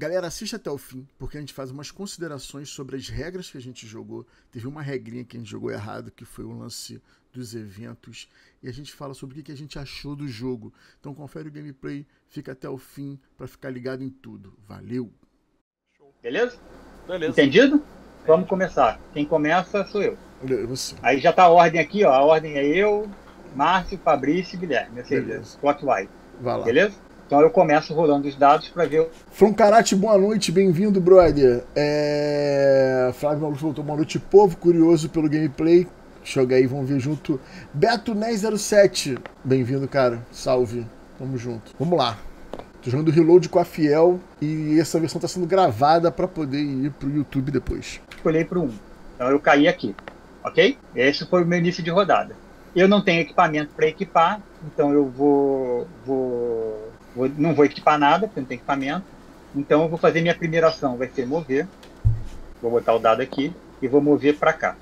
Galera, assista até o fim, porque a gente faz umas considerações sobre as regras que a gente jogou. Teve uma regrinha que a gente jogou errado, que foi o lance dos eventos. E a gente fala sobre o que a gente achou do jogo. Então confere o gameplay, fica até o fim, pra ficar ligado em tudo. Valeu! Beleza? Beleza. Entendido? Vamos começar. Quem começa sou eu. Você. Aí já tá a ordem aqui, ó. A ordem é eu, Márcio, Fabrício e Guilherme. Clockwise. Vai lá. Beleza? Então eu começo rolando os dados pra ver o... Froncarati, boa noite. Bem-vindo, brother. Flávio Maluf voltou. Boa noite, povo. Curioso pelo gameplay. Chega aí, vamos ver junto. Beto Néz 07. Bem-vindo, cara. Salve. Tamo junto. Vamos lá. Tô jogando Reload com a Fiel e essa versão tá sendo gravada pra poder ir pro YouTube depois. Escolhi pro 1. Então eu caí aqui, ok? Esse foi o meu início de rodada. Eu não tenho equipamento pra equipar, então eu não vou equipar nada, porque não tem equipamento. Então eu vou fazer minha primeira ação, vai ser mover. Vou botar o dado aqui e vou mover pra cá.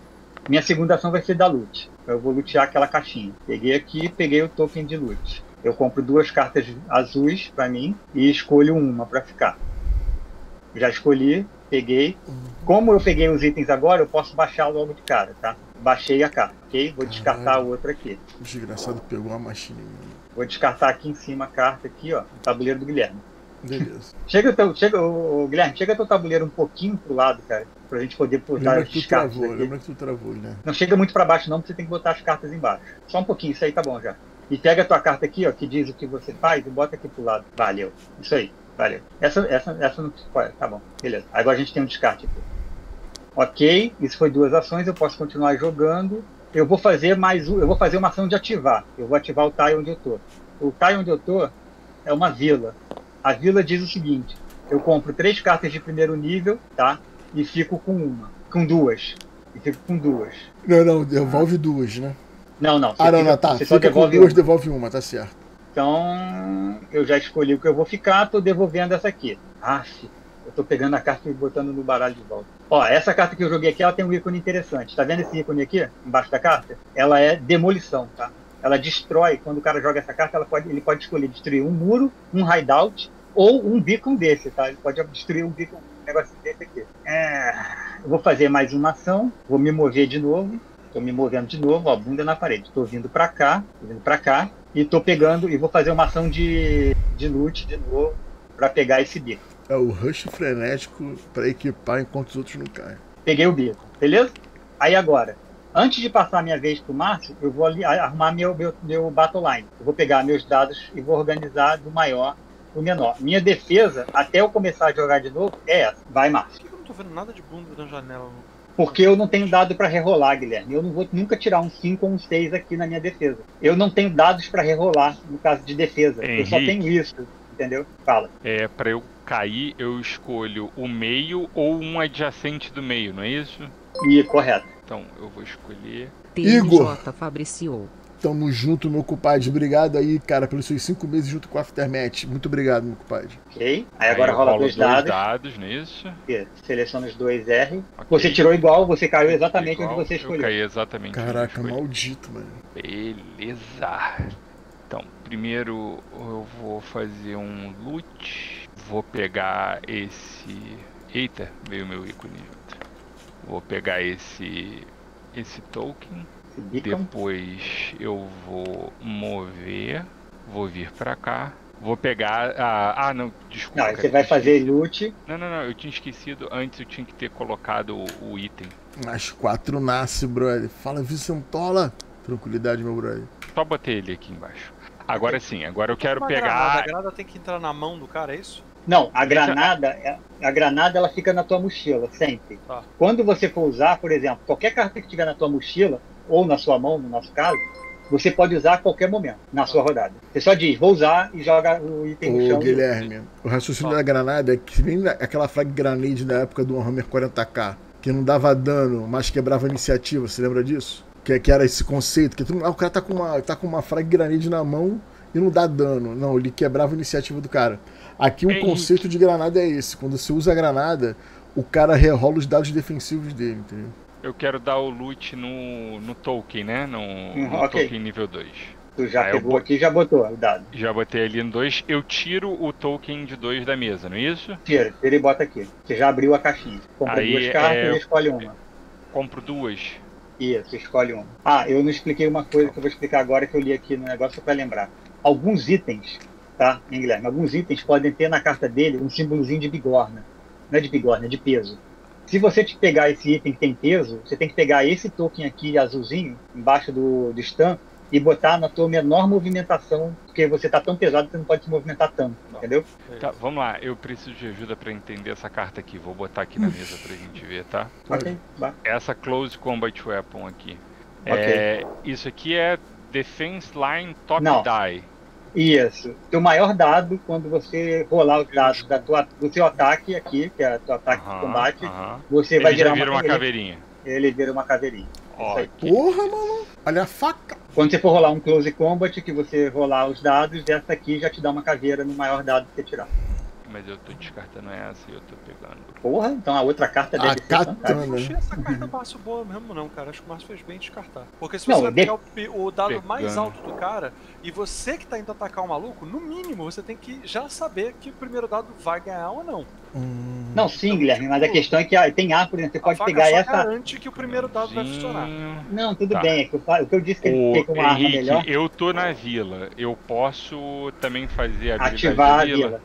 Minha segunda ação vai ser da loot. Eu vou lootear aquela caixinha. Peguei aqui, peguei o token de loot. Eu compro duas cartas azuis pra mim e escolho uma pra ficar. Já escolhi, peguei. Como eu peguei os itens agora, eu posso baixar logo de cara, tá? Baixei a carta, ok? Vou descartar a outra aqui. O desgraçado pegou a machininha. Vou descartar aqui em cima a carta aqui, ó. Tabuleiro do Guilherme. Beleza. Guilherme, chega teu tabuleiro um pouquinho pro lado, cara. Pra gente poder botar as cartas aqui. Lembra que tu travou, né? Não chega muito pra baixo não, porque você tem que botar as cartas embaixo. Só um pouquinho, isso aí tá bom já. E pega a tua carta aqui, ó, que diz o que você faz e bota aqui pro lado. Valeu. Isso aí. Valeu. Essa não... Tá bom. Beleza. Agora a gente tem um descarte aqui. Ok. Isso foi duas ações. Eu posso continuar jogando. Eu vou fazer mais um... Eu vou fazer uma ação de ativar. Eu vou ativar o Tai onde eu tô. O Tai onde eu tô é uma vila. A vila diz o seguinte. Eu compro 3 cartas de primeiro nível, tá? E fico com uma. Com duas. E fico com duas. Não, não. Devolve duas, né? Não, não. Você só devolve duas, devolve uma, tá certo. Então, eu já escolhi o que eu vou ficar, tô devolvendo essa aqui. Aff, eu tô pegando a carta e botando no baralho de volta. Ó, essa carta que eu joguei aqui, ela tem um ícone interessante. Tá vendo esse ícone aqui, embaixo da carta? Ela é demolição, tá? Ela destrói, quando o cara joga essa carta, ele pode escolher destruir um muro, um hideout ou um beacon desse, tá? Ele pode destruir um beacon, um negócio desse aqui. Eu vou fazer mais uma ação, vou me mover de novo. Tô me movendo de novo, ó, bunda na parede. Tô vindo pra cá, e tô pegando, e vou fazer uma ação de loot de novo, pra pegar esse bico. É o rush frenético pra equipar enquanto os outros não caem. Peguei o bico, beleza? Aí agora, antes de passar a minha vez pro Márcio, eu vou ali, arrumar meu battle line. Eu vou pegar meus dados e vou organizar do maior pro menor. Minha defesa, até eu começar a jogar de novo, é essa. Vai, Márcio. Por que eu não tô vendo nada de bunda na janela, não? Porque eu não tenho dado para rerolar, Guilherme. Eu não vou nunca tirar um 5 ou um 6 aqui na minha defesa. Eu não tenho dados para rerolar no caso de defesa. Henrique, eu só tenho isso, entendeu? Fala. É, para eu cair, eu escolho o meio ou um adjacente do meio, não é isso? E correto. Então, eu vou escolher... Igor! Fabriciou. Tamo junto, meu compadre. Obrigado aí, cara, pelos seus 5 meses junto com o Aftermath. Muito obrigado, meu compadre. Ok. Aí agora rola dois dados nisso. Seleciona os dois R. Okay. Você tirou igual, você caiu exatamente onde você escolheu. Eu caí exatamente. Caraca, maldito, mano. Beleza. Então, primeiro eu vou fazer um loot. Vou pegar esse... Eita, veio o meu ícone. Vou pegar esse token. Depois eu vou mover, vou vir pra cá, vou pegar... Ah, não, desculpa. Não, você vai fazer loot. Não, não, não, eu tinha esquecido, antes eu tinha que ter colocado o item. Mais 4 nasce, brother. Fala, Vicentola. Tranquilidade, meu brother. Só botei ele aqui embaixo. Agora sim, agora eu quero pegar... A granada tem que entrar na mão do cara, é isso? Não, a granada ela fica na tua mochila, sempre. Tá. Quando você for usar, por exemplo, qualquer carta que tiver na tua mochila, ou na sua mão, no nosso caso, você pode usar a qualquer momento, na sua rodada. Você só diz, vou usar, e joga o item no chão. Guilherme, o raciocínio da granada é que nem aquela frag grenade da época do Warhammer 40K, que não dava dano, mas quebrava a iniciativa, você lembra disso? Que era esse conceito, que tu, o cara tá com uma frag grenade na mão e não dá dano. Não, ele quebrava a iniciativa do cara. Aqui o conceito de granada é esse, quando você usa a granada, o cara rerola os dados defensivos dele, entendeu? Eu quero dar o loot no token, né? No token nível 2. Tu já pegou aqui e já botou o dado. Já botei ali no 2. Eu tiro o token de 2 da mesa, não é isso? Tira, ele bota aqui. Você já abriu a caixinha. Compra aí, duas cartas e escolhe uma. Compro duas. Isso, escolhe uma. Ah, eu não expliquei uma coisa que eu vou explicar agora que eu li aqui no negócio para lembrar. Alguns itens, tá, hein, Guilherme? Alguns itens podem ter na carta dele um símbolozinho de bigorna. Não é de bigorna, é de peso. Se você te pegar esse item que tem peso, você tem que pegar esse token aqui azulzinho, embaixo do stand, e botar na tua menor movimentação, porque você tá tão pesado que você não pode se movimentar tanto, entendeu? Tá, vamos lá, eu preciso de ajuda para entender essa carta aqui, vou botar aqui na mesa pra gente ver, tá? Ok. Essa Close Combat Weapon aqui. Okay. Isso aqui é Defense Line Top. Não. Die. Isso. Teu maior dado, quando você rolar os dados do seu ataque aqui, que é o teu ataque de combate, você vai virar uma caveirinha. Ele vira uma caveirinha. Okay. Porra, mano! Olha a faca! Quando você for rolar um Close Combat, que você rolar os dados, essa aqui já te dá uma caveira no maior dado que você tirar. Mas eu tô descartando essa e eu tô pegando. Porra, então a outra carta deve ser fantástica. Eu não achei essa carta Márcio boa mesmo não, cara. Acho que o Márcio fez bem descartar. Porque se você vai pegar o dado mais alto do cara, e você que tá indo atacar o maluco, no mínimo você tem que já saber que o primeiro dado vai ganhar ou não. Não, sim, então, Guilherme, mas a questão é que tem árvore, né? Você pode pegar essa... garante que o primeiro dado vai funcionar. Não, tudo bem. É que o que eu disse que ele tem uma arma melhor... eu tô na vila. Eu posso também fazer a ativar a vila.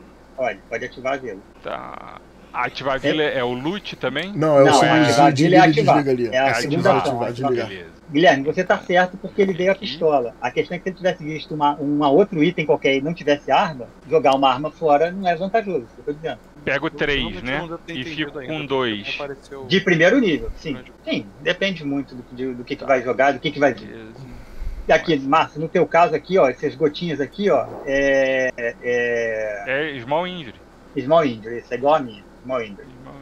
Pode ativar a vila. Tá. Ativar a vila é o loot também? Não, é o ativar a vila é ativar. É a segunda ação. Guilherme, você tá certo porque ele veio a pistola. A questão é que se ele tivesse visto um outro item qualquer e não tivesse arma, jogar uma arma fora não é vantajoso, eu tô dizendo. Pego 3, né? E fico com 2. De primeiro nível, sim. Sim, depende muito do que vai jogar, do que vai vir. Aqui, Márcio, no teu caso aqui, ó, essas gotinhas aqui, ó, é small injury. Small injury, isso é igual a minha, small injury. Small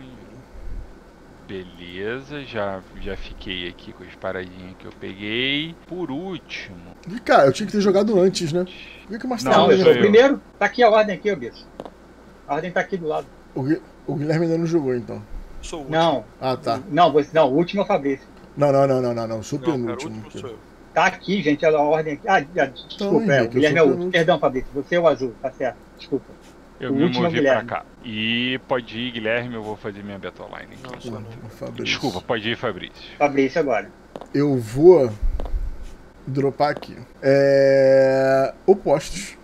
injury. Beleza, já fiquei aqui com as paradinhas que eu peguei. Por último... E cara, eu tinha que ter jogado antes, né? Por que o Márcio não jogou? Primeiro, tá aqui a ordem aqui, ô bicho. A ordem tá aqui do lado. O Guilherme ainda não jogou, então. Sou o último. Não. Ah, tá. Não, o último é o Fabrício. Não, super no último. Tá aqui, gente, a ordem aqui. Desculpa, então, o Guilherme é o último. Perdão, Fabrício, você é o azul, tá certo, desculpa. Eu me movi pra cá. E pode ir, Guilherme, eu vou fazer minha Battle Line aqui. Desculpa, pode ir, Fabrício. Fabrício agora. Eu vou dropar aqui. Opostos,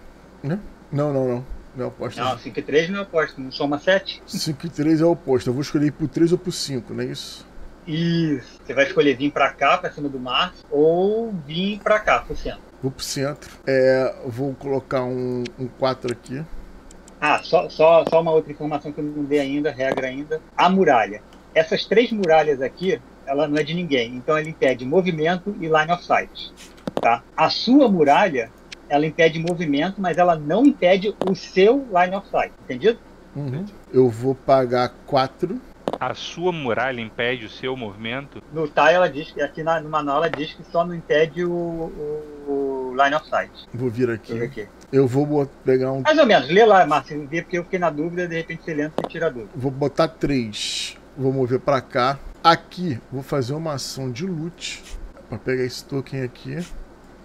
né? Não é oposto. Não, 5 e 3 não é oposto, não soma 7. 5 e 3 é oposto, eu vou escolher pro 3 ou pro 5, não é isso? Isso. Você vai escolher vir pra cá, pra cima do mar, ou vir pra cá, pro centro. Vou pro centro. Vou colocar um 4 aqui. Ah, só uma outra informação que eu não dei ainda, regra ainda. A muralha. Essas 3 muralhas aqui, ela não é de ninguém. Então ela impede movimento e line of sight. Tá? A sua muralha, ela impede movimento, mas ela não impede o seu line of sight. Entendido? Uhum. Eu vou pagar 4. A sua muralha impede o seu movimento? No Tai ela diz que aqui no manual ela diz que só não impede o line of sight. Vou vir aqui. Eu vou pegar um... Mais ou menos, lê lá, Márcio, vê porque eu fiquei na dúvida, de repente você lendo e tira a dúvida. Vou botar 3. Vou mover pra cá. Aqui, vou fazer uma ação de loot pra pegar esse token aqui.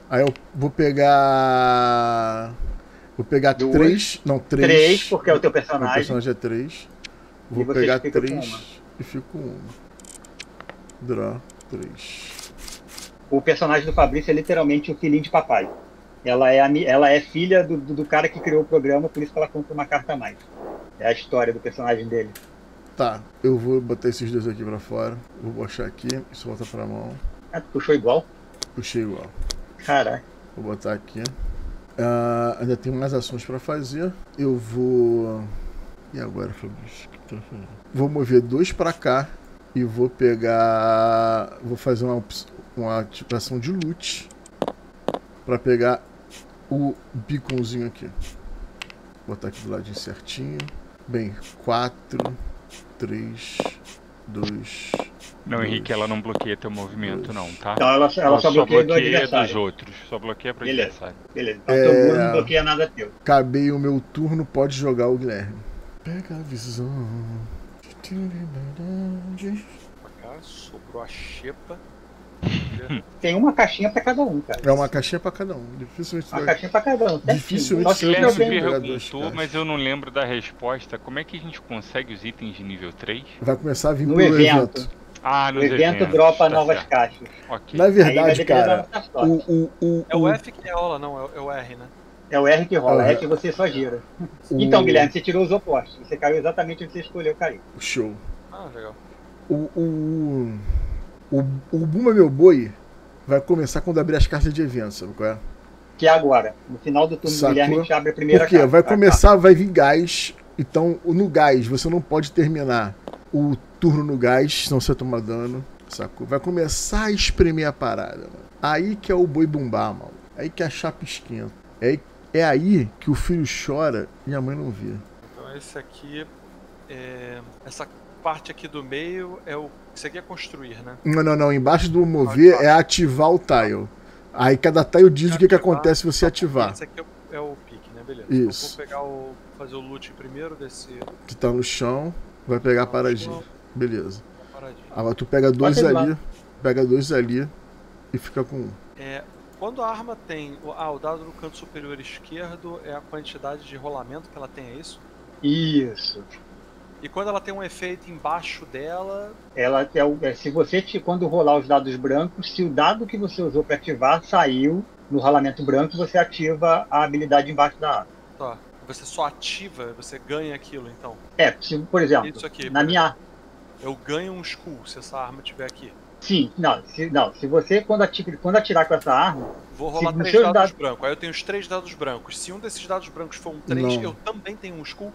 Aí eu vou pegar... Vou pegar 3. Não, 3. 3, porque é o teu personagem. O personagem é 3. Vou pegar 3 e fico com 1. Draw 3. O personagem do Fabrício é literalmente o filhinho de papai. Ela é filha do cara que criou o programa, por isso que ela compra uma carta a mais. É a história do personagem dele. Tá, eu vou botar esses 2 aqui pra fora. Vou botar aqui, isso volta pra mão. Ah, tu puxou igual? Puxei igual. Caraca. Vou botar aqui. Ainda tenho mais ações pra fazer. Eu vou... E agora, Fabrício? Vou mover 2 pra cá e vou pegar... Vou fazer uma ativação de loot pra pegar o beaconzinho aqui. Vou botar aqui do ladinho certinho. Bem, 4, 3, 2... Não, Henrique, ela não bloqueia teu movimento não, tá? Então ela só bloqueia do adversário. Dos outros, só bloqueia pro adversário. Beleza, então teu turno não bloqueia nada teu. Acabei o meu turno, pode jogar o Guilherme. Pega a visão. Sobrou a xepa. Tem uma caixinha pra cada um, cara. É uma caixinha pra cada um. Dificilmente. Uma caixinha pra cada um. Dificilmente se perguntou, mas eu não lembro da resposta. Como é que a gente consegue os itens de nível 3? Vai começar a vir no evento. Ah, no evento dropa novas caixas. Okay. Na verdade, cara. É o F que rola, não? É o R, né? É o R que rola, é que você só gira. Então, Guilherme, você tirou os opostos. Você caiu exatamente onde você escolheu cair. Show. Ah, legal. O Bumba Meu Boi vai começar quando abrir as cartas de evento, sabe qual é? Que é agora. No final do turno do Guilherme, a gente abre a primeira carta. Vai começar, vai vir gás. Então, no gás, você não pode terminar o turno no gás, senão você toma dano, sacou? Vai começar a espremer a parada, mano. Aí que é o boi bombar, mano. Aí que a chapa esquenta. É aí que o filho chora e a mãe não vê. Então, esse aqui é... Essa parte aqui do meio é o... Isso aqui é construir, né? Não, não, não. Embaixo do mover é ativar o tile. Aí cada tile diz o que acontece se você ativar. Esse aqui é o pique, né? Beleza. Isso. Então, vou pegar fazer o loot primeiro desse... Que tá no chão. Vai pegar a paradinha. Beleza. Agora tu pega dois ali. Pega dois ali. E fica com um. É... Quando a arma tem o dado no canto superior esquerdo é a quantidade de rolamento que ela tem, é isso? Isso. E quando ela tem um efeito embaixo dela... Ela se você, quando rolar os dados brancos, se o dado que você usou para ativar saiu no rolamento branco, você ativa a habilidade embaixo da arma. Tá. Você só ativa, você ganha aquilo, então? É, por exemplo, isso aqui, na minha... Eu ganho um skull se essa arma estiver aqui. Sim, se você, quando atirar com essa arma... Vou rolar 3 dados brancos, aí eu tenho os 3 dados brancos. Se um desses dados brancos for um 3, eu também tenho um skull?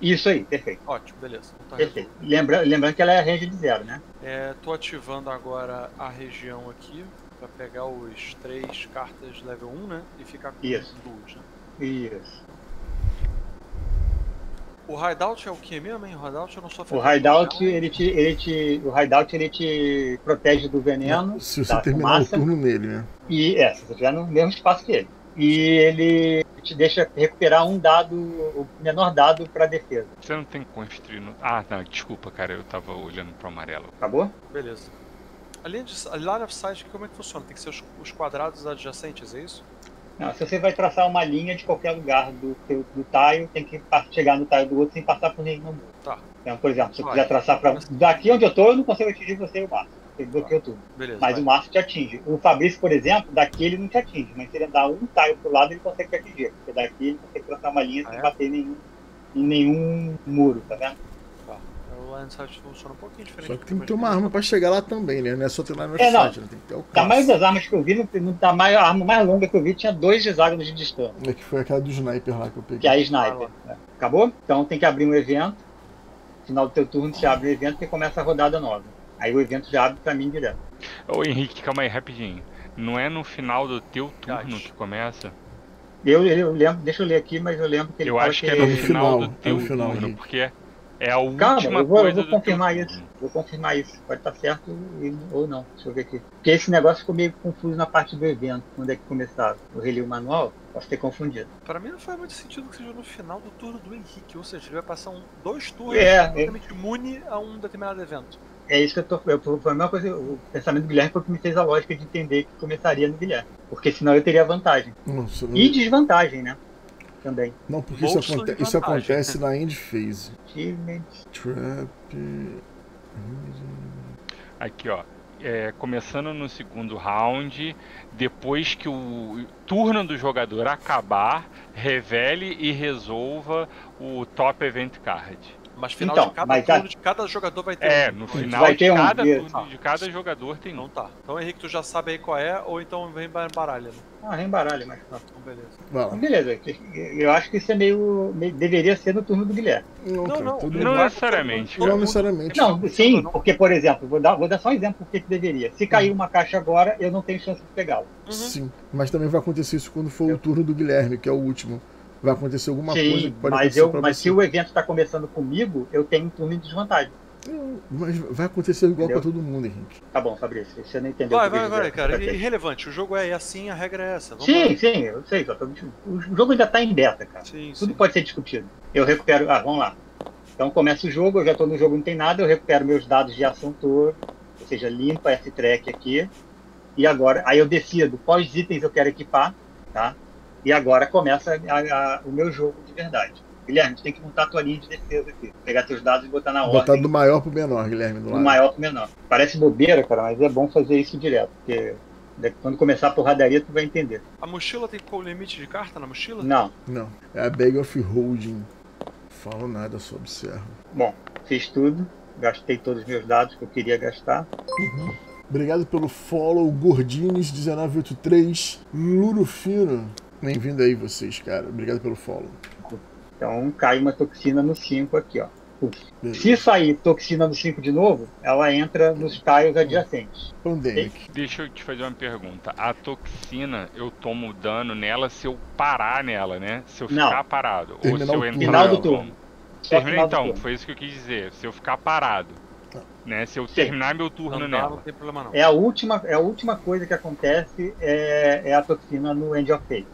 Isso aí, perfeito. Ótimo, beleza. Então, perfeito. Lembrando que ela é a range de 0, né? É, tô ativando agora a região aqui, pra pegar os 3 cartas level 1, né? E ficar com isso. 2, né? Isso. O hideout é o que mesmo, hein? O hideout eu não sou afetado. O hideout, ele te protege do veneno, se você terminar o turno nele, né? E, se você estiver no mesmo espaço que ele. E ele te deixa recuperar um dado, o menor dado pra defesa. Você não tem que construir no... Ah, não, desculpa, cara, eu tava olhando pro amarelo. Acabou? Beleza. Além de line of sight, como é que funciona? Tem que ser os quadrados adjacentes, é isso? Não, se você vai traçar uma linha de qualquer lugar do tile, tem que chegar no tile do outro sem passar por nenhum muro. Tá. Então, por exemplo, se eu quiser traçar pra... Daqui onde eu tô, eu não consigo atingir você e o Márcio. Ele bloqueou tudo. Beleza, mas o Márcio te atinge. O Fabrício, por exemplo, daqui ele não te atinge. Mas se ele andar um tile pro lado, ele consegue te atingir. Porque daqui ele consegue traçar uma linha sem bater em nenhum muro, tá vendo? Tá. O line sight funciona um pouquinho diferente. Só que tem que ter uma arma pra chegar lá também, né? Não é só ter line sight, tem que ter alcance. A maioria das armas que eu vi, a arma mais longa que eu vi tinha 2 hexágonos de distância. É que foi aquela do sniper lá que eu peguei. Que é a sniper. Acabou? Então tem que abrir um evento. No final do teu turno você abre o evento e começa a rodada nova. Aí o evento já abre pra mim direto. Ô Henrique, calma aí, rapidinho. Não é no final do teu turno que começa? Eu lembro, deixa eu ler aqui, mas eu lembro que ele fala que é no final do teu turno, porque... É a última coisa. Eu vou confirmar isso. Vou confirmar isso. Pode estar certo ou não. Deixa eu ver aqui. Porque esse negócio ficou meio confuso na parte do evento. Quando é que começava? Eu reli o manual, posso ter confundido. Pra mim não faz muito sentido que seja no final do turno do Henrique. Ou seja, ele vai passar 2 turnos completamente imune a um determinado evento. É isso que foi a mesma coisa. O pensamento do Guilherme foi o que me fez a lógica de entender que começaria no Guilherme. Porque senão eu teria vantagem. Nossa, e desvantagem, né? Também. Não, porque isso acontece na end phase. Trap. Aqui, ó. Começando no 2º round, depois que o turno do jogador acabar, revele e resolva o top event card. Mas final então, de cada turno de cada jogador vai ter um. No final de cada turno de cada jogador tem um. Tá. Então, Henrique, tu já sabe aí qual é, ou então vem embaralha. Reembaralha, mas tá. Então, beleza. Eu acho que isso é meio... Deveria ser no turno do Guilherme. Não necessariamente. Não necessariamente. Não, sim, porque, por exemplo, vou dar só um exemplo porque que deveria. Se cair uma caixa agora, eu não tenho chance de pegá-la. Uhum. Sim, mas também vai acontecer isso quando for o turno do Guilherme, que é o último. Vai acontecer alguma coisa que pode acontecer pra você. Mas se o evento está começando comigo, eu tenho um turno de desvantagem. Mas vai acontecer igual para todo mundo, Henrique. Tá bom, Fabrício, você não entendeu. Vai, cara. Irrelevante. O jogo é assim, a regra é essa. Sim, eu sei. O jogo ainda está em beta, cara. Tudo pode ser discutido. Eu recupero... vamos lá. Então começa o jogo, eu já estou no jogo, não tem nada, eu recupero meus dados de ação toda, ou seja, limpa esse track aqui. E agora, aí eu decido quais itens eu quero equipar, tá? E agora começa o meu jogo de verdade. Guilherme, a gente tem que montar a tua linha de defesa aqui. Pegar teus dados e botar na ordem. Botar do maior pro menor, Guilherme. Do maior pro menor. Parece bobeira, cara, mas é bom fazer isso direto, porque quando começar a porradaria, tu vai entender. A mochila tem qual limite de carta na mochila? Não. Não. É a Bag of Holding. Não falo nada, só observo. Bom, fiz tudo. Gastei todos os meus dados que eu queria gastar. Uhum. Obrigado pelo follow, Gordines 1983, Lurufino. Bem-vindo aí vocês, cara. Obrigado pelo follow. Então cai uma toxina no 5 aqui, ó. Se sair toxina no 5 de novo, ela entra nos tiles adjacentes. Pandemic. Deixa eu te fazer uma pergunta. A toxina, eu tomo dano nela se eu parar nela, né? Se eu ficar parado. Ou se eu entrar no final do turno. Então, foi isso que eu quis dizer. Se eu ficar parado, né? Se eu terminar meu turno nela. Não tem problema não. É a última coisa que acontece é a toxina no End of Phase.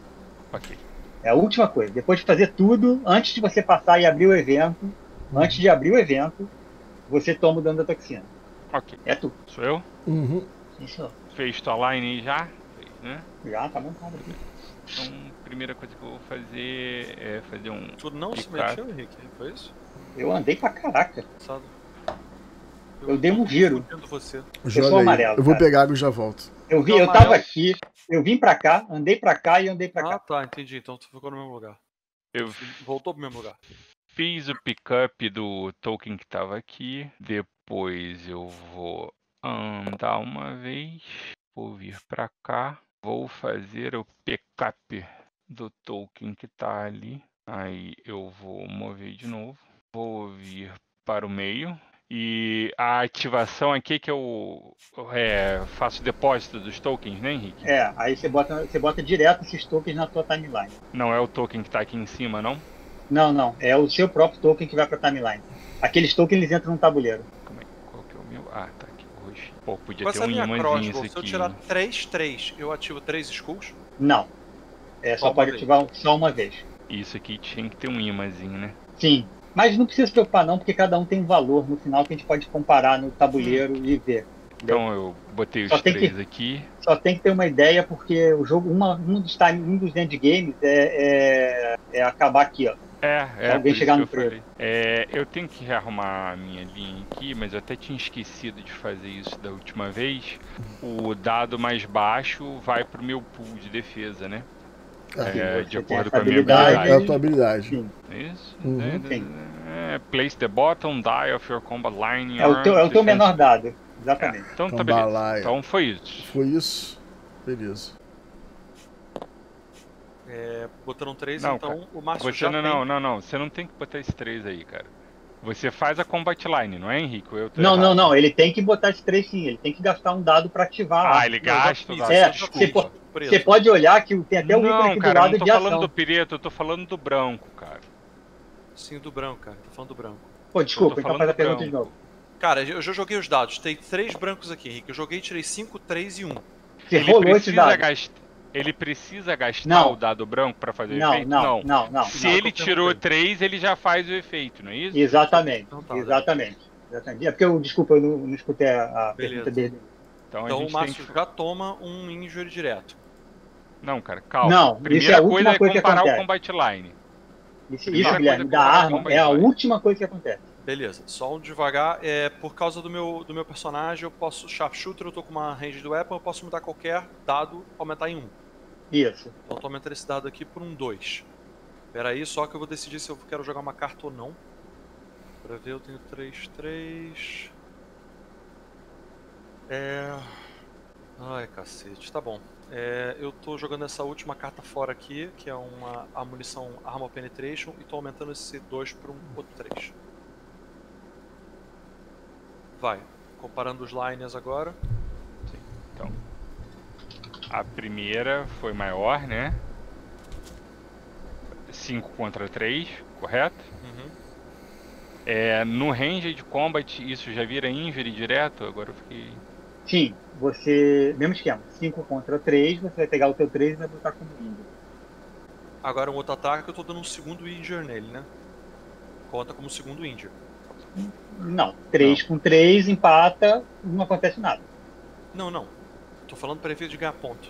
Ok. É a última coisa. Depois de fazer tudo, antes de você passar e abrir o evento, antes de abrir o evento, você toma o dano da toxina. Ok. É tu. Sou eu? Uhum. Sim, senhor. Fez tua line aí já? Fez, né? Já, tá montado aqui. Então, primeira coisa que eu vou fazer é fazer um... Tu não se mexeu, Henrique? Foi isso? Eu andei pra caraca. Eu dei um giro. Eu sou amarelo. Eu vou pegar água e já volto. Eu tava aqui, eu vim pra cá, andei pra cá e andei pra cá. Ah, tá, entendi. Então tu ficou no mesmo lugar. Voltou pro mesmo lugar. Fiz o pickup do token que tava aqui. Depois eu vou andar uma vez. Vou vir pra cá. Vou fazer o pickup do token que tá ali. Aí eu vou mover de novo. Vou vir para o meio. E a ativação aqui que eu faço o depósito dos tokens, né, Henrique? É, aí você bota direto esses tokens na tua timeline. Não é o token que tá aqui em cima, não? Não, não. É o seu próprio token que vai pra timeline. Aqueles tokens, eles entram no tabuleiro. Como é? Qual que é o meu? Ah, tá aqui. Hoje. Pô, podia ter um imãzinho aqui. Se eu tirar 3, eu ativo 3 skulls? Não. É, só pode ativar só uma vez. Isso aqui tinha que ter um imãzinho, né? Sim. Mas não precisa se preocupar não, porque cada um tem um valor no final que a gente pode comparar no tabuleiro e ver. Entendeu? Então eu botei os 3 aqui. Só tem que ter uma ideia, porque o jogo, um dos endgames é acabar aqui, ó. Alguém chegar no preto. Eu tenho que rearrumar a minha linha aqui, mas eu até tinha esquecido de fazer isso da última vez. O dado mais baixo vai pro meu pool de defesa, né? De acordo com a minha habilidade. É a tua habilidade. Sim. Isso? Uhum. Place the bottom die of your combat line. É o teu menor dado, exatamente. Então tá beleza. Então foi isso. Foi isso. Beleza. Botaram 3, então cara, o Márcio já tem... Não, você não tem que botar esses 3 aí, cara. Você faz a combat line, não é, Henrique? Não, ele tem que botar esses 3 sim, ele tem que gastar um dado pra ativar. Ele gasta o dado, desculpa. Você pode olhar que tem até um ícone aqui do lado de ação. Não, cara, eu não tô falando do preto, eu tô falando do branco, cara. Sim, do branco, cara, tô falando do branco. Pô, desculpa, então faz a pergunta de novo. Cara, eu já joguei os dados, tem 3 brancos aqui, Henrique, eu joguei, tirei 5, 3 e 1. Você rolou esse dado. Ele precisa gastar o dado branco para fazer o efeito? Não. Se ele tirou 3, ele já faz o efeito, não é isso? Exatamente, então, tá, exatamente. É porque eu não escutei a pergunta dele. Então o Márcio já toma um injury direto. Não, cara, calma. Primeira coisa é comparar o combat line. Isso, Guilherme, da arma é a última coisa que acontece. Beleza, só um devagar. Por causa do meu personagem, eu posso... Sharpshooter, eu tô com uma range do weapon, eu posso mudar qualquer dado, aumentar em 1. Isso. Então eu tô aumentando esse dado aqui por um 2. Pera aí, só que eu vou decidir se eu quero jogar uma carta ou não. Pra ver, eu tenho 3. Ai, cacete, tá bom. Eu tô jogando essa última carta fora aqui, que é a munição Armor Penetration, e tô aumentando esse 2 por um outro 3. Vai, comparando os lines agora. Sim, então. A primeira foi maior, né? 5 contra 3, correto? Uhum. No range de combat, isso já vira injury direto? Agora eu fiquei... Sim, você... Mesmo esquema, 5 contra 3, você vai pegar o teu 3 e vai botar como injury. Agora um outro ataque, eu tô dando um segundo injury nele, né? Conta como segundo injury. Não, 3 com 3 empata, não acontece nada. Não, não. tô falando pra ele de ganhar ponto.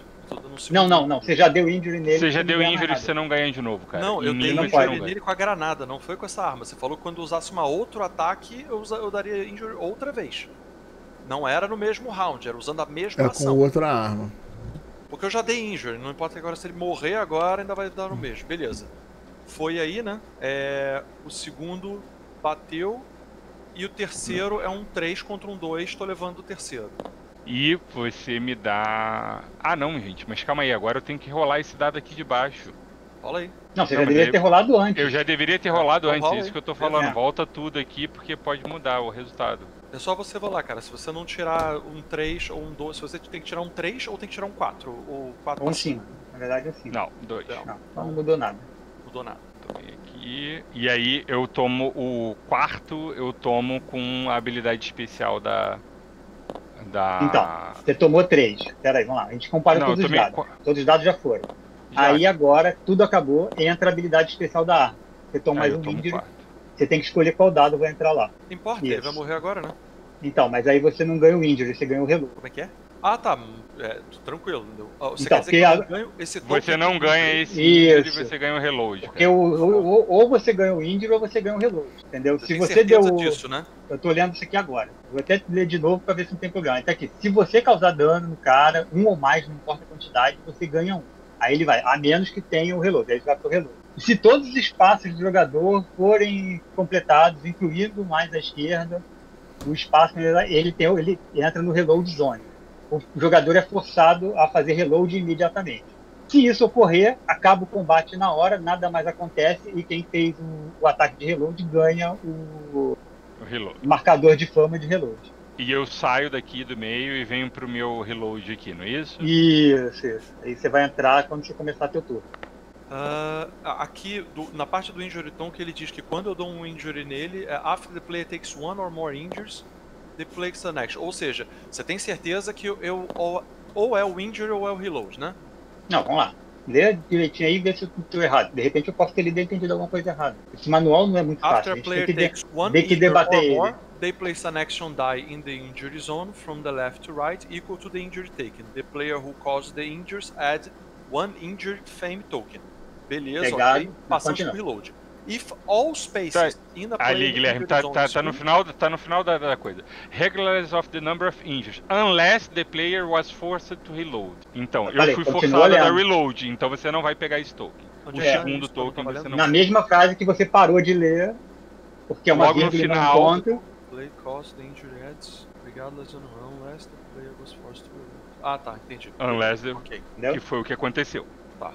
Não, você já deu injury nele. Você já deu injury e você não ganha de novo, cara. Não, eu dei injury nele com a granada, não foi com essa arma. Você falou que quando usasse uma outro ataque, eu daria injury outra vez. Não era no mesmo round, era usando a mesma ação. Era com outra arma. Porque eu já dei injury, não importa agora se ele morrer agora, ainda vai dar no mesmo. Beleza. Foi aí, né? O segundo bateu e o terceiro é um 3 contra um 2, tô levando o terceiro. E você me dá... Ah não, gente, mas calma aí, agora eu tenho que rolar esse dado aqui de baixo. Rola aí. Não, você já deveria ter rolado antes. Eu já deveria ter rolado antes, é isso que eu tô falando. Volta tudo aqui porque pode mudar o resultado. É só você rolar, cara, se você não tirar um 3 ou um 2, se você tem que tirar um 3 ou tem que tirar um 4, ou 4 ou um 5. Na verdade é 5. Não, 2. Não, mudou nada. Mudou nada. Tomei aqui, e aí eu tomo o quarto, eu tomo com a habilidade especial da... Então, você tomou 3. Pera aí, vamos lá. A gente compara todos os dados. Todos os dados já foram. Já. Aí agora, tudo acabou, entra a habilidade especial da arma. Você toma mais um vídeo. Você tem que escolher qual dado vai entrar lá. Não importa, ele vai morrer agora, né? Então, mas aí você não ganha o injury, você ganha o reload. Como é que é? Ah, tá. Tranquilo. Você quer dizer que eu ganho esse token? Você não ganha esse injury, você ganha o reload. Porque ou você ganha o injury ou você ganha o reload, entendeu? Se você deu disso, né? Eu tô olhando isso aqui agora. Vou até ler de novo pra ver se não tem problema. Então aqui, se você causar dano no cara, um ou mais, não importa a quantidade, você ganha um. Aí ele vai, a menos que tenha o reload, aí ele vai pro reload. E se todos os espaços do jogador forem completados, incluindo mais à esquerda, o espaço ele entra no reload zone. O jogador é forçado a fazer reload imediatamente. Se isso ocorrer, acaba o combate na hora, nada mais acontece e quem fez o ataque de reload ganha o reload. Marcador de fama de reload. E eu saio daqui do meio e venho pro meu reload aqui, não é isso? Isso. Aí você vai entrar quando você começar teu turno. Aqui, na parte do Injury Tonk, ele diz que quando eu dou um injury nele, after the player takes one or more injuries, the player takes an action. Ou seja, você tem certeza que eu ou é o injury ou é o reload, né? Não, vamos lá. Lê direitinho aí e vê se eu estou errado. De repente eu posso ter lido e entendido alguma coisa errada. Esse manual não é muito fácil. After a player takes one injury or more, they place an action die in the injury zone from the left to right equal to the injury taken. The player who caused the injuries adds one injured fame token. Beleza, ok. Passamos pro reload. If all spaces in the player... Ali, Guilherme, tá no final da coisa. Regularize of the number of injuries, unless the player was forced to reload. Então, eu fui forçado a reload, então você não vai pegar esse token. O segundo token você não... Na mesma frase que você parou de ler, porque é uma vírgula no final. Play cost the injury adds, regardless unless the player was forced to reload. Ah, tá, entendi. Unless the... Que foi o que aconteceu. Tá.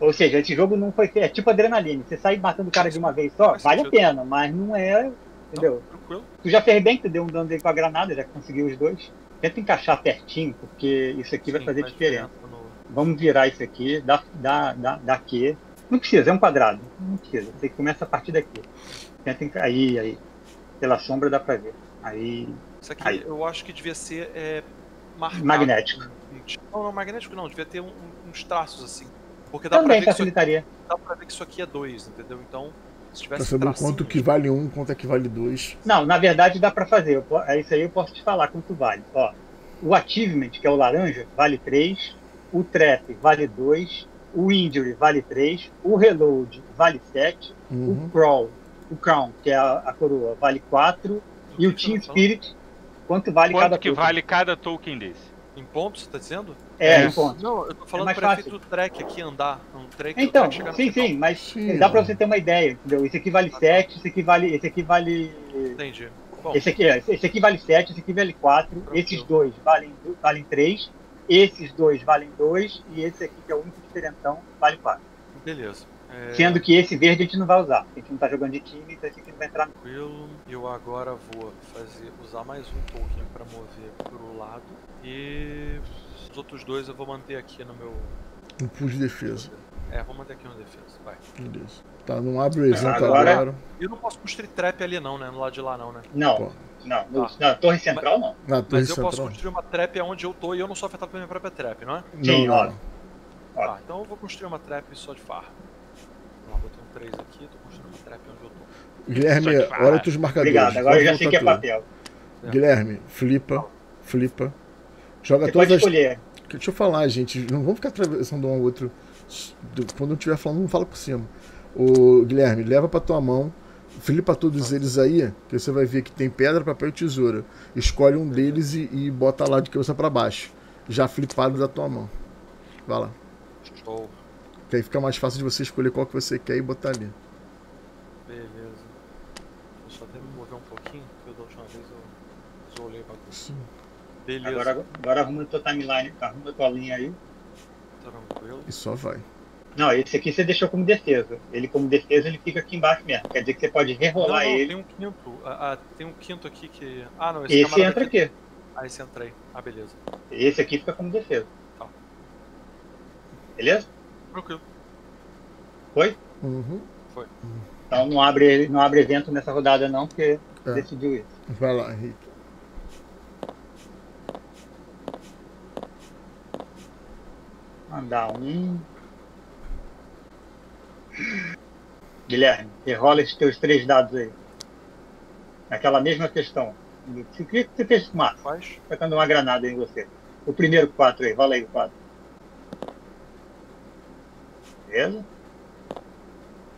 Ou seja, esse jogo não foi... É tipo adrenalina. Você sai matando o cara de uma vez só, vale a pena, mas não é... Entendeu? Não, tranquilo. Tu já fez bem que tu deu um dano dele com a granada, já conseguiu os dois. Tenta encaixar pertinho, porque isso aqui vai fazer diferença. Vamos virar isso aqui, daqui. Não precisa, é um quadrado. Não precisa, você começa a partir daqui. Tenta encaixar... Aí. Pela sombra dá pra ver. Aí... Isso aqui eu acho que devia ser... magnético. Não, magnético não. Devia ter uns traços assim. Porque dá também pra facilitaria. Dá pra ver que isso aqui é 2, entendeu? Então, se tivesse pra saber quanto que vale 1, quanto é que vale 2. Não, na verdade dá pra fazer. Isso aí eu posso te falar quanto vale. Ó, o achievement, que é o laranja, vale 3. O trap vale 2. O injury vale 3. O reload vale 7. Uhum. O crown, que é a coroa, vale 4. E o team spirit, quanto vale cada token? Quanto que vale cada token desse? Em pontos, você tá dizendo? Em pontos. Não, eu tô falando pra efeito do track aqui andar. Um track, então, sim, mas dá pra você ter uma ideia, entendeu? Esse aqui vale 7, esse aqui vale... Entendi. Bom. Esse aqui vale 7, esse aqui vale 4, esses dois valem 3, esses dois valem 2 e esse aqui, que é o único diferentão, vale 4. Beleza. Sendo que esse verde a gente não vai usar, a gente não tá jogando de time, então esse aqui não vai entrar. Tranquilo, eu agora vou usar mais um token pra mover pro lado e os outros dois eu vou manter aqui no meu... No pulo de defesa. Vou manter aqui no defesa, vai. Beleza. Tá, não abre o exemplo agora. Eu não posso construir trap ali não, né, no lado de lá não, né? Não, na torre central não. Mas eu posso construir uma trap onde eu tô e eu não sou afetado pela minha própria trap, não é? Sim, óbvio. Tá, então eu vou construir uma trap só de farra. Botei um 3 aqui, tô construindo um trap onde eu tô. Guilherme, olha os marcadores. Obrigado, agora eu já sei que é papel. Guilherme, flipa, Joga todas as... escolher. Deixa eu falar, gente. Não vamos ficar atravessando um ao outro. Quando eu estiver falando, não fala por cima. Ô, Guilherme, leva pra tua mão. Filho pra todos eles aí, que você vai ver que tem pedra, papel e tesoura. Escolhe um deles e bota lá de cabeça pra baixo. Já flipado da tua mão. Vai lá. Show. Que aí fica mais fácil de você escolher qual que você quer e botar ali. Beleza. Deixa eu até me mover um pouquinho, porque da última vez eu olhei pra você. Beleza. Agora arruma tua timeline, arruma tua linha aí. Tranquilo. E só vai. Não, esse aqui você deixou como defesa. Ele como defesa ele fica aqui embaixo mesmo. Quer dizer que você pode rerolar ele. Tem um quinto. Tem um quinto aqui que... Ah, não. Esse entra aqui. Ah, esse entra aí. Ah, beleza. Esse aqui fica como defesa. Tá. Beleza? Tranquilo. Foi? Uhum. Foi. Então não abre evento nessa rodada não, porque decidiu isso. Vai lá, Henrique. Mandar um... Guilherme, rola esses teus três dados aí. Aquela mesma questão. O que você fez com o Marcos? Faz. Tacando uma granada em você. O primeiro 4 aí, rola aí o 4. Beleza?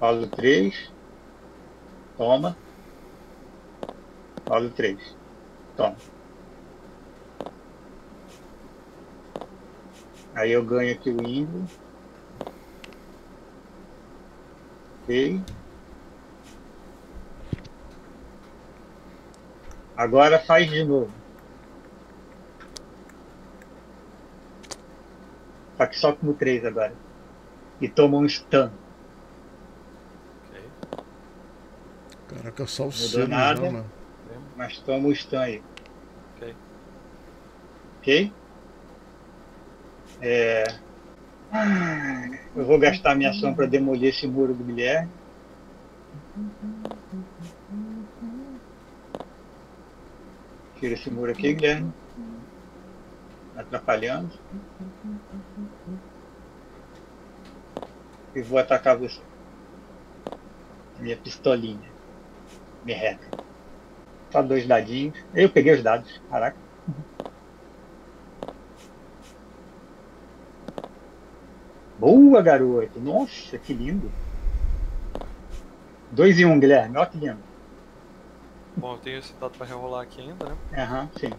Rola o 3. Toma. Rola o 3. Toma. Aí eu ganho aqui o Ingo. Ok. Agora faz de novo. Só que só como 3 agora. E toma um stun. Ok. Caraca, eu só o seu nada, não, mano. Mas toma um stun aí. Ok. Ok? Eu vou gastar minha ação para demolir esse muro do Guilherme. Tira esse muro aqui, Guilherme. Atrapalhando. E vou atacar você. Minha pistolinha. Merreca. Só 2 dadinhos. Eu peguei os dados. Caraca. Boa, garoto. Nossa, que lindo. 2 e 1, Guilherme. Olha que lindo. Bom, eu tenho esse dado pra rerolar aqui ainda, né? Aham, sim.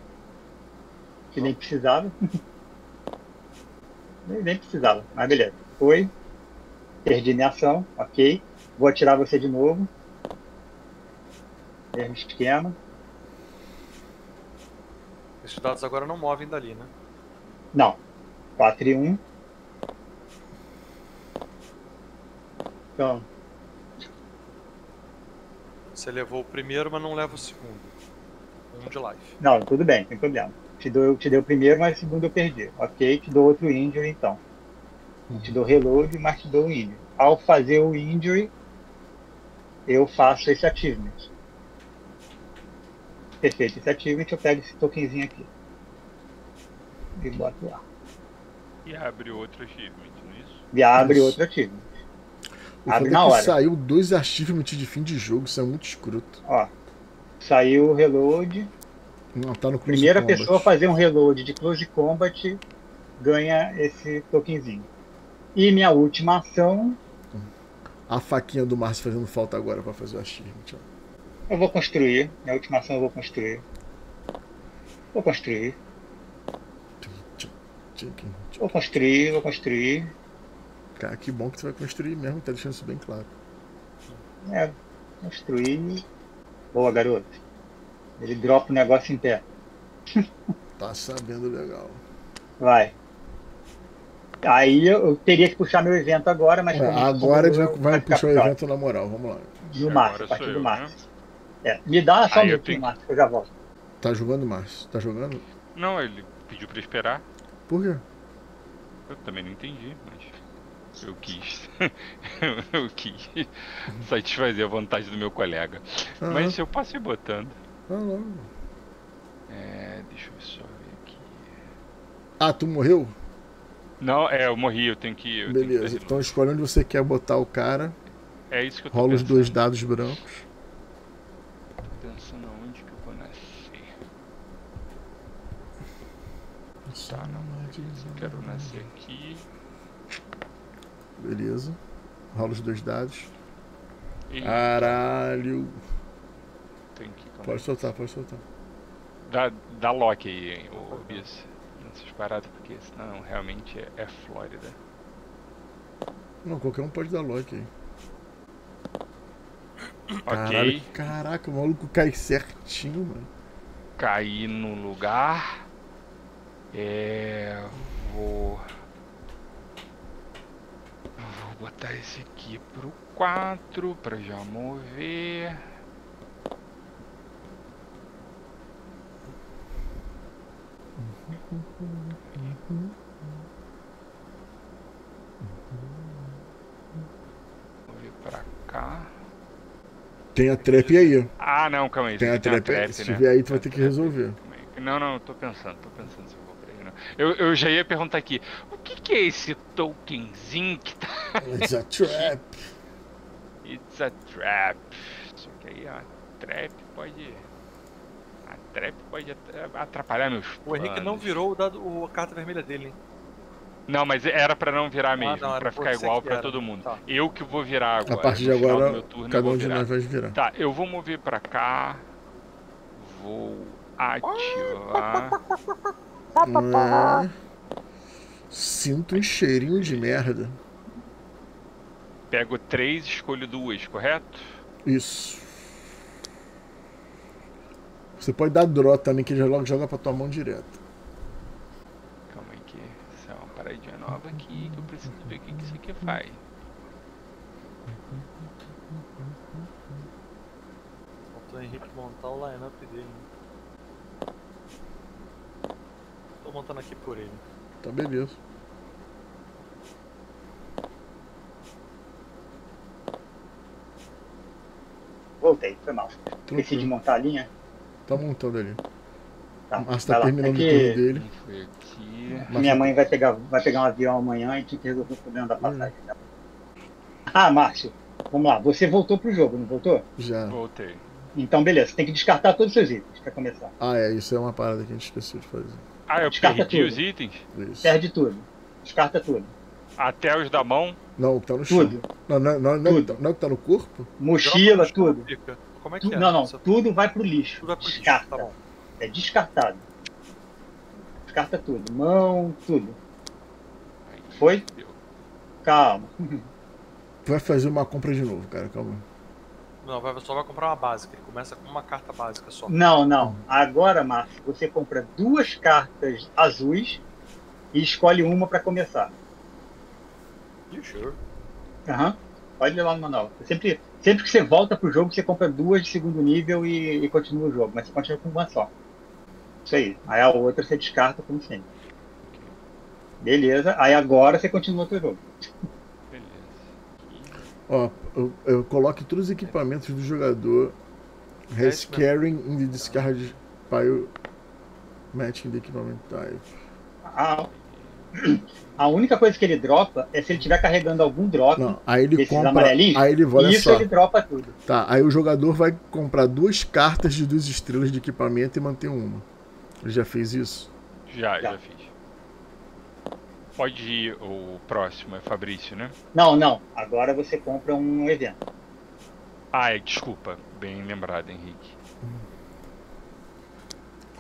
Que nem precisava. Nem precisava, mas beleza. Foi. Perdi minha ação. Ok. Vou atirar você de novo. Mesmo esquema. Esses dados agora não movem dali, né? Não. 4 e 1. Então. Você levou o primeiro, mas não leva o segundo. Um de life. Não, tudo bem, sem problema. Eu te dei o primeiro, mas o segundo eu perdi. Ok, te dou outro injury então. Te dou reload, mas te dou o injury. Ao fazer o injury, eu faço esse achievement. Perfeito, esse achievement eu pego esse tokenzinho aqui. E boto lá. E abre outro achievement, não é isso? E abre outro achievement. Abre na hora. Saiu 2 achievements de fim de jogo, isso é muito escroto. Ó, saiu o reload. Não, tá no Close Primeira Combat. Pessoa a fazer um reload de Close Combat ganha esse tokenzinho. E minha última ação. A faquinha do Márcio fazendo falta agora pra fazer o achievement. Eu vou construir. Minha última ação eu vou construir. Vou construir. Cara, que bom que você vai construir mesmo, tá deixando isso bem claro. É, construir. Boa, garoto. Ele dropa o negócio em pé. Tá sabendo legal. Vai. Aí eu teria que puxar meu evento agora, mas... É, agora ele vai puxar o evento na moral, vamos lá. Do Márcio, a partir do Márcio. Né? É, me dá só um minutinho, Márcio, que eu já volto. Tá jogando, Márcio? Tá jogando? Não, ele pediu pra esperar. Por quê? Eu também não entendi, mas... Eu quis. Eu quis satisfazer a vontade do meu colega. Uhum. Mas eu passei botando. Uhum. É, deixa eu só ver aqui. Ah, tu morreu? Não, é, eu morri, eu tenho que. Beleza, então escolhe onde você quer botar o cara. É isso que eu tô Rola pensando. Os 2 dados brancos. Tô pensando aonde que eu vou nascer. Pensar na magia. Quero nascer aqui. Beleza. Rola os dois dados. E... caralho. Tem que comer. Pode soltar, pode soltar. Dá lock aí, hein, o Bis. Nessas paradas, porque senão realmente é Flórida. Não, qualquer um pode dar lock aí. Ok. Caralho, caraca, o maluco cai certinho, mano. Caí no lugar. Vou botar esse aqui pro 4 pra já mover. Vou vir pra cá. Tem a trap aí. Ah, não, calma aí. Tem a trap, se tiver, né? Aí tu vai ter que resolver. Não, não, tô pensando se eu vou pra aí, não. Eu já ia perguntar aqui, o que é esse tokenzinho que tá... It's a trap. It's a trap. Só que aí a trap pode... a trap pode atrapalhar meus planos. O Henrique não virou a carta vermelha dele, hein? Não, mas era pra não virar mesmo, não, pra ficar igual pra todo mundo. Tá. Eu que vou virar agora. A partir de agora, meu turno, cada um de nós vai virar. Tá, eu vou mover pra cá. Vou ativar. Sinto um cheirinho de merda. Pego 3, escolho 2, correto? Isso. Você pode dar draw também, que ele logo joga pra tua mão direto. Calma aí que essa é uma paradinha nova aqui, que eu preciso ver o que isso aqui faz. Faltou o Henrique montar o line-up dele. Tô montando aqui por ele. Tá beleza. Voltei, foi mal. Esqueci de montar a linha. Tá montando ali. Tá, mas tá terminando o turno dele. Minha mãe vai pegar um avião amanhã e tinha que resolver o problema da passagem. Ah, Márcio, vamos lá. Você voltou pro jogo, não voltou? Já. Voltei. Então, beleza. Tem que descartar todos os seus itens pra começar. Ah, é. Isso é uma parada que a gente esqueceu de fazer. Ah, eu perdi os itens? Isso. Perde tudo. Descarta tudo. Até os da mão? Não, tá no chão. Tudo. Não, tá no corpo? Mochila, tudo. Como é que é? Não, tudo vai pro lixo. Tudo vai pro lixo, tá bom. É descartado. Descarta tudo. Mão, tudo. Foi? Calma. Tu vai fazer uma compra de novo, cara. Calma. Não, só vai comprar uma básica. Ele começa com uma carta básica só. Não. Agora, Márcio, você compra 2 cartas azuis e escolhe uma pra começar. You sure? Aham. Pode levar no manual. Sempre que você volta pro jogo, você compra 2 de segundo nível e continua o jogo, mas você continua com uma só. Isso aí. Aí a outra você descarta como sempre. Beleza. Aí agora você continua o seu jogo. Beleza. Ó, eu coloco todos os equipamentos do jogador. Has carrying in the discard pile matching the equipment type. A única coisa que ele dropa é se ele estiver carregando algum drop. Não, aí ele compra, aí ele vai isso só. Ele dropa tudo. Tá, aí o jogador vai comprar 2 cartas de 2 estrelas de equipamento e manter uma. Ele já fez isso? Já fiz. Pode ir o próximo, é Fabrício, né? Não. Agora você compra um evento. Ah, desculpa. Bem lembrado, Henrique.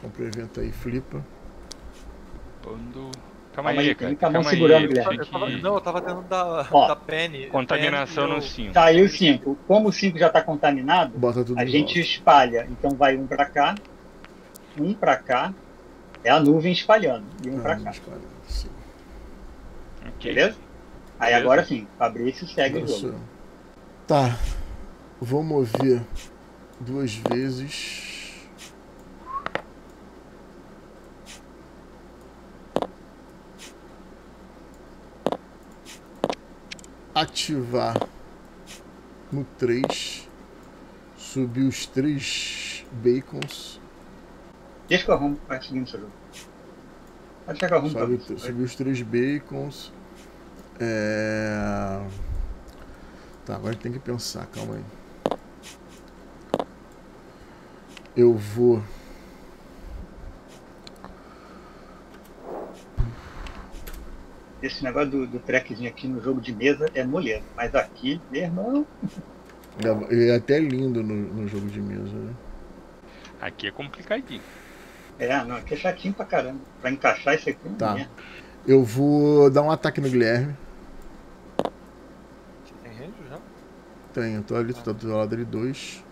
Compra o evento aí, flipa. Quando... Calma aí, cara. Tá mão segurando, Guilherme. Eu tava dentro da pene. Contaminação no 5. Saiu 5. Como o 5 já tá contaminado, a gente espalha. Então vai um pra cá, um pra cá. É a nuvem espalhando. E um pra cá. Okay. Beleza? Aí agora sim, Fabrício segue o jogo. Tá. Vou mover 2 vezes. Ativar no 3, subir os 3 bacons. Deixa que eu arrumo, vai seguindo o seu jogo. Pode chegar arrumo pra você. Subir os 3 bacons. Tá, agora tem que pensar, calma aí. Eu vou esse negócio do trackzinho aqui no jogo de mesa é moleza, mas aqui, meu irmão... É até lindo no jogo de mesa, né? Aqui é complicadinho. É, não, aqui é chatinho pra caramba. Pra encaixar isso aqui... Tá. Não é. Eu vou dar um ataque no Guilherme. Você tem range já? Tenho, tô ali, tô do lado ali, 2.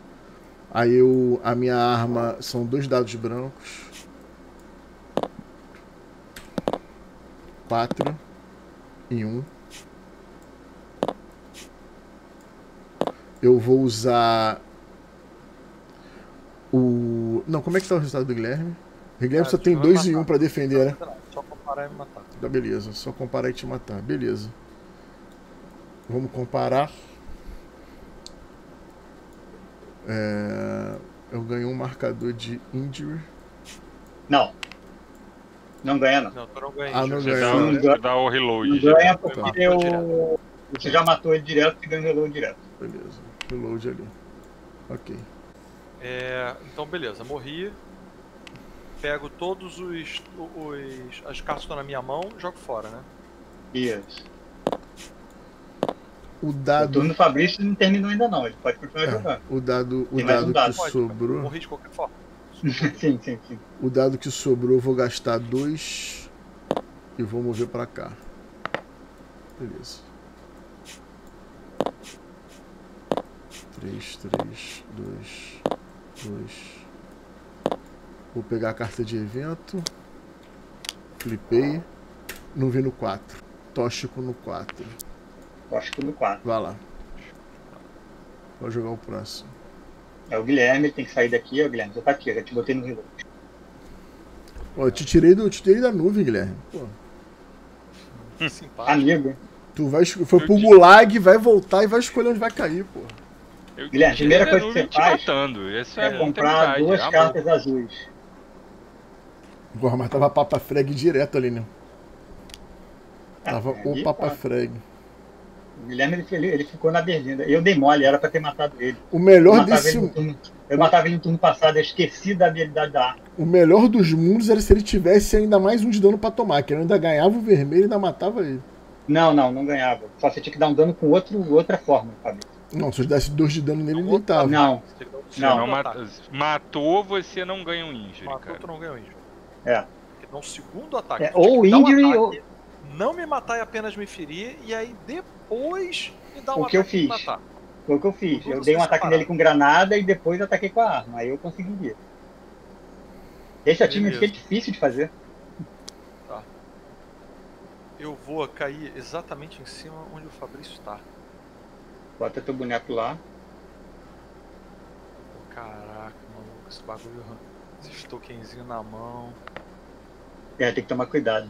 Aí eu... A minha arma são 2 dados brancos. 4 e 1. Eu vou usar o... Não, como é que tá o resultado do Guilherme? O Guilherme só tem 2 e 1 pra defender, né? Só comparar e me matar. Tá, beleza, só comparar e te matar. Beleza. Vamos comparar. É... Eu ganhei um marcador de injury. Não. Não ganha, não. Não, tu não ganha. Ah, não ganha. Você dá o reload. Não ganha porque eu... Você já matou ele direto e ganha o reload direto. Beleza. Reload ali. Ok. É, então, beleza. Morri. Pego todos os... As cartas estão na minha mão e jogo fora, né? Isso. O dado... O turno do Fabrício não terminou ainda não. Ele pode continuar jogando. O dado que sobrou... Morri de qualquer forma. Sim, sim, sim. O dado que sobrou eu vou gastar 2 e vou mover pra cá. Beleza. 3, 2. Vou pegar a carta de evento. Flipei. Não vi no 4. Tóxico no 4. Tóxico no 4. Vai lá. Vou jogar o próximo. É o Guilherme, tem que sair daqui, ó, Guilherme, já tá aqui, eu já te botei no reload. Ó, eu te tirei da nuvem, Guilherme. Pô. Simpático. Amigo. Tu vai, foi pro gulag, vai voltar e vai escolher onde vai cair, pô. Guilherme, a primeira coisa que você faz é comprar 2 cartas azuis. Porra, mas tava papa frag direto ali, né? Tava o papa frag. O Guilherme, ele ficou na berlinda. Eu dei mole, era pra ter matado ele. O melhor eu matava ele no turno passado, eu esqueci da habilidade da arma. O melhor dos mundos era se ele tivesse ainda mais um de dano pra tomar, que ele ainda ganhava o vermelho e ainda matava ele. Não ganhava. Só você tinha que dar um dano com outra forma, Fabrício. Não, se eu desse 2 de dano nele, ele matava. Matou, você não ganha um injury, cara. Matou, tu não ganha um injury. É. Então, segundo ataque... É, ou injury ou... Não me matar e apenas me ferir, e aí depois me dar um ataque e me matar. Foi o que eu fiz. Eu dei um ataque nele com granada e depois ataquei com a arma. Aí eu consegui. Esse atinge é difícil de fazer. Tá. Eu vou cair exatamente em cima onde o Fabrício está. Bota teu boneco lá. Caraca, maluco, esse bagulho. Esse tokenzinho na mão. É, tem que tomar cuidado.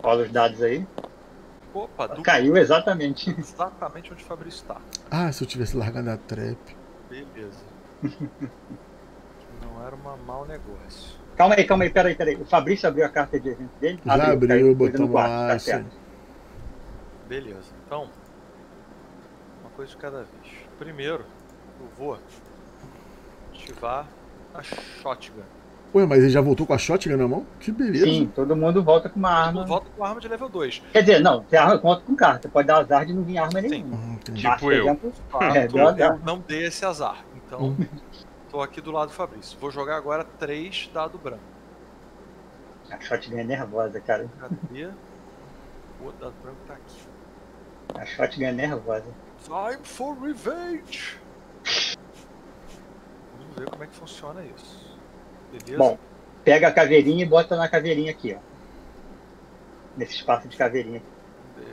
Olha os dados aí. Opa, caiu exatamente. Exatamente onde o Fabrício está. Ah, se eu tivesse largado a trap. Beleza. Não era um mau negócio. Calma aí, peraí. O Fabrício abriu a carta de evento dele? Já abriu, botou no quarto, tá. Beleza, então. Uma coisa de cada vez. Primeiro, eu vou ativar a shotgun. Ué, mas ele já voltou com a shotgun na mão? Que beleza. Sim, todo mundo volta com uma arma. Todo mundo volta com arma de level 2. Quer dizer, não, você volta com carta. Você pode dar azar de não vir arma nenhuma. Tipo eu. Exemplo, eu não dei esse azar. Então, tô aqui do lado do Fabrício. Vou jogar agora 3 dado branco. A shotgun é nervosa, cara. Cadê? O outro dado branco tá aqui. A shotgun é nervosa. Time for revenge! Vamos ver como é que funciona isso. Beleza. Bom, pega a caveirinha e bota na caveirinha aqui, ó. Nesse espaço de caveirinha.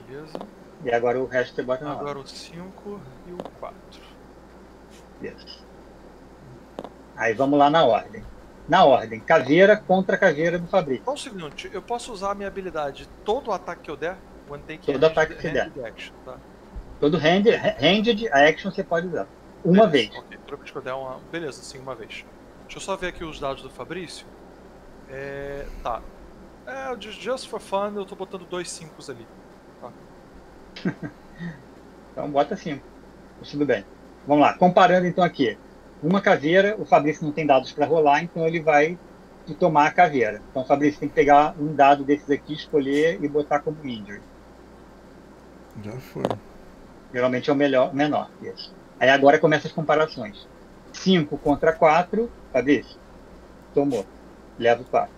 Beleza. E agora o resto você bota na agora o 5 e o 4. Beleza. Aí vamos lá na ordem. Na ordem, caveira contra caveira do Fabrício. Então, seguinte, eu posso usar a minha habilidade todo ataque que eu der? Todo ataque que você der. Action, tá? Todo handed action você pode usar. Uma vez. Ok, toda vez que eu der uma... Beleza, sim, uma vez. Deixa eu só ver aqui os dados do Fabrício. É, tá. É, just for fun, eu tô botando 2 5s ali. Tá. Então bota 5. Tudo bem. Vamos lá, comparando então aqui. Uma caveira, o Fabrício não tem dados pra rolar, então ele vai de tomar a caveira. Então, Fabrício, tem que pegar um dado desses aqui, escolher e botar como injury. Já foi. Geralmente é o melhor, menor. Isso. Aí agora começa as comparações. 5 contra 4, Fabrício, tomou. Leva o 4.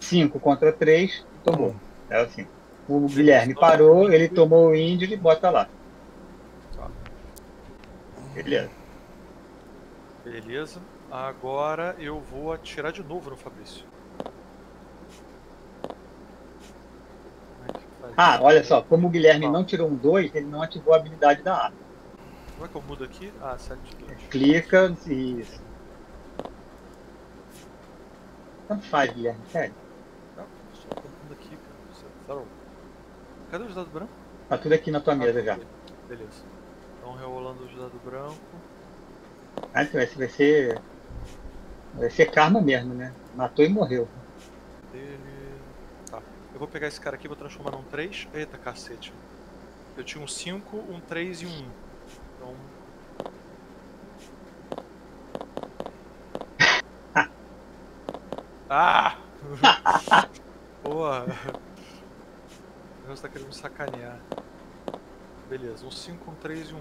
5 contra 3, tomou. Leva o 5. O Guilherme parou, ele tomou o injury e bota lá. Beleza. Beleza. Agora eu vou atirar de novo no Fabrício. Ah, olha só, como o Guilherme não tirou um 2, ele não ativou a habilidade da arma. Como é que eu mudo aqui? Ah, 7 de 2. Clica e... Tanto faz, Guilherme, sério. Não, só tô mudando aqui, cara. Cadê os dados brancos? Tá tudo aqui na tua mesa já. Beleza. Então, reolando os dados brancos. Ah, então esse vai ser... Vai ser karma mesmo, né? Matou e morreu. Eu vou pegar esse cara aqui, vou transformar num 3. Eita, cacete. Eu tinha um 5, um 3 e um 1. Então... Ah! Porra! Deus tá querendo me sacanear. Beleza, um 5, um 3 e um 1.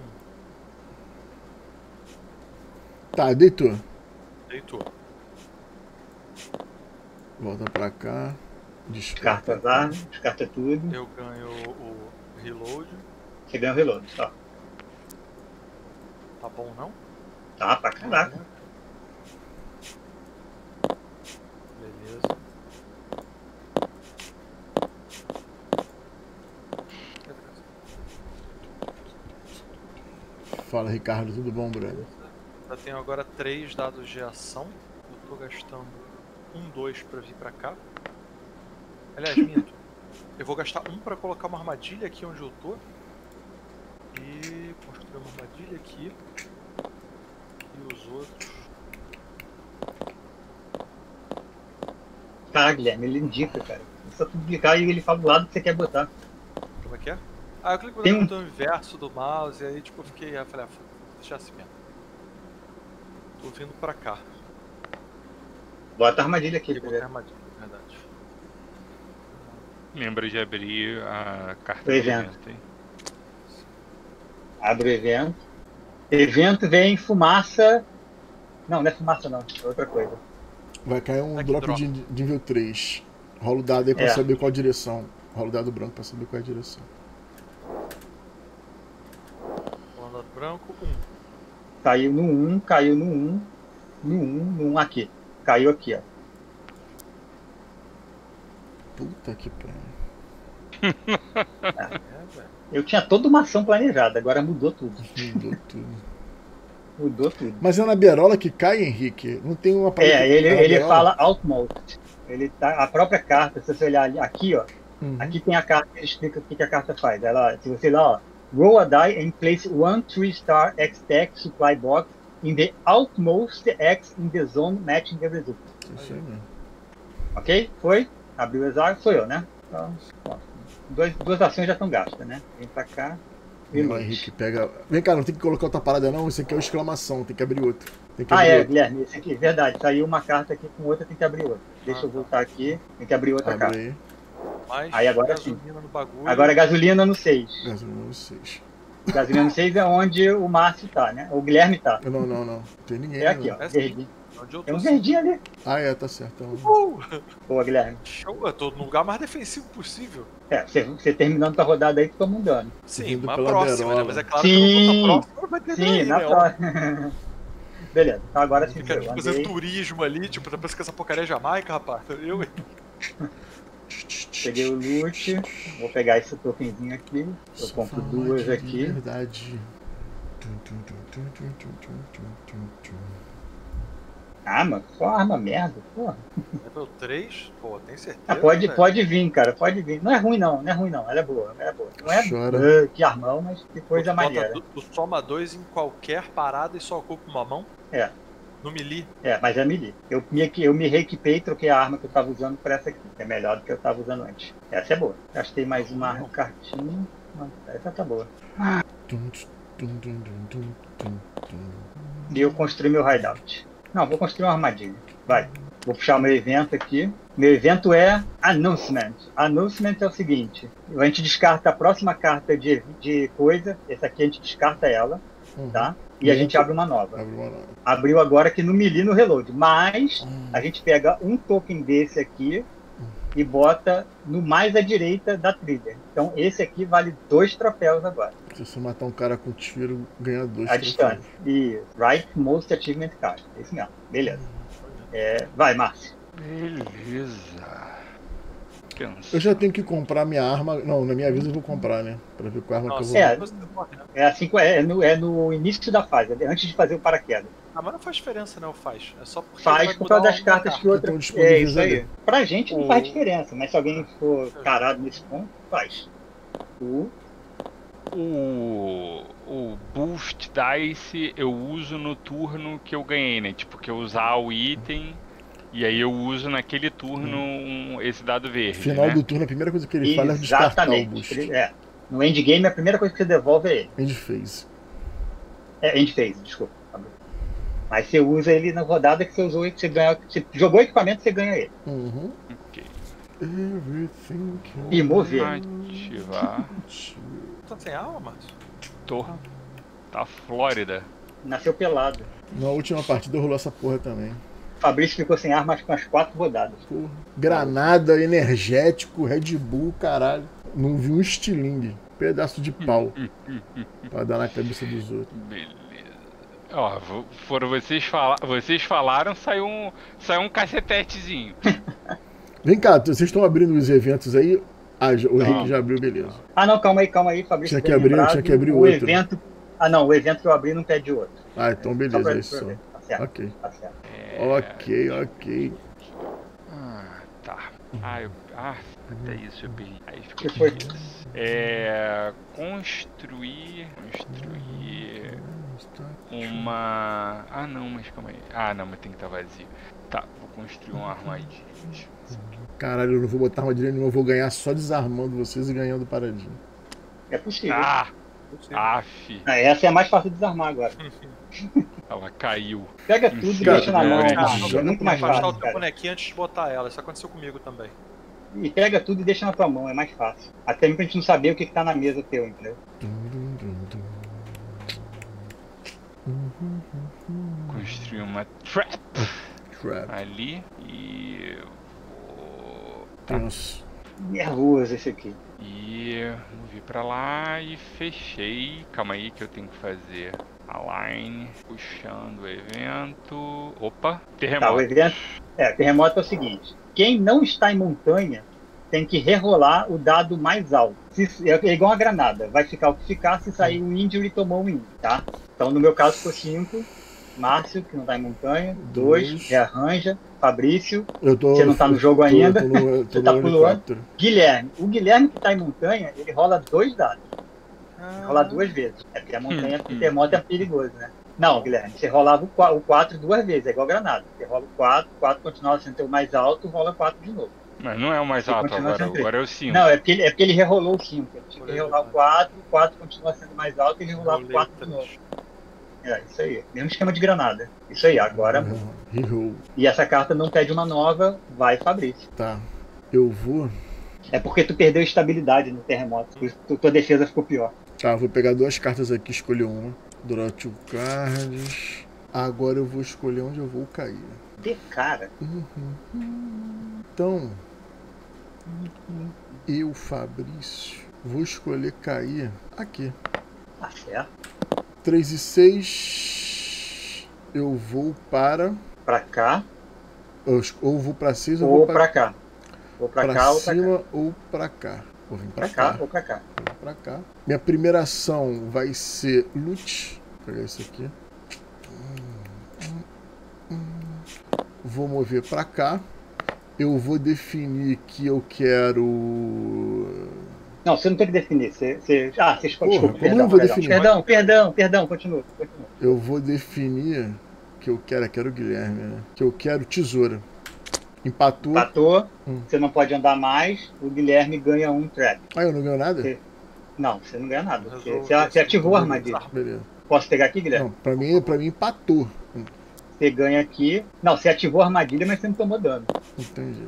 Tá, deitou. Deitou. Volta pra cá. Descarta as armas, descarta tudo. Eu ganho o reload. Você ganha o reload, tá? Tá bom, não? Tá, pra caraca. Beleza. Fala, Ricardo, tudo bom, brother? Eu tenho agora 3 dados de ação. Eu tô gastando um 2 pra vir pra cá. Aliás, minto. Eu vou gastar um pra colocar uma armadilha aqui onde eu tô. E construir uma armadilha aqui. E os outros. Tá, Guilherme, ele indica, cara. É só tu clicar e ele fala do lado que você quer botar. Como é que é? Ah, eu clico no botão inverso do mouse e aí tipo eu fiquei. Aí falei, ah, vou deixar assim mesmo. Tô vindo pra cá. Bota a armadilha aqui, bota a armadilha, na verdade. Lembra de abrir a carta do evento, hein? Abre o evento. Evento vem fumaça. Não, não é fumaça não, é outra coisa. Vai cair um drop de nível 3. Rola o dado aí pra saber qual direção. Rola o dado branco pra saber qual é a direção. Rola o dado branco, 1. Caiu no 1, caiu no 1. No 1, no 1 aqui. Caiu aqui, ó. Puta que pariu. Eu tinha toda uma ação planejada, agora mudou tudo. Mudou tudo. Mudou tudo. Mas é na berola que cai, Henrique? Não tem uma parada. É, ele fala outmost. Ele tá, a própria carta, se você olhar ali, aqui, ó. Uhum. Aqui tem a carta, ele explica o que a carta faz. Ela, se você lá, ó. Roll a die and place one 3-star X-Tech supply box in the outmost X in the zone matching the result. Isso aí mesmo. Ok? Foi? Abriu o hexágono, sou eu, né? Então, ó, duas ações já estão gastas, né? Vem pra cá. Não, Henrique, pega... Vem cá, não tem que colocar outra parada não, esse aqui é uma exclamação, tem que abrir outro. Tem que abrir outro. Guilherme, esse aqui, verdade, saiu uma carta aqui com outra, tem que abrir outra. Deixa eu voltar aqui, tem que abrir outra carta. Aí. Mas aí agora sim. Agora gasolina no 6. Gasolina no 6. Gasolina no 6 é onde o Márcio tá, né? O Guilherme tá. Não, não, não. Não tem ninguém. É aqui, não. Ó, verdinho. É um verdinho ali. Ah, é, tá certo. Boa, Guilherme. Eu tô no lugar mais defensivo possível. É, você terminando tua rodada aí, tu toma um dano. Sim, na próxima, né? Mas é claro que eu não tô na próxima, vai ter sim, na próxima. Beleza, então agora sim. Fica fazendo turismo ali, tipo, parece que essa porcaria é Jamaica, rapaz. Eu, hein? Peguei o loot, vou pegar esse tokenzinho aqui. Eu compro duas aqui. Verdade. Arma? Só arma merda, porra. Level 3? Pô, tem certeza. Ah, pode vir, cara, pode vir. Não é ruim não, não é ruim não, ela é boa, ela é boa. Não é que armão, mas que coisa maneira. Tu toma 2 em qualquer parada e só ocupa uma mão? É. No melee? É, mas é melee. Eu me reequipei e troquei a arma que eu tava usando por essa aqui. É melhor do que eu tava usando antes. Essa é boa. Gastei mais uma cartinha. Essa tá boa. E eu construí meu hideout. Não, vou construir uma armadilha. Vai. Vou puxar meu evento aqui. Meu evento é Announcement. Announcement é o seguinte: a gente descarta a próxima carta de coisa. Essa aqui a gente descarta ela, tá? E a gente abre uma nova. Abriu agora aqui no melee, no reload. Mas a gente pega um token desse aqui e bota no mais à direita da trilha. Então esse aqui vale 2 troféus agora. Se você matar um cara com tiro, ganha 2 troféus. A distância. E Right Most Achievement Card. Esse mesmo. Beleza. É, vai, Márcio. Beleza. Eu já tenho que comprar minha arma. Não, na minha vida eu vou comprar, né? Pra ver qual arma que eu vou. É no início da fase, antes de fazer o paraquedas. Ah, mas não faz diferença, não, faz. É só porque faz por causa das cartas que outra. É isso aí. Pra gente não faz diferença, mas se alguém for carado nesse ponto, faz. O boost dice eu uso no turno que eu ganhei, né? Tipo, que eu usar o item. E aí eu uso naquele turno esse dado verde. Final do turno, a primeira coisa que ele fala é descartar o boost. É. No endgame, a primeira coisa que você devolve é ele. End phase. É, end phase, desculpa. Mas você usa ele na rodada que você usou, que você ganha. Você jogou o equipamento, você ganha ele. Uhum. Ok. E mover. Ativar. Tá sem alma, Márcio? Tô. Tá Flórida. Nasceu pelado. Na última partida rolou essa porra também. Fabrício ficou sem armas com as 4 rodadas. Porra. Granada, energético, Red Bull, caralho. Não vi um estilingue. Pedaço de pau. Pra dar na cabeça dos outros. Beleza. Ó, foram vocês falaram, saiu um cacetetezinho. Vem cá, vocês estão abrindo os eventos aí? Ah, o Henrique já abriu, beleza. Ah, não, calma aí, Fabrício. Tinha que abrir o outro. Evento... Ah, não, o evento que eu abri não pede outro. Ah, então beleza, é isso. Tá certo, ok. Tá certo. Ok. Ah, tá. Até isso eu perdi. Aí ficou aqui. É. Construir. Uma. Ah, não, mas calma aí. Ah, não, mas tem que estar vazio. Tá, vou construir uma armadilha. Caralho, eu não vou botar armadilha nenhuma, eu vou ganhar só desarmando vocês e ganhando paradinha. É possível. Ah! Aff. Essa é a mais fácil de desarmar agora. Ela caiu. Pega tudo e deixa na mão. É muito mais fácil. Afastar o teu bonequinho antes de botar ela. Isso aconteceu comigo também. E pega tudo e deixa na tua mão, é mais fácil. Até mesmo pra gente não saber o que tá na mesa teu, entendeu? Construir uma trap. Ali e vou... Tá. Nervoso esse aqui. E movi pra lá e fechei. Calma aí que eu tenho que fazer align, puxando o evento. Opa, terremoto. Tá, o evento, terremoto é o seguinte: quem não está em montanha tem que rerolar o dado mais alto. É igual uma granada, vai ficar o que ficar. Se sair um injury, tomou um injury, tá? Então no meu caso ficou 5. Márcio, que não tá em montanha. 2, rearranja. Fabrício, você não tá no jogo ainda. Você tá pulando. Guilherme. O Guilherme que tá em montanha, ele rola 2 dados. Ele rola 2 vezes. É porque a montanha, o terremoto é perigoso, né? Não, Guilherme, você rolava o 4 2 vezes, é igual granada. Você rola o 4, o 4 continua sendo o mais alto, rola 4 de novo. Mas não é o mais alto agora é o 5. Não, é porque ele rerolou o 5. Ele tinha que rerolar o 4, o 4 continua sendo mais alto e ele rolava o 4 de novo. É, isso aí. Mesmo esquema de granada. Isso aí, agora... E essa carta não pede uma nova, vai Fabrício. Tá, eu vou... É porque tu perdeu estabilidade no terremoto, tua defesa ficou pior. Tá, vou pegar 2 cartas aqui, escolher uma. Draw 2 cards... Agora eu vou escolher onde eu vou cair. De cara? Então... Eu, Fabrício, vou escolher cair aqui. Tá certo. 3 e 6, eu vou para... Pra cá. Ou vou pra 6 ou vou pra cá. Ou pra cá ou pra cá. Ou pra cá. Vou vir pra cá. Ou pra cá. Vou pra cá. Minha primeira ação vai ser loot. Vou pegar isso aqui. Vou mover pra cá. Eu vou definir que eu quero... Não, você não tem que definir. Você escolhe. Perdão, continua. Eu vou definir que eu quero o Guilherme, né? Que eu quero tesoura. Empatou. Você não pode andar mais, o Guilherme ganha um trap. Ah, eu não ganho nada? Não, você não ganha nada. Você ativou a armadilha. Beleza. Posso pegar aqui, Guilherme? Não, pra mim empatou. Você ganha aqui. Não, você ativou a armadilha, mas você não tomou dano. Entendi.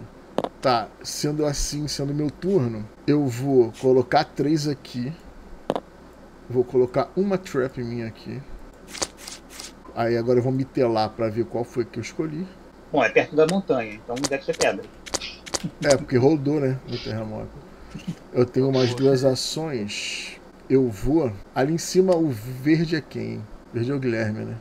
Tá, sendo assim, sendo meu turno, eu vou colocar 3 aqui. Vou colocar uma trap minha aqui. Aí agora eu vou me telar pra ver qual foi que eu escolhi. Bom, é perto da montanha, então deve ser pedra. É, porque rodou, né, no terremoto. Eu tenho umas duas ações. Eu vou... Ali em cima, o verde é quem? Verde é o Guilherme, né?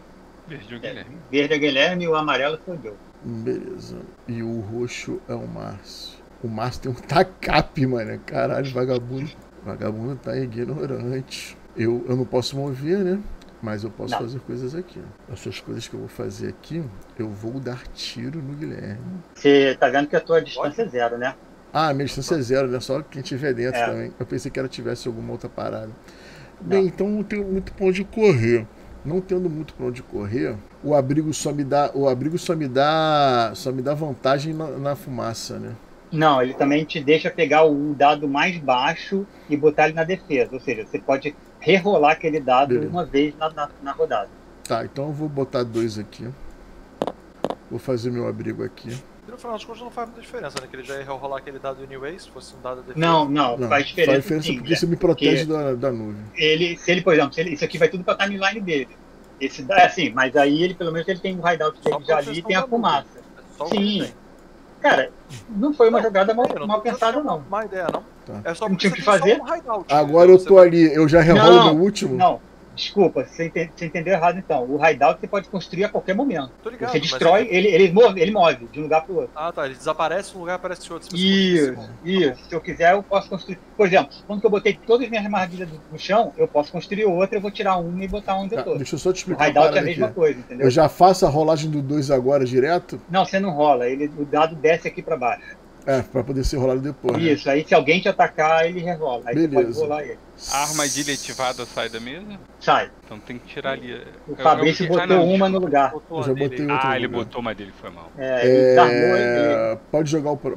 Verde é o Guilherme. É, verde é o Guilherme e o amarelo foi eu. Beleza. E o roxo é o Márcio. O Márcio tem um tacape, mano. Caralho, vagabundo. Vagabundo tá ignorante. Eu não posso mover, né? Mas eu posso fazer coisas aqui. Essas coisas que eu vou fazer aqui, eu vou dar tiro no Guilherme. Você tá vendo que a tua distância é zero, né? Ah, a minha distância é zero, né? Só quem tiver dentro também. Eu pensei que ela tivesse alguma outra parada. Não. Bem, então não tenho muito pra onde correr. Não tendo muito pra onde correr, o abrigo só me dá, vantagem na fumaça, né? Não, ele também te deixa pegar o dado mais baixo e botar ele na defesa. Ou seja, você pode rerolar aquele dado uma vez na rodada. Tá, então eu vou botar 2 aqui. Vou fazer meu abrigo aqui. E no final de contas não faz muita diferença, né? Que ele já ia rolar aquele dado anyway, se fosse um dado defesa. Não, faz diferença. Faz diferença sim, porque isso me protege da nuvem. Se ele, por exemplo, isso aqui vai tudo pra timeline dele. Esse, assim, mas aí ele pelo menos ele tem um hideout dele já ali e tem a fumaça. Sim. Cara, não foi uma jogada mal pensada, não. Má ideia, não. Tá. É só não tinha o que fazer. Agora eu tô ali, eu já revolo no último. Não, desculpa, você entendeu errado então. O hideout você pode construir a qualquer momento. Tô ligado, você destrói, ele move de um lugar pro outro. Ah, tá, ele desaparece um lugar e aparece de outro. Isso. Se eu quiser, eu posso construir. Por exemplo, quando eu botei todas as minhas armadilhas no chão, eu posso construir outra, eu vou tirar uma e botar onde eu tô. Deixa eu só te explicar. O hideout é a mesma coisa, entendeu? Eu já faço a rolagem do 2 agora direto? Não, você não rola, o dado desce aqui pra baixo. É, pra poder ser rolado depois. Isso, né? Aí se alguém te atacar, ele rerola. Aí você pode rolar ele. A armadilha ativada sai da mesa? Sai. Então tem que tirar ali. O Fabrício botou uma no lugar. Eu já botei outra. Ah, ele botou uma dele, foi mal. É, ele tarmou ele.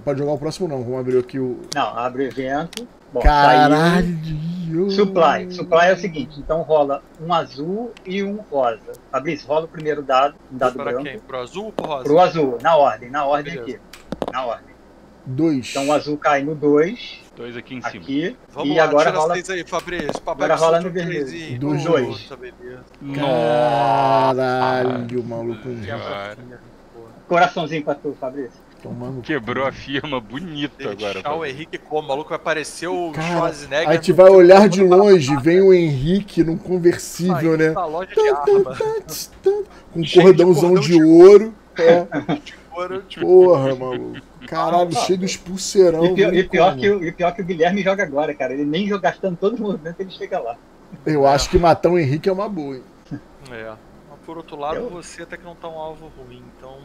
Pode jogar o próximo não, vamos abrir aqui o... Não, abre o evento. Bom, caralho! Supply é o seguinte, então rola um azul e um rosa. Fabrício, rola o primeiro dado, um dado branco. Pra quem? Pro azul ou pro rosa? Pro azul, na ordem aqui. Na ordem. 2. Então o azul cai no 2. 2 aqui em cima. Aqui. Vamos e lá, agora rola. Aí, Fabrício. Agora rola no vermelho. 2. Caralho, maluco. Coraçãozinho pra tu, Fabrício. Tomando. Quebrou a firma bonito agora. O Henrique como? O maluco vai aparecer o Schwarzenegger. Aí te vai olhar de longe, vem o Henrique num conversível, né? Com um cordãozão de ouro. Porra, maluco. Caralho, cheio dos pulseirão. E pior que o Guilherme joga agora, cara. Ele nem joga gastando todo o movimento, ele chega lá. Eu acho que matar o Henrique é uma boa, hein? É. Mas por outro lado, você até que não tá um alvo ruim, então...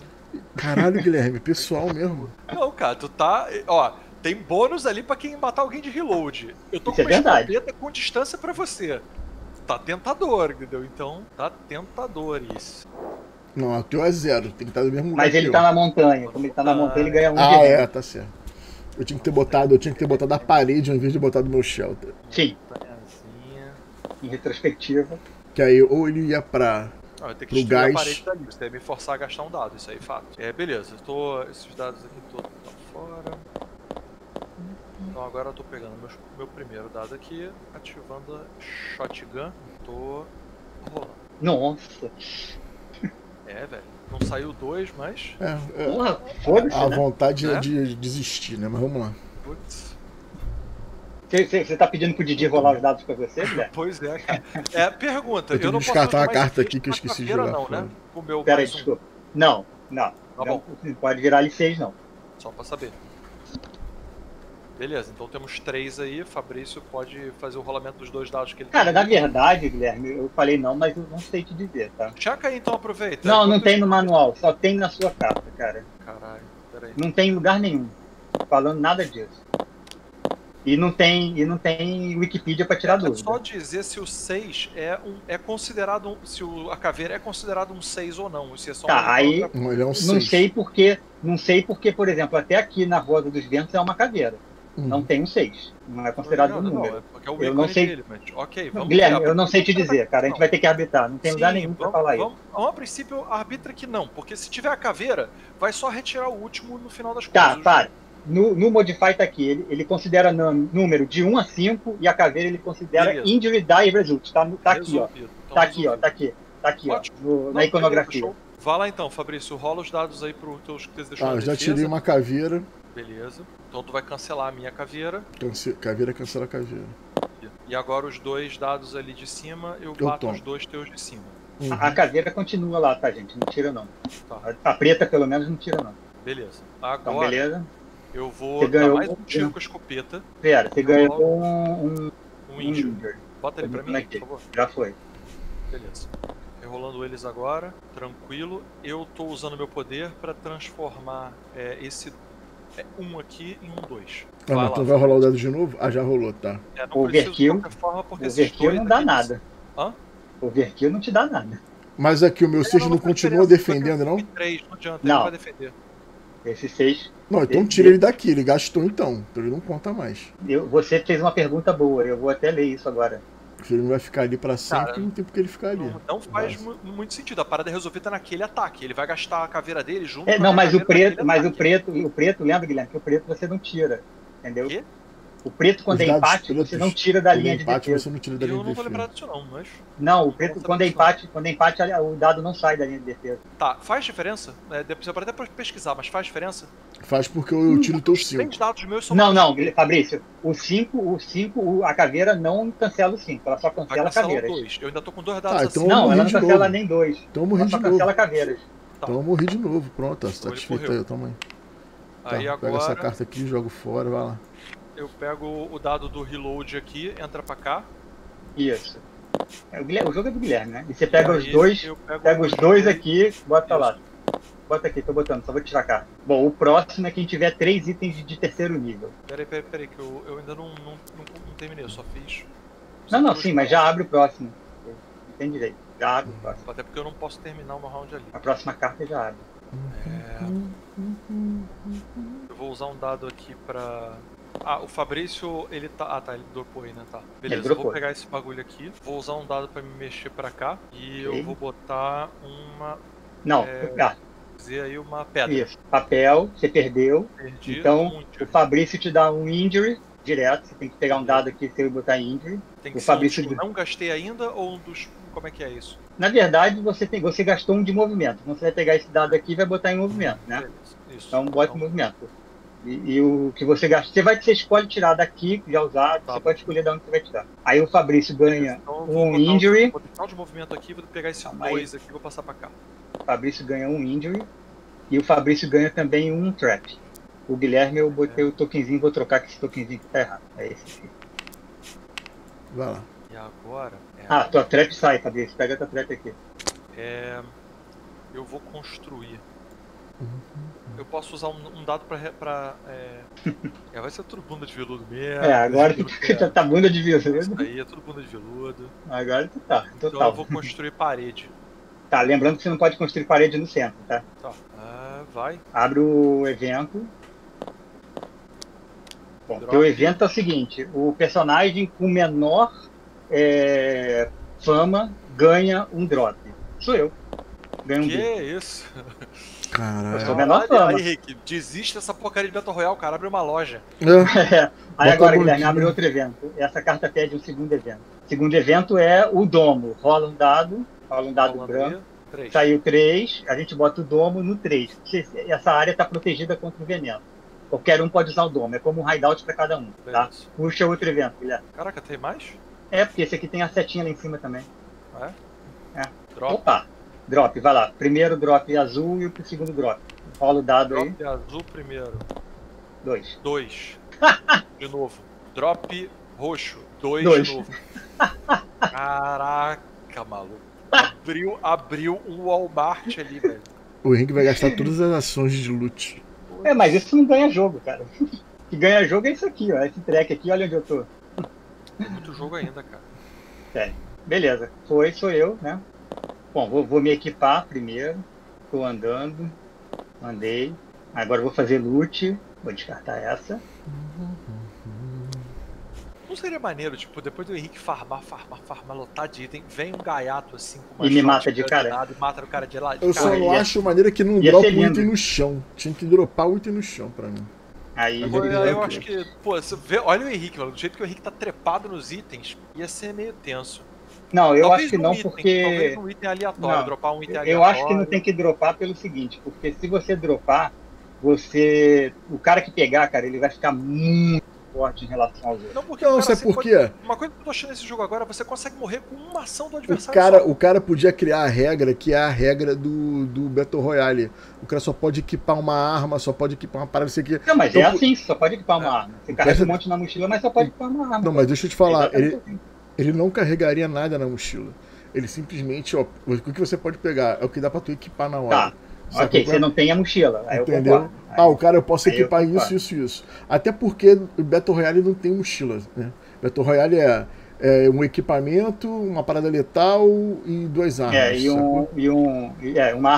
Caralho, Guilherme, pessoal mesmo. Não, cara, tu tá... Ó, tem bônus ali pra quem matar alguém de reload. Eu tô com uma escopeta com distância pra você. Tá tentador, entendeu? Então, tá tentador isso. Não, o teu é zero, tem que estar do mesmo lugar. Mas ele tá na montanha, como ele tá na montanha, ele ganha um. Ah, é, tá certo. Eu tinha que ter botado a parede ao invés de botar do meu shelter. Sim. Em retrospectiva. Que aí ou ele ia pra. Ah, eu tenho que destruir a parede dali, você deve me forçar a gastar um dado, isso aí é fato. É, beleza, eu tô. Esses dados aqui todos estão fora. Então agora eu tô pegando meu primeiro dado aqui, ativando a shotgun. Tô rolando. Nossa! É, velho. Não saiu 2, mas... A vontade é de desistir, né? Mas vamos lá. Putz. Você tá pedindo pro Didi rolar os dados pra você, velho? Pois é, cara. É, pergunta. Eu não posso descartar uma carta aqui que eu esqueci de jogar. Não, né? O meu pera aí, desculpa. Não. Tá bom. Não pode virar L6, não. Só pra saber. Beleza, então temos 3 aí, Fabrício pode fazer o rolamento dos 2 dados que ele tem. Cara, na verdade, Guilherme, eu falei não, mas eu não sei te dizer, tá? Chaca aí, então aproveita. Não, não tem no manual, só tem na sua carta, cara. Caralho, peraí. Não tem em lugar nenhum, falando nada disso. E não tem Wikipedia pra tirar dúvida. Só dizer se o 6 é considerado, se a caveira é considerado um 6 ou não. Se é só aí, não sei porque, por exemplo, até aqui na Roda dos Ventos é uma caveira. Não tenho 6. Não é considerado um número. Não, eu não sei. Dele, mas, okay, vamos Guilherme, eu não sei te dizer, cara. A gente vai ter que arbitrar. Não tem lugar nenhum pra falar isso. A princípio, arbitra que não. Porque se tiver a caveira, vai só retirar o último no final das contas. Tá, para. No Modify tá aqui. Ele considera número de 1 a 5 e a caveira ele considera Injury, Die e Result. Tá aqui, ó. Tá aqui, ó. Tá aqui. Tá aqui, ó. Na iconografia. Vá lá então, Fabrício. Rola os dados aí pro teus que deixaram. Ah, eu já tirei uma caveira. Beleza. Então tu vai cancelar a minha caveira. Caveira cancela a caveira. E agora os dois dados ali de cima, eu bato os dois teus de cima. Uhum. A caveira continua lá, tá, gente? Não tira não. Tá. A preta, pelo menos, não tira não. Beleza. Agora então, beleza. Eu vou dar mais um tiro com a escopeta. Pera, você ganhou um injury. Bota ele pra mim, por favor. Já foi. Beleza. Rolando eles agora, tranquilo. Eu tô usando meu poder pra transformar esse 1 aqui em 1-2. Vai, então vai rolar o dado de novo? Ah, já rolou, tá. Não overkill, de forma, porque overkill não dá nada. Hã? Overkill não te dá nada. Mas aqui o meu 6 não continua defendendo, não? 3, não adianta, não. Ele vai defender. Esse 6... Não, então tira ele daqui, ele gastou então ele não conta mais. Você fez uma pergunta boa, eu vou até ler isso agora. Ele não vai ficar ali pra sempre, cara, não tem porque ele ficar ali. Não faz muito sentido. A parada é resolvida naquele ataque. Ele vai gastar a caveira dele junto. Não, mas o preto, lembra, Guilherme, que o preto você não tira. Entendeu? Quê? O preto, quando é empate, você não tira da linha de defesa. Eu não vou lembrar disso, não, mas. Não, o preto, quando é empate, o dado não sai da linha de defesa. Tá, faz diferença? Depois eu parei até pra pesquisar, mas faz diferença? Faz porque eu tiro o teu 5. Não, Fabrício, o 5, a caveira não cancela o 5, ela só cancela caveiras. Eu ainda tô com 2 dados assim. Não, ela não cancela nem 2. Ela só cancela caveiras. Então eu morri de novo, pronto, satisfeito aí, toma aí. Pega essa carta aqui, jogo fora, vai lá. Eu pego o dado do reload aqui, entra pra cá. Isso. O jogo é do Guilherme, né? E você pega os dois, pega os dois aqui, bota lá. Bota aqui, tô botando, só vou tirar cá. Bom, o próximo é quem tiver 3 itens de terceiro nível. Peraí, que eu ainda não terminei, eu só fiz. Não, sim, mas já abre o próximo. Tem direito, já abre o próximo. Até porque eu não posso terminar uma round ali. A próxima carta já abre. Eu vou usar um dado aqui pra... Ah, o Fabrício, ele tá... Ah, tá, ele dropou aí, né? Tá. Beleza, eu vou pegar esse bagulho aqui. Vou usar um dado pra me mexer pra cá. E eu vou botar uma... Não, dizer aí uma pedra. Isso, papel, você perdeu. Perdi, então, o Fabrício te dá um injury direto. Você tem que pegar um dado aqui e botar injury. Tem que o ser Fabrício um, tipo, não gastei ainda ou um dos... Como é que é isso? Na verdade, você gastou um de movimento. Então, você vai pegar esse dado aqui e vai botar em movimento, né? Beleza, isso. Então, bota em movimento. E o que você gasta, você escolhe tirar daqui, já usado, você pode escolher de onde você vai tirar. Aí o Fabrício ganha um injury. Vou botar de movimento aqui, vou pegar esse 2 aqui e vou passar pra cá. O Fabrício ganha um injury. E o Fabrício ganha também um trap. O Guilherme, eu botei o tokenzinho, vou trocar com esse tokenzinho que tá errado. É esse aqui. Vai lá. E agora... tua trap sai, Fabrício. Pega a tua trap aqui. Eu vou construir. Eu posso usar um dado pra vai ser tudo bunda de veludo mesmo. Agora tá bunda de veludo. Isso aí é tudo bunda de veludo. Agora tu tá. Total. Então eu vou construir parede. Tá, lembrando que você não pode construir parede no centro, tá? Tá. Vai. Abre o evento. Bom, o evento é o seguinte. O personagem com menor fama ganha um drop. Sou eu. Ganho um drop. Que isso? Caralho. Eu sou menor fama. Aí, Rick, desiste dessa porcaria de Battle Royale, cara. Abre uma loja. Aí agora, Guilherme, abre outro evento. Essa carta pede um segundo evento. O segundo evento é o domo. Rola um dado branco. 3. Saiu 3. A gente bota o domo no 3. Essa área está protegida contra o veneno. Qualquer um pode usar o domo. É como um hideout para cada um. Tá? Puxa outro evento, Guilherme. Caraca, tem mais? Porque esse aqui tem a setinha lá em cima também. Drop. Opa. Drop, vai lá. Primeiro drop é azul e o segundo drop. Rola o dado drop aí. Drop azul primeiro. 2. De novo. Drop roxo. 2 de novo. Caraca, maluco. Abriu um Walmart ali, velho. O Henrique vai gastar todas as ações de loot. Mas isso não ganha jogo, cara. O que ganha jogo é isso aqui, ó. Esse track aqui, olha onde eu tô. Tem muito jogo ainda, cara. Beleza. Sou eu, né? Bom, vou me equipar primeiro. Tô andando. Andei. Agora vou fazer loot. Vou descartar essa. não seria maneiro, tipo, depois do Henrique farmar, lotar de item, vem um gaiato assim com uma e me mata de cara. E mata o cara de lado. Eu só não acho maneiro que não dropa o item no chão. Tinha que dropar o item no chão pra mim. Aí agora, eu acho que, pô, você vê, olha o Henrique, mano, do jeito que o Henrique tá trepado nos itens, ia ser meio tenso. Não, eu talvez acho que não, item, porque... Talvez um item aleatório, não, dropar um item aleatório. Eu acho que não tem que dropar pelo seguinte, porque se você dropar, você... O cara que pegar, cara, ele vai ficar muito forte em relação aos outros. Não, porque não, cara, por quê? Uma coisa que eu tô achando nesse jogo agora, você consegue morrer com uma ação do adversário. O cara podia criar a regra, que é a regra do Battle Royale. O cara só pode equipar uma arma, só pode equipar uma parada, aqui. Não, mas então, é assim, só pode equipar uma arma. Você carrega um monte na mochila, mas só pode equipar uma arma. Não, mas deixa eu te falar, ele não carregaria nada na mochila. Ele simplesmente, ó, o que você pode pegar é o que dá pra tu equipar na hora. Tá. Sabe, ok, você não tem a mochila, aí entendeu? Eu concordo. Ah, o cara, eu posso equipar isso. Até porque o Battle Royale não tem mochila, né? Battle Royale é um equipamento, uma parada letal e duas armas. Uma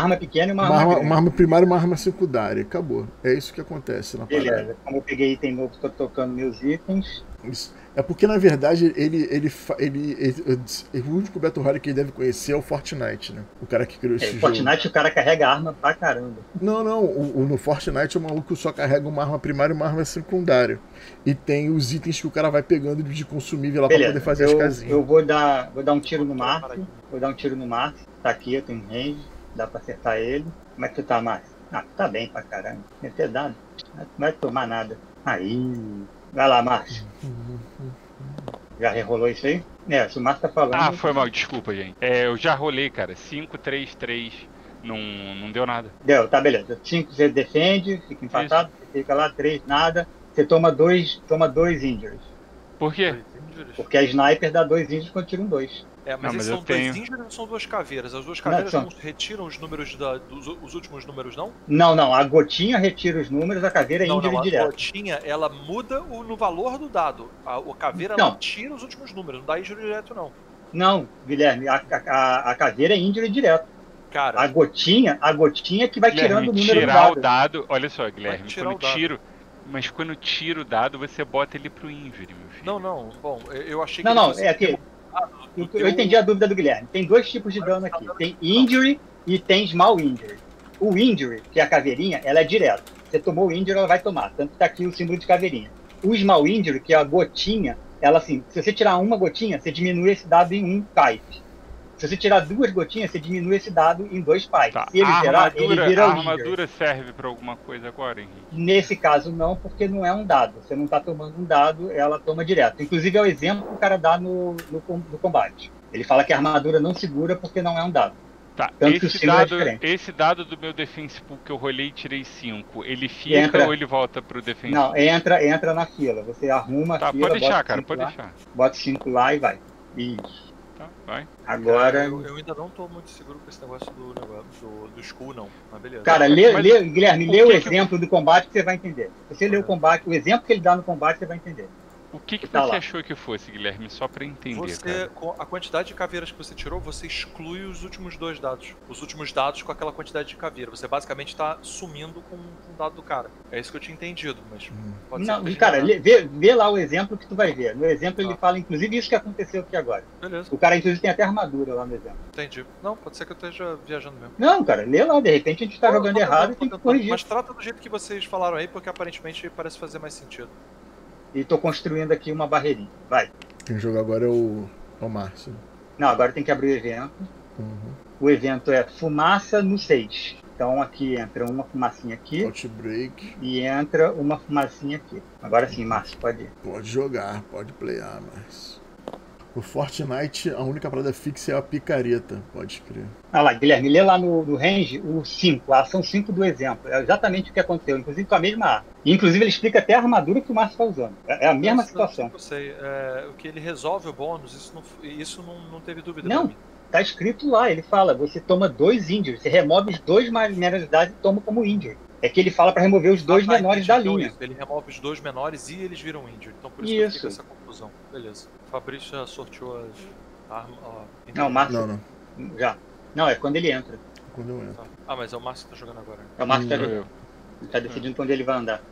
arma pequena e uma arma grande. Uma arma primária e uma arma secundária, acabou. É isso que acontece na parada. Beleza, como eu peguei item novo, tô tocando meus itens. Isso. É porque, na verdade, o único Battle Royale que ele deve conhecer é o Fortnite, né? O cara que criou esse jogo. Fortnite, o cara carrega arma pra caramba. Não. No Fortnite, o maluco só carrega uma arma primária e uma arma secundária. E tem os itens que o cara vai pegando de consumível lá pra poder fazer as casinhas. Eu vou dar um tiro no Márcio. Tá aqui, eu tenho range. Dá pra acertar ele. Como é que tu tá, Márcio? Ah, tá bem pra caramba. Deve ter dado. Não vai tomar nada. Aí... Vai lá, Márcio. Já rolou isso aí? É, se o Márcio tá falando... Ah, foi mal, desculpa, gente. Eu já rolei, cara. 5, 3, 3. Não deu nada. Deu, tá, beleza. 5, você defende, fica empatado, você fica lá, 3, nada. Você toma dois injuries. Por quê? Porque a sniper dá 2 injuries quando tira um 2. Mas são 2 injuries ou são 2 caveiras? As 2 caveiras não retiram os números os últimos números, não? Não. A gotinha retira os números, a caveira é injury direto. A gotinha, ela muda no valor do dado. A caveira, ela tira os últimos números, não dá injury direto, não. Não, Guilherme, a caveira é injury direto. Cara, a gotinha que vai tirando o número do dado. Olha só, Guilherme, quando tira o dado, você bota ele pro injury, meu filho. Não. Bom, eu achei que... Eu entendi a dúvida do Guilherme. Tem 2 tipos de dano aqui. Tem injury e tem small injury. O injury, que é a caveirinha, ela é direto. Você tomou o injury, ela vai tomar. Tanto que tá aqui o símbolo de caveirinha. O small injury, que é a gotinha, ela assim, se você tirar uma gotinha, você diminui esse dado em 1 pipe. Se você tirar 2 gotinhas, você diminui esse dado em 2 pipes. Tá. Se ele gerar, ele vira o injury. A armadura serve para alguma coisa agora, Henrique? Nesse caso não, porque não é um dado. Você não está tomando um dado, ela toma direto. Inclusive é o exemplo que o cara dá no combate. Ele fala que a armadura não segura porque não é um dado. Tá. Esse dado do meu defense pool que eu rolei e tirei 5, ele fica ou ele volta pro defense pool? Não, entra na fila. Você arruma a fila, pode deixar, cara, pode deixar. Bota 5 lá e vai. Isso. Vai. Agora... Eu ainda não tô muito seguro com esse negócio do school, não. Mas beleza. Cara, Guilherme, lê o exemplo do combate que você vai entender. Se você lê o combate, o exemplo que ele dá no combate, você vai entender. O que tá você achou que fosse, Guilherme? Só pra entender, com a quantidade de caveiras que você tirou, você exclui os últimos 2 dados. Os últimos dados com aquela quantidade de caveira. Você basicamente tá sumindo com o dado do cara. É isso que eu tinha entendido, mas... Pode ser cara, vê lá o exemplo que tu vai ver. No exemplo ele fala, inclusive, isso que aconteceu aqui agora. Beleza. O cara, inclusive, tem até armadura lá no exemplo. Entendi. Não, pode ser que eu esteja viajando mesmo. Não, cara, lê lá. De repente a gente tá jogando errado e tem que corrigir. Mas trata do jeito que vocês falaram aí, porque aparentemente parece fazer mais sentido. E tô construindo aqui uma barreirinha. Vai. Quem joga agora é o Márcio. Não, agora tem que abrir o evento. O evento é fumaça no 6. Então aqui entra uma fumacinha aqui. Outbreak. E entra uma fumacinha aqui. Agora sim, Márcio, pode ir. Pode jogar, pode playar, Márcio. O Fortnite, a única parada fixa é a picareta, pode crer. Ah lá, Guilherme, lê lá no range o 5, a ação 5 do exemplo. É exatamente o que aconteceu, inclusive com a mesma arma. Inclusive ele explica até a armadura que o Márcio está usando. É a mesma situação. Eu sei, o que ele resolve o bônus, isso não teve dúvida. Não, tá escrito lá, ele fala, você toma 2 injuries, você remove os 2 mais mineralidades e toma como injury. É que ele fala para remover os 2 menores da linha. Isso. Ele remove os 2 menores e eles viram injury. Então por isso que fica essa confusão. Beleza. O Fabrício já sorteou as armas. Não, o Márcio. Não. Já. Não, é quando ele entra. Quando eu entro. Ah, mas é o Márcio que tá jogando agora. É o Márcio que tá jogando. Ele tá decidindo pra onde ele vai andar.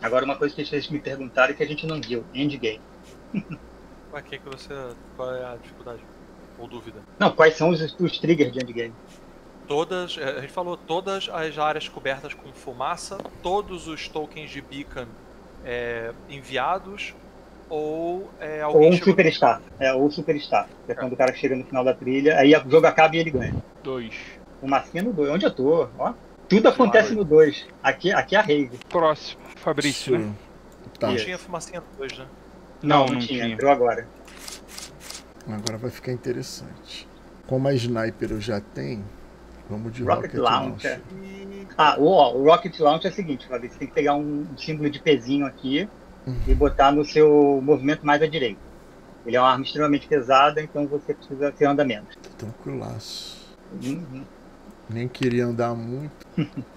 Agora, uma coisa que vocês me perguntaram é que a gente não viu, endgame. Pra que você... Qual é a dificuldade? Ou dúvida? Não, quais são os triggers de endgame? Todas, a gente falou, todas as áreas cobertas com fumaça, todos os tokens de beacon enviados, ou alguém... Ou um superstar, ou superstar, que é quando o cara chega no final da trilha, aí o jogo acaba e ele ganha. 2. O massinha no 2, onde eu tô, ó. Tudo acontece no 2. Aqui é a rave. Próximo, Fabrício, né? Tá. Não tinha fumacinha no 2, né? Não tinha. Entrou agora. Agora vai ficar interessante. Como a sniper eu já tenho, vamos de Rocket Launcher. O Rocket Launcher é o seguinte, Fabrício, você tem que pegar um símbolo de pezinho aqui e botar no seu movimento mais à direita. Ele é uma arma extremamente pesada, então você precisa ter andamento. Tranquilaço. Nem queria andar muito.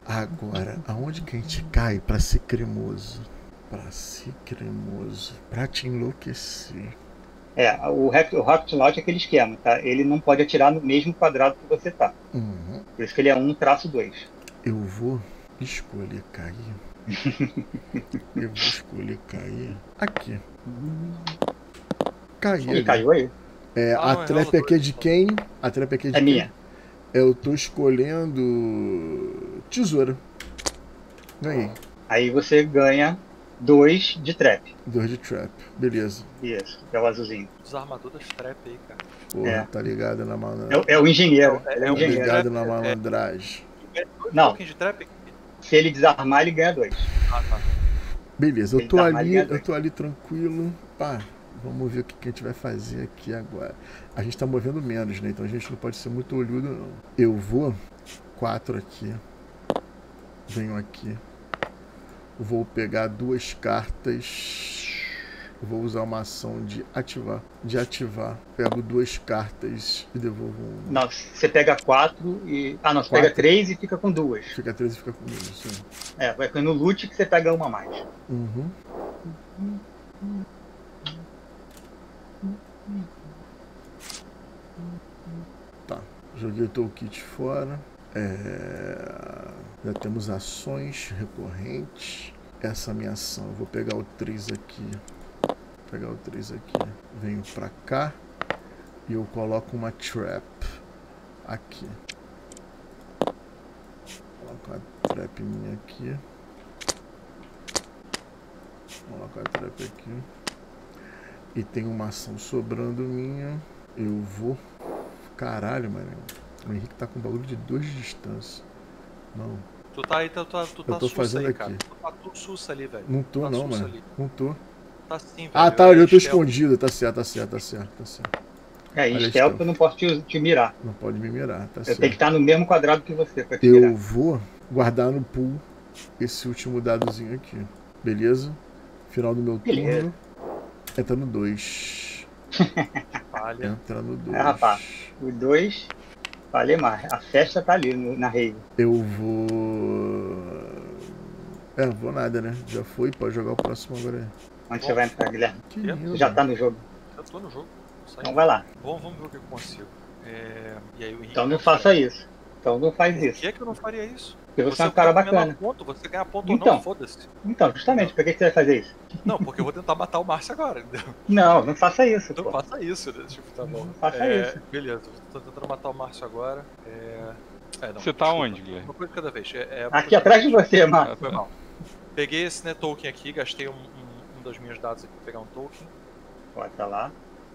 Agora, aonde que a gente cai pra ser cremoso? Pra ser cremoso. Pra te enlouquecer. O Rocket Launcher é aquele esquema, tá? Ele não pode atirar no mesmo quadrado que você tá. Por isso que ele é 1-2. Eu vou escolher cair. Eu vou escolher cair. Aqui. Cair. Caiu aí. A trap aqui é de quem? A trap aqui é de quem? É minha. Eu tô escolhendo tesoura. Ganhei. Aí você ganha 2 de trap. 2 de trap, beleza. Isso, é o azulzinho. Desarmador das trap aí, cara. Porra, tá ligado na malandragem. É o engenheiro. É o engenheiro. Ligado na malandragem. Não. Se ele desarmar, ele ganha 2. Ah, tá. Beleza, eu tô ali tranquilo. Pá. Vamos ver o que a gente vai fazer aqui agora. A gente tá movendo menos, né? Então a gente não pode ser muito olhudo, não. Eu vou 4 aqui. Venho aqui. Vou pegar 2 cartas. Vou usar uma ação de ativar. Pego 2 cartas e devolvo 1. Não, você pega 4 e... Ah, não, você pega 3 e fica com 2. Fica 3 e fica com 2, sim. Vai ficar no loot que você pega uma a mais. Tá, joguei o toolkit fora. Já temos ações recorrentes. Essa minha ação, eu vou pegar o 3 aqui. Venho pra cá e eu coloco uma trap aqui. Coloco a trap minha aqui. Coloco a trap aqui. E tem uma ação sobrando minha. Eu vou... Caralho, mano. O Henrique tá com um bagulho de 2 de distância. Não. Tu tá aí, tu tá tô fazendo aí, cara. Tu tá tudo sussa ali, velho. Não tô, não, mano. Ali. Não tô. Tá sim, velho. Ah, tá, eu tô escondido. Tá certo. Stealth eu não posso te mirar. Não pode me mirar, tá certo. Eu tenho que estar no mesmo quadrado que você pra te mirar. Eu vou guardar no pool esse último dadozinho aqui. Beleza? Final do meu turno. Entra no 2. Entra no 2. Rapaz, o 2. Falei mais. A festa tá ali na rave. Eu vou. Não vou nada, né? Já foi, pode jogar o próximo agora. Onde você vai entrar, Guilherme? Você já tá no jogo. Já tô no jogo. Então vai lá. Bom, vamos ver o que eu consigo. E aí, o Henrique, então não faça isso. Então não faz isso. Por que eu não faria isso? Porque você é um cara bacana. Ponto, você ganha ponto ou não, foda-se. Então, justamente, por que você vai fazer isso? Não, porque eu vou tentar matar o Márcio agora, entendeu? Não faça isso. Não faça isso, né? Tipo, tá bom. Não faça isso. Beleza, tô tentando matar o Márcio agora. Não, você tá onde, Guilherme? Uma coisa de cada vez. Aqui atrás de você, Márcio. Foi mal. Peguei esse token aqui, gastei um dos meus dados aqui pra pegar um token. Pode tá lá.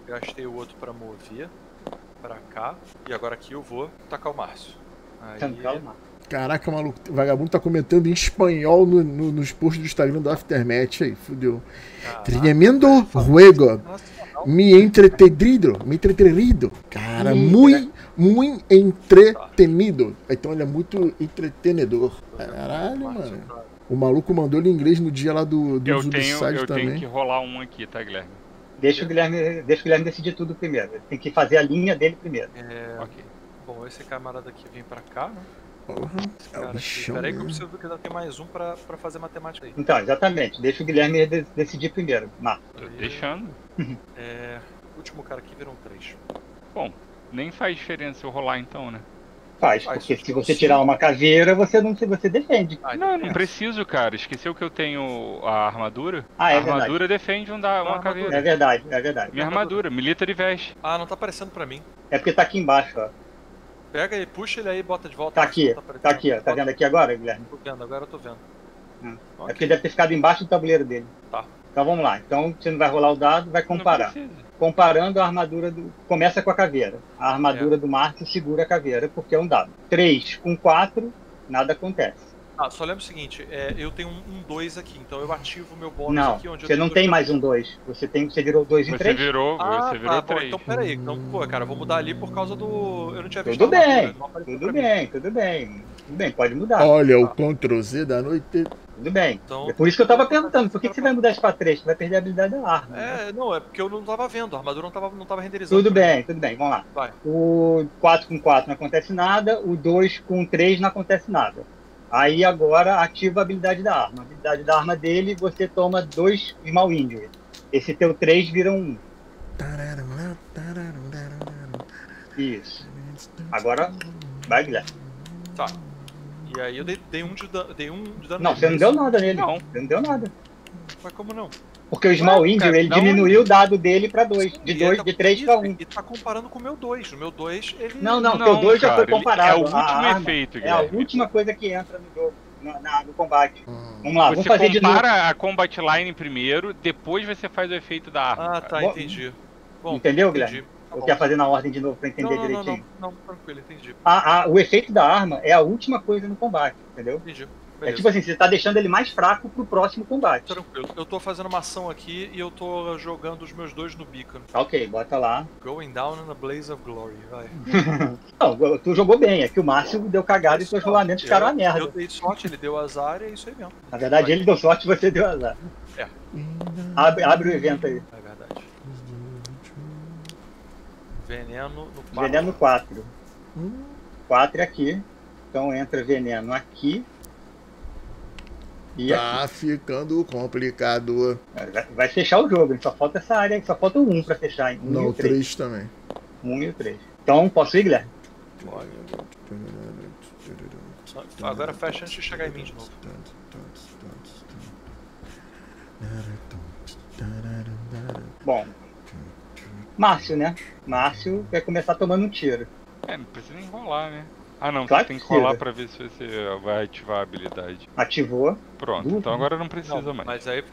Gastei o outro pra mover pra cá. E agora aqui eu vou tacar o Márcio. Aí... Tacar o Márcio. Caraca, maluco, o vagabundo tá comentando em espanhol nos posts do Instagram do Aftermath aí, fudeu. Tremendo juego. Me entretenido. Cara, muito entretenido. Então ele é muito entretenedor. Caralho, mano. O maluco mandou ele em inglês no dia lá do Subside também. Eu tenho que rolar um aqui, tá, Guilherme? Deixa o Guilherme decidir tudo primeiro. Ele tem que fazer a linha dele primeiro. Ok. Bom, esse camarada aqui vem pra cá, né? Peraí que eu preciso que ainda tem mais um pra fazer matemática aí. Então, exatamente. Deixa o Guilherme decidir primeiro. Marco. Tô deixando. O último cara aqui virou um 3. Bom, nem faz diferença eu rolar então, né? Faz, porque se você tirar uma caveira, você não você defende. Não, não preciso, cara. Esqueceu que eu tenho a armadura? Ah, é verdade. A armadura defende uma caveira. É verdade, é verdade. Minha armadura, military vest. Ah, não tá aparecendo pra mim. É porque tá aqui embaixo, ó. Pega e puxa ele aí e bota de volta. Tá aqui, tá aqui, ó. Tá vendo aqui agora, Guilherme? Tô vendo, agora eu tô vendo. É porque deve ter ficado embaixo do tabuleiro dele. Tá. Então vamos lá. Então você não vai rolar o dado, vai comparar. Comparando a armadura do... Começa com a caveira. A armadura do Márcio segura a caveira, porque é um dado. 3 com 4, nada acontece. Ah, só lembra o seguinte, eu tenho um 2 aqui, então eu ativo o meu bônus aqui onde eu... Não, você não tem mais um 2, você virou 2 em 3. Você virou 3. Bom, então peraí, então, pô, cara, eu vou mudar ali por causa do... Eu não tinha visto tudo bem, pode mudar. Olha o Ctrl Z da noite... Tudo bem. Então, é por isso que eu tava perguntando, por que você vai mudar isso pra 3? Você vai perder a habilidade da arma. É, né? Não, é porque eu não tava vendo, a armadura não tava renderizando. Tudo bem, vamos lá. Vai. O 4 com 4 não acontece nada, o 2 com 3 não acontece nada. Aí agora ativa a habilidade da arma. A habilidade da arma dele, você toma 2 Small Injury. Esse teu 3 vira 1. Isso. Agora, vai, Guilherme. Tá. E aí eu dei um de dano nele. Não, você não deu nada nele. Não. Você não deu nada. Mas como não? Porque o Small Injury, ele diminuiu o dado dele pra 2. De 3 pra 1. Ele tá comparando com o meu 2. O meu 2, ele... Não, não, o teu 2 já foi comparado. É o último efeito, Guilherme. É a última coisa que entra no jogo, no combate. Vamos lá, vamos fazer de novo. Você compara a Combat Line primeiro, depois você faz o efeito da arma. Ah, tá, entendi. Entendeu, Guilherme? Eu quero fazer na ordem de novo pra entender direitinho. Não, tranquilo, entendi. O efeito da arma é a última coisa no combate, entendeu? Entendi. Beleza. É tipo assim, você tá deixando ele mais fraco pro próximo combate. Tranquilo. Eu tô fazendo uma ação aqui e eu tô jogando os meus 2 no beacon. Ok, bota lá. Going down in a blaze of glory, vai. Não, tu jogou bem, é que o Márcio deu cagada e seus rolamentos ficaram uma merda. Eu dei sorte, ele deu azar e é isso aí mesmo. Na verdade, ele deu sorte e você deu azar. É. Abre o evento aí. É verdade. Veneno no 4. Veneno 4. 4 aqui. Então entra veneno aqui. E tá aqui. Ficando complicado. Vai fechar o jogo, só falta essa área, só falta um pra fechar. Um não, e o 3 também. 1 e o 3. Então, posso ir, Guilherme? Pode. Agora fecha antes de chegar em mim de novo. Bom. Márcio, né? Márcio vai começar tomando um tiro. É, não precisa enrolar, né? Ah não, claro, você tem que rolar pra ver se você vai ativar a habilidade. Ativou. Pronto, então agora não precisa mais. Mas aí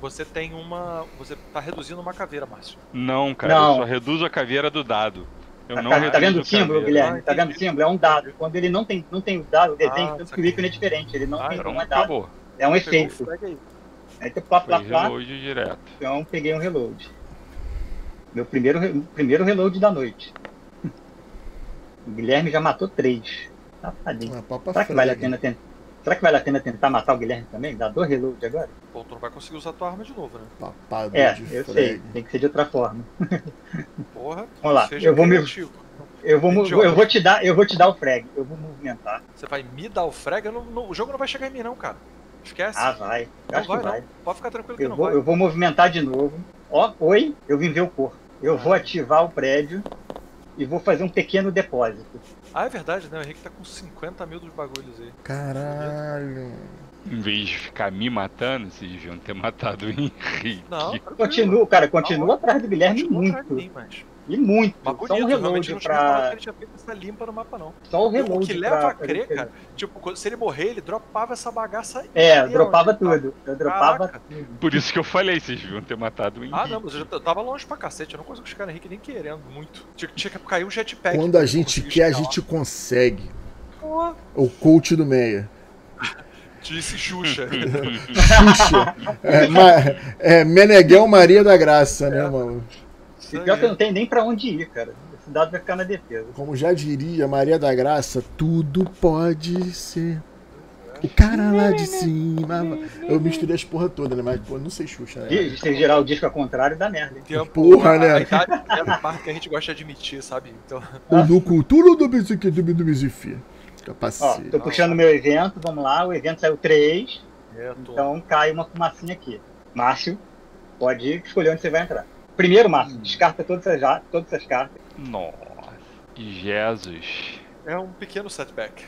você tem uma... Você tá reduzindo uma caveira, Márcio. Não, cara, eu só reduzo a caveira do dado. Eu não reduzo. Tá vendo o símbolo, Guilherme? Tá vendo o símbolo? É um dado. Quando ele não tem o dado, o desenho do ícone é diferente. Ele não é dado. É um efeito. Aí tem plá. Reload direto. Então peguei um reload. Meu primeiro reload da noite. O Guilherme já matou 3. Safadinho. Será que vale a pena tentar? Será que vale a pena tentar matar o Guilherme também? Dá 2 reloads agora? Pô, tu não vai conseguir usar tua arma de novo, né? Papado de eu sei. Tem que ser de outra forma. Porra. Vamos lá. Eu vou te dar o frag. Eu vou movimentar. Você vai me dar o frag? O jogo não vai chegar em mim não, cara. Esquece. Ah, vai. Acho que vai. Pode ficar tranquilo que não vai. Eu vou movimentar de novo. Ó, oi. Eu vim ver o corpo. Eu vou ativar o prédio. E vou fazer um pequeno depósito. Ah, é verdade, né? O Henrique tá com 50 mil dos bagulhos aí. Caralho. Em vez de ficar me matando, vocês deviam ter matado o Henrique. Não, continua atrás do Guilherme muito. E muito. Mas bonito, só um reload pra... Só o reload. O que leva a crer, cara, tipo, se ele morrer, ele dropava essa bagaça aí. É, eu dropava tudo. Eu dropava tudo. Por isso que eu falei, vocês deviam ter matado o Henrique. Ah, não, mas eu tava longe pra cacete. Eu não consigo chegar no Henrique nem querendo muito. Tinha que cair um jetpack. Quando a gente quer, a gente consegue. Oh. O coach do Meia. Disse Xuxa. Xuxa. Meneghel Maria da Graça, né, mano? E pior que eu não tenho nem pra onde ir, cara. Esse dado vai ficar na defesa. Como já diria Maria da Graça, tudo pode ser. O cara lá de cima... Eu misturei as porra toda, né? Mas, pô, não sei Xuxa, né? Se gerar o disco ao contrário, dá merda. Então, porra, né? É a parte que a gente gosta de admitir, sabe? Então... O do cultura do Mizifia. Ó, tô puxando meu evento, vamos lá. O evento saiu 3. Então cai uma fumacinha aqui. Márcio, pode escolher onde você vai entrar. Primeiro, Márcio, descarta todas essas cartas. Nossa, Jesus. É um pequeno setback.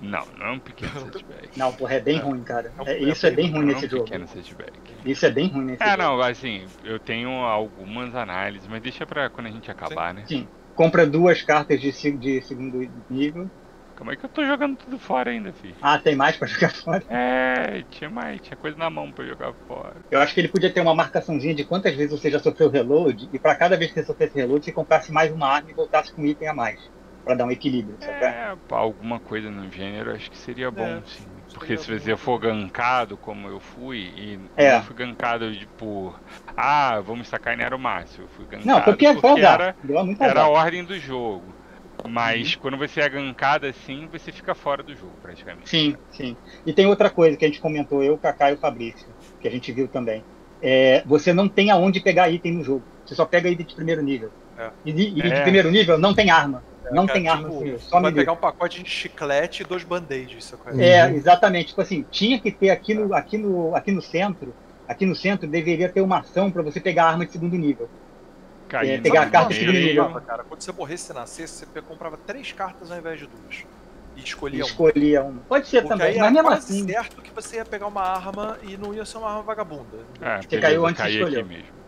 Não, não é um pequeno setback. Não, porra, é bem ruim, cara. Isso é bem ruim nesse jogo. Não é um pequeno setback. Isso é bem ruim nesse jogo. É, não, assim, eu tenho algumas análises, mas deixa pra quando a gente acabar, né? Sim. Compra duas cartas de segundo nível. Calma aí que eu tô jogando tudo fora ainda, filho. Ah, tem mais pra jogar fora? É, tinha mais, tinha coisa na mão pra jogar fora. Eu acho que ele podia ter uma marcaçãozinha de quantas vezes você já sofreu reload, e pra cada vez que você sofresse reload, você comprasse mais uma arma e voltasse com um item a mais. Pra dar um equilíbrio, sabe? É, pra alguma coisa no gênero, acho que seria bom, sim. Porque se você for gankado, como eu fui, e não fui gankado por... Ah, vamos sacanear o Márcio. Eu fui gankado não, porque era a ordem do jogo. Mas quando você é gankado assim, você fica fora do jogo, praticamente. Sim, sim. E tem outra coisa que a gente comentou, eu, o Kaká e o Fabrício, que a gente viu também. É, você não tem aonde pegar item no jogo. Você só pega item de primeiro nível. É. E de primeiro nível não tem arma. Não tem arma, assim, só vai pegar um pacote de chiclete e dois band-aids. É, exatamente. Tipo assim, tinha que ter aqui no centro deveria ter uma ação pra você pegar a arma de segundo nível. Pegar a carta de segundo nível. Cara, quando você morresse e nascesse, você comprava 3 cartas ao invés de 2. E escolhia uma. Pode ser porque também, mas mesmo assim. Certo que você ia pegar uma arma e não ia ser uma arma vagabunda. É, você caiu antes de escolher.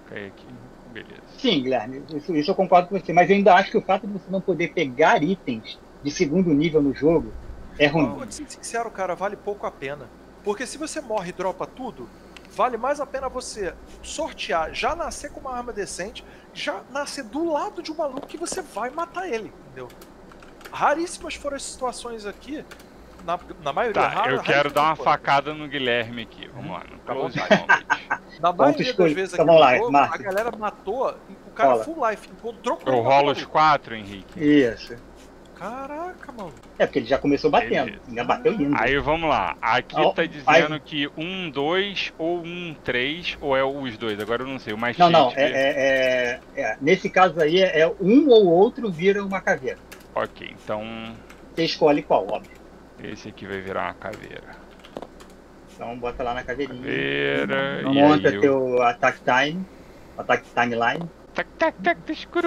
Caiu aqui. Beleza. Sim, Guilherme, isso eu concordo com você, mas eu ainda acho que o fato de você não poder pegar itens de segundo nível no jogo é ruim. Vou ser sincero, cara, vale pouco a pena. Porque se você morre e dropa tudo, vale mais a pena você sortear, já nascer com uma arma decente, já nascer do lado de um maluco que você vai matar ele, entendeu? Raríssimas foram as situações aqui, na maioria das vezes. Eu quero dar uma facada no Guilherme aqui, vamos lá, no Close Combat. Na maioria das vezes aqui no jogo, a galera matou o cara full life, encontrou com o rolo os 4, Henrique. Isso. Caraca, mano. É, porque ele já começou batendo, já bateu lindo. Aí vamos lá, aqui tá dizendo que 1-2 ou 1-3, ou é os dois, agora eu não sei, o mais cheio. Não, nesse caso aí é um ou outro vira uma caveira. Ok, então... Você escolhe qual, óbvio. Esse aqui vai virar uma caveira. Então bota lá na caveirinha. Caveira, monta teu attack time. Attack timeline.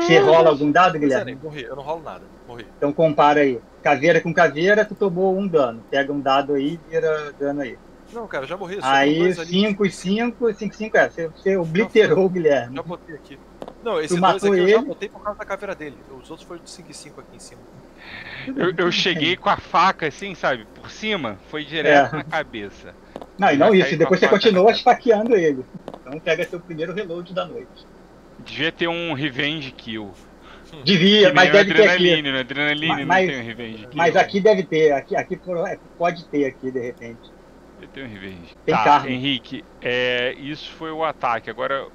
Você rola algum dado, Guilherme? Morri, eu não rolo nada. Morri. Então compara aí. Caveira com caveira, tu tomou 1 dano. Pega um dado aí e vira dano aí. Não, cara, eu já morri. Aí 5, 5, 5, 5, você obliterou o Guilherme. Já botei aqui. Não, esse 2 aqui eu já botei por causa da caveira dele. Os outros foram de 5 e 5 aqui em cima. Eu cheguei com a faca assim, sabe? Por cima, foi direto na cabeça. Não, e não isso, depois você continua esfaqueando ele. Então pega seu primeiro reload da noite. Devia ter um revenge kill. Devia, mas deve ter aqui. No Adrenalina não tem um revenge kill. Mas aqui deve ter, aqui pode ter aqui de repente. Deve ter um revenge. Tá, Henrique, isso foi o ataque, agora...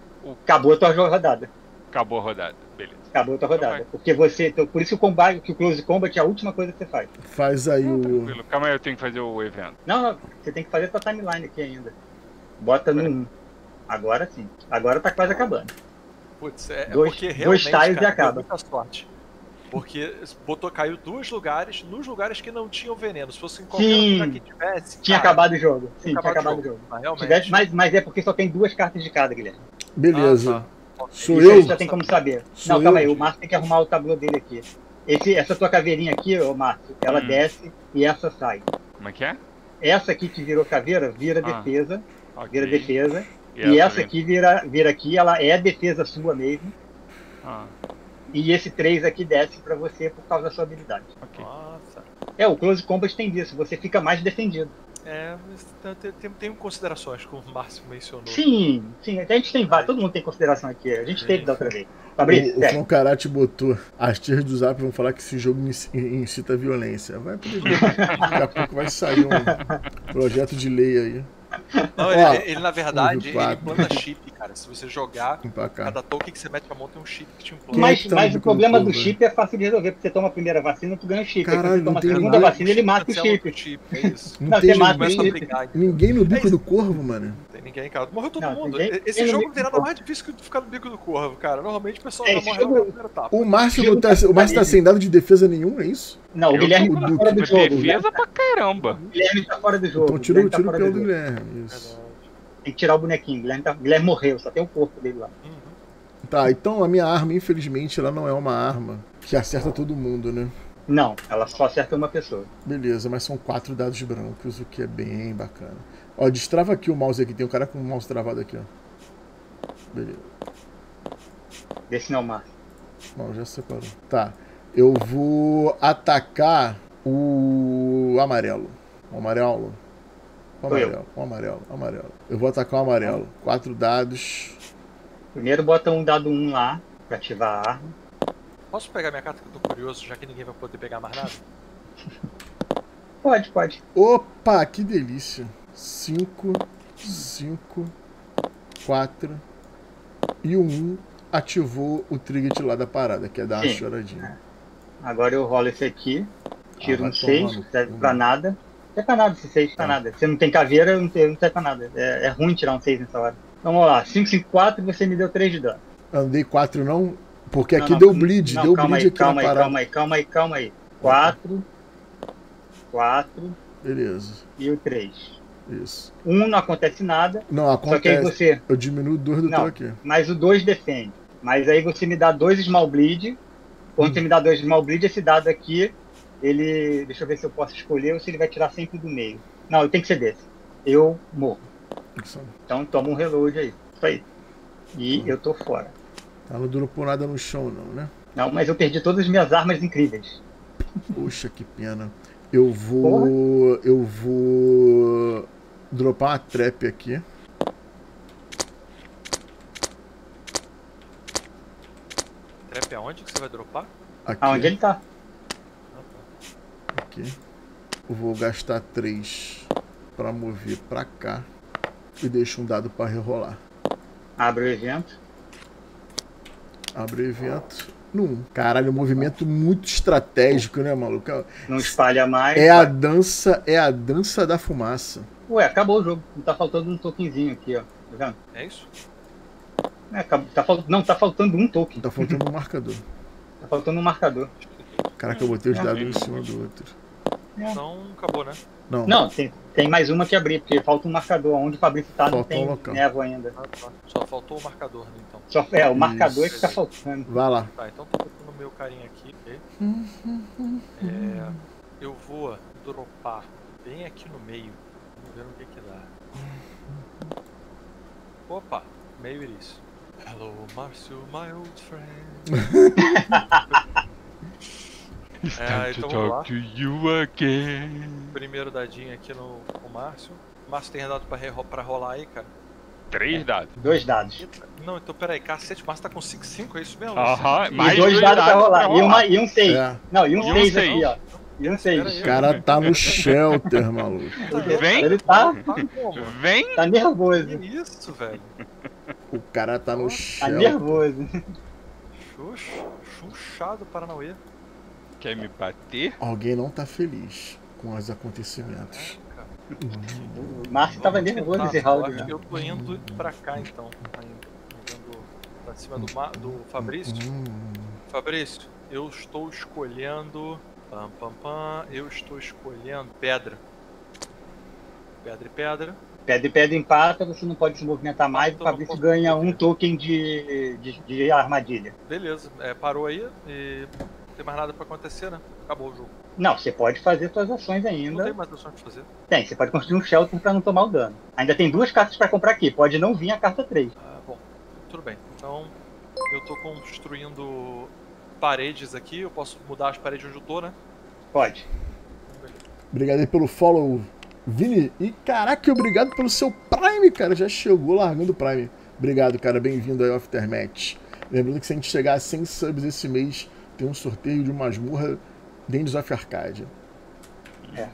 Acabou a tua rodada. Acabou a rodada, beleza. Acabou a tua rodada. Então porque você. Então, por isso que o combate, que o Close Combat é a última coisa que você faz. Faz aí o. Calma aí, eu tenho que fazer o evento. Não, você tem que fazer a tua timeline aqui ainda. Bota no 1. Agora sim. Agora tá quase acabando. Putz, porque realmente. 2 tiles e acaba. Muita sorte. Porque caiu 2 lugares, nos lugares que não tinham veneno. Se fosse em qualquer lugar que tivesse. Tinha acabado o jogo. Sim, tinha acabado o jogo. Mas é porque só tem 2 cartas de cada, Guilherme. Beleza. Sou isso eu. Aí já tem como saber. Sou não, calma aí, o Márcio tem que arrumar o tabuleiro dele aqui. Essa tua caveirinha aqui, ô Márcio, ela desce e essa sai. Como é que é? Essa aqui que virou caveira vira defesa. Okay. Vira defesa. E essa aqui vira aqui, ela é defesa sua mesmo. E esse 3 aqui desce pra você por causa da sua habilidade. Okay. Nossa. O Close Combat tem disso, você fica mais defendido. Tem considerações, como o Márcio mencionou. Sim, sim, a gente tem várias, todo mundo tem consideração aqui, a gente teve da outra vez. Fabrício, o Froncarati botou, as tiras do Zap vão falar que esse jogo incita a violência. Vai proibir, daqui a pouco vai sair um projeto de lei aí. Não, ele na verdade, ele planta chip, cara. Se você jogar, cada token que você mete pra mão tem um chip que te implanta. Mas o problema do chip é fácil de resolver, porque você toma a primeira vacina, tu ganha o chip. Caralho, aí você toma a segunda vacina, ele mata o chip. É isso. Não tem ninguém no bico do corvo, mano. Não tem ninguém, cara. Morreu todo mundo. Esse jogo não tem nada mais difícil que ficar no bico do corvo, cara. Normalmente o pessoal já morre na primeira etapa. O Márcio tá sem dado de defesa nenhum, é isso? Não, o Guilherme tá fora do jogo. Defesa pra caramba. O Guilherme tá fora do jogo. Então tira o pé do Guilherme. Isso. Tem que tirar o bonequinho, Guilherme morreu, só tem o corpo dele lá. Tá, então a minha arma, infelizmente, ela não é uma arma que acerta todo mundo, né? Não, ela só acerta uma pessoa. Beleza, mas são 4 dados brancos, o que é bem bacana. Ó, destrava aqui o mouse aqui, tem um cara com o mouse travado aqui, ó. Beleza. Desse não, Márcio. Não, já separou. Tá, eu vou atacar o amarelo. O amarelo. O amarelo, o amarelo, o amarelo. Eu vou atacar o amarelo. 4 dados. Primeiro bota um dado 1 lá, pra ativar a arma. Posso pegar minha carta que eu tô curioso, já que ninguém vai poder pegar mais nada? Pode, pode. Opa, que delícia. 5, 5, 4 e 1. Ativou o trinket lá da parada, que é dar uma choradinha. Agora eu rolo esse aqui, tiro um 6, não serve pra nada. Não serve pra nada esse 6, pra nada. Você não tem caveira, não serve pra nada. É ruim tirar um 6 nessa hora. Vamos lá, 5, 5, 4, você me deu 3 de dano. Andei 4 não? Porque aqui não, deu bleed, não, deu calma bleed aí, aqui calma na aí, parada. Calma aí, calma aí, calma aí. 4, 4. Beleza. E o 3. Isso. 1 não acontece nada. Não, acontece. Só que aí você... Eu diminuo 2 do teu aqui. Mas o 2 defende. Mas aí você me dá 2 small bleed. Quando você me dá 2 small bleed, esse dado aqui, ele... Deixa eu ver se eu posso escolher ou se ele vai tirar sempre do meio. Não, tem que ser desse. Eu morro. Isso. Então toma um reload aí. Isso aí. E eu tô fora. Ela não durou por nada no chão, não, né? Não, mas eu perdi todas as minhas armas incríveis. Poxa, que pena. Eu vou... Porra. Eu vou... Dropar uma trap aqui. Trap aonde que você vai dropar? Aqui. Aonde ele tá. Aqui. Eu vou gastar 3 pra mover pra cá. E deixo um dado pra rerolar. Abre o evento. Abre o evento. Num. Caralho, um movimento muito estratégico, né, maluco? Não espalha mais. É a dança, da fumaça. Ué, acabou o jogo. Não tá faltando um tokenzinho aqui, ó. Tá vendo? É isso? É, não, tá faltando um token. Tá faltando um marcador. Tá faltando um marcador. Caraca, eu botei os dados em cima do outro. Então, acabou, né? Não, tem mais uma que abrir, porque falta um marcador. Onde o Fabrício tá, não tem névoa ainda. Ah, tá. Só faltou o marcador, né, então. Só, o marcador é que tá faltando. Vai lá. Tá, então tô botando o meu carinha aqui. Okay? Eu vou dropar bem aqui no meio. Vamos ver o que dá. Opa, meio iris. Hello, Márcio, my old friend. Então vamos lá. Primeiro dadinho aqui no Márcio. Márcio tem dado pra rolar aí, cara? 3 dados. 2 dados. Não, então peraí, cacete, o Márcio tá com 5, é isso mesmo? Aham, mais 2 dados pra rolar. E um 6. Não, e um 6 aqui, ó. O cara tá no shelter, maluco. Vem! Ele tá. Vem! Tá nervoso. Que isso, velho? O cara tá no shelter. Tá nervoso. Chuchado, Paranauê. Quer me bater? Alguém não tá feliz com os acontecimentos. O Márcio tava nervoso nesse round. Eu tô indo pra cá então. Pra cima do Fabrício. Fabrício, eu estou escolhendo. Pam, pam, pam. Eu estou escolhendo pedra. Pedra e pedra. Pedra e pedra empata, você não pode se movimentar mais, então o Fabrício ganha um token de armadilha. Beleza, parou aí e não tem mais nada pra acontecer, né? Acabou o jogo. Não, você pode fazer suas ações ainda. Não tem mais ações pra fazer? Tem, você pode construir um shelter pra não tomar o dano. Ainda tem 2 cartas pra comprar aqui, pode não vir a carta 3. Ah, bom, tudo bem. Então, eu tô construindo... paredes aqui, eu posso mudar as paredes onde eu tô, né? Pode. Obrigado aí pelo follow, Vini. E caraca, obrigado pelo seu Prime, cara. Já chegou largando o Prime. Obrigado, cara. Bem-vindo aí ao Aftermath. Lembrando que se a gente chegar a 100 subs esse mês, tem um sorteio de uma masmorra dentro do Off Arcadia. É.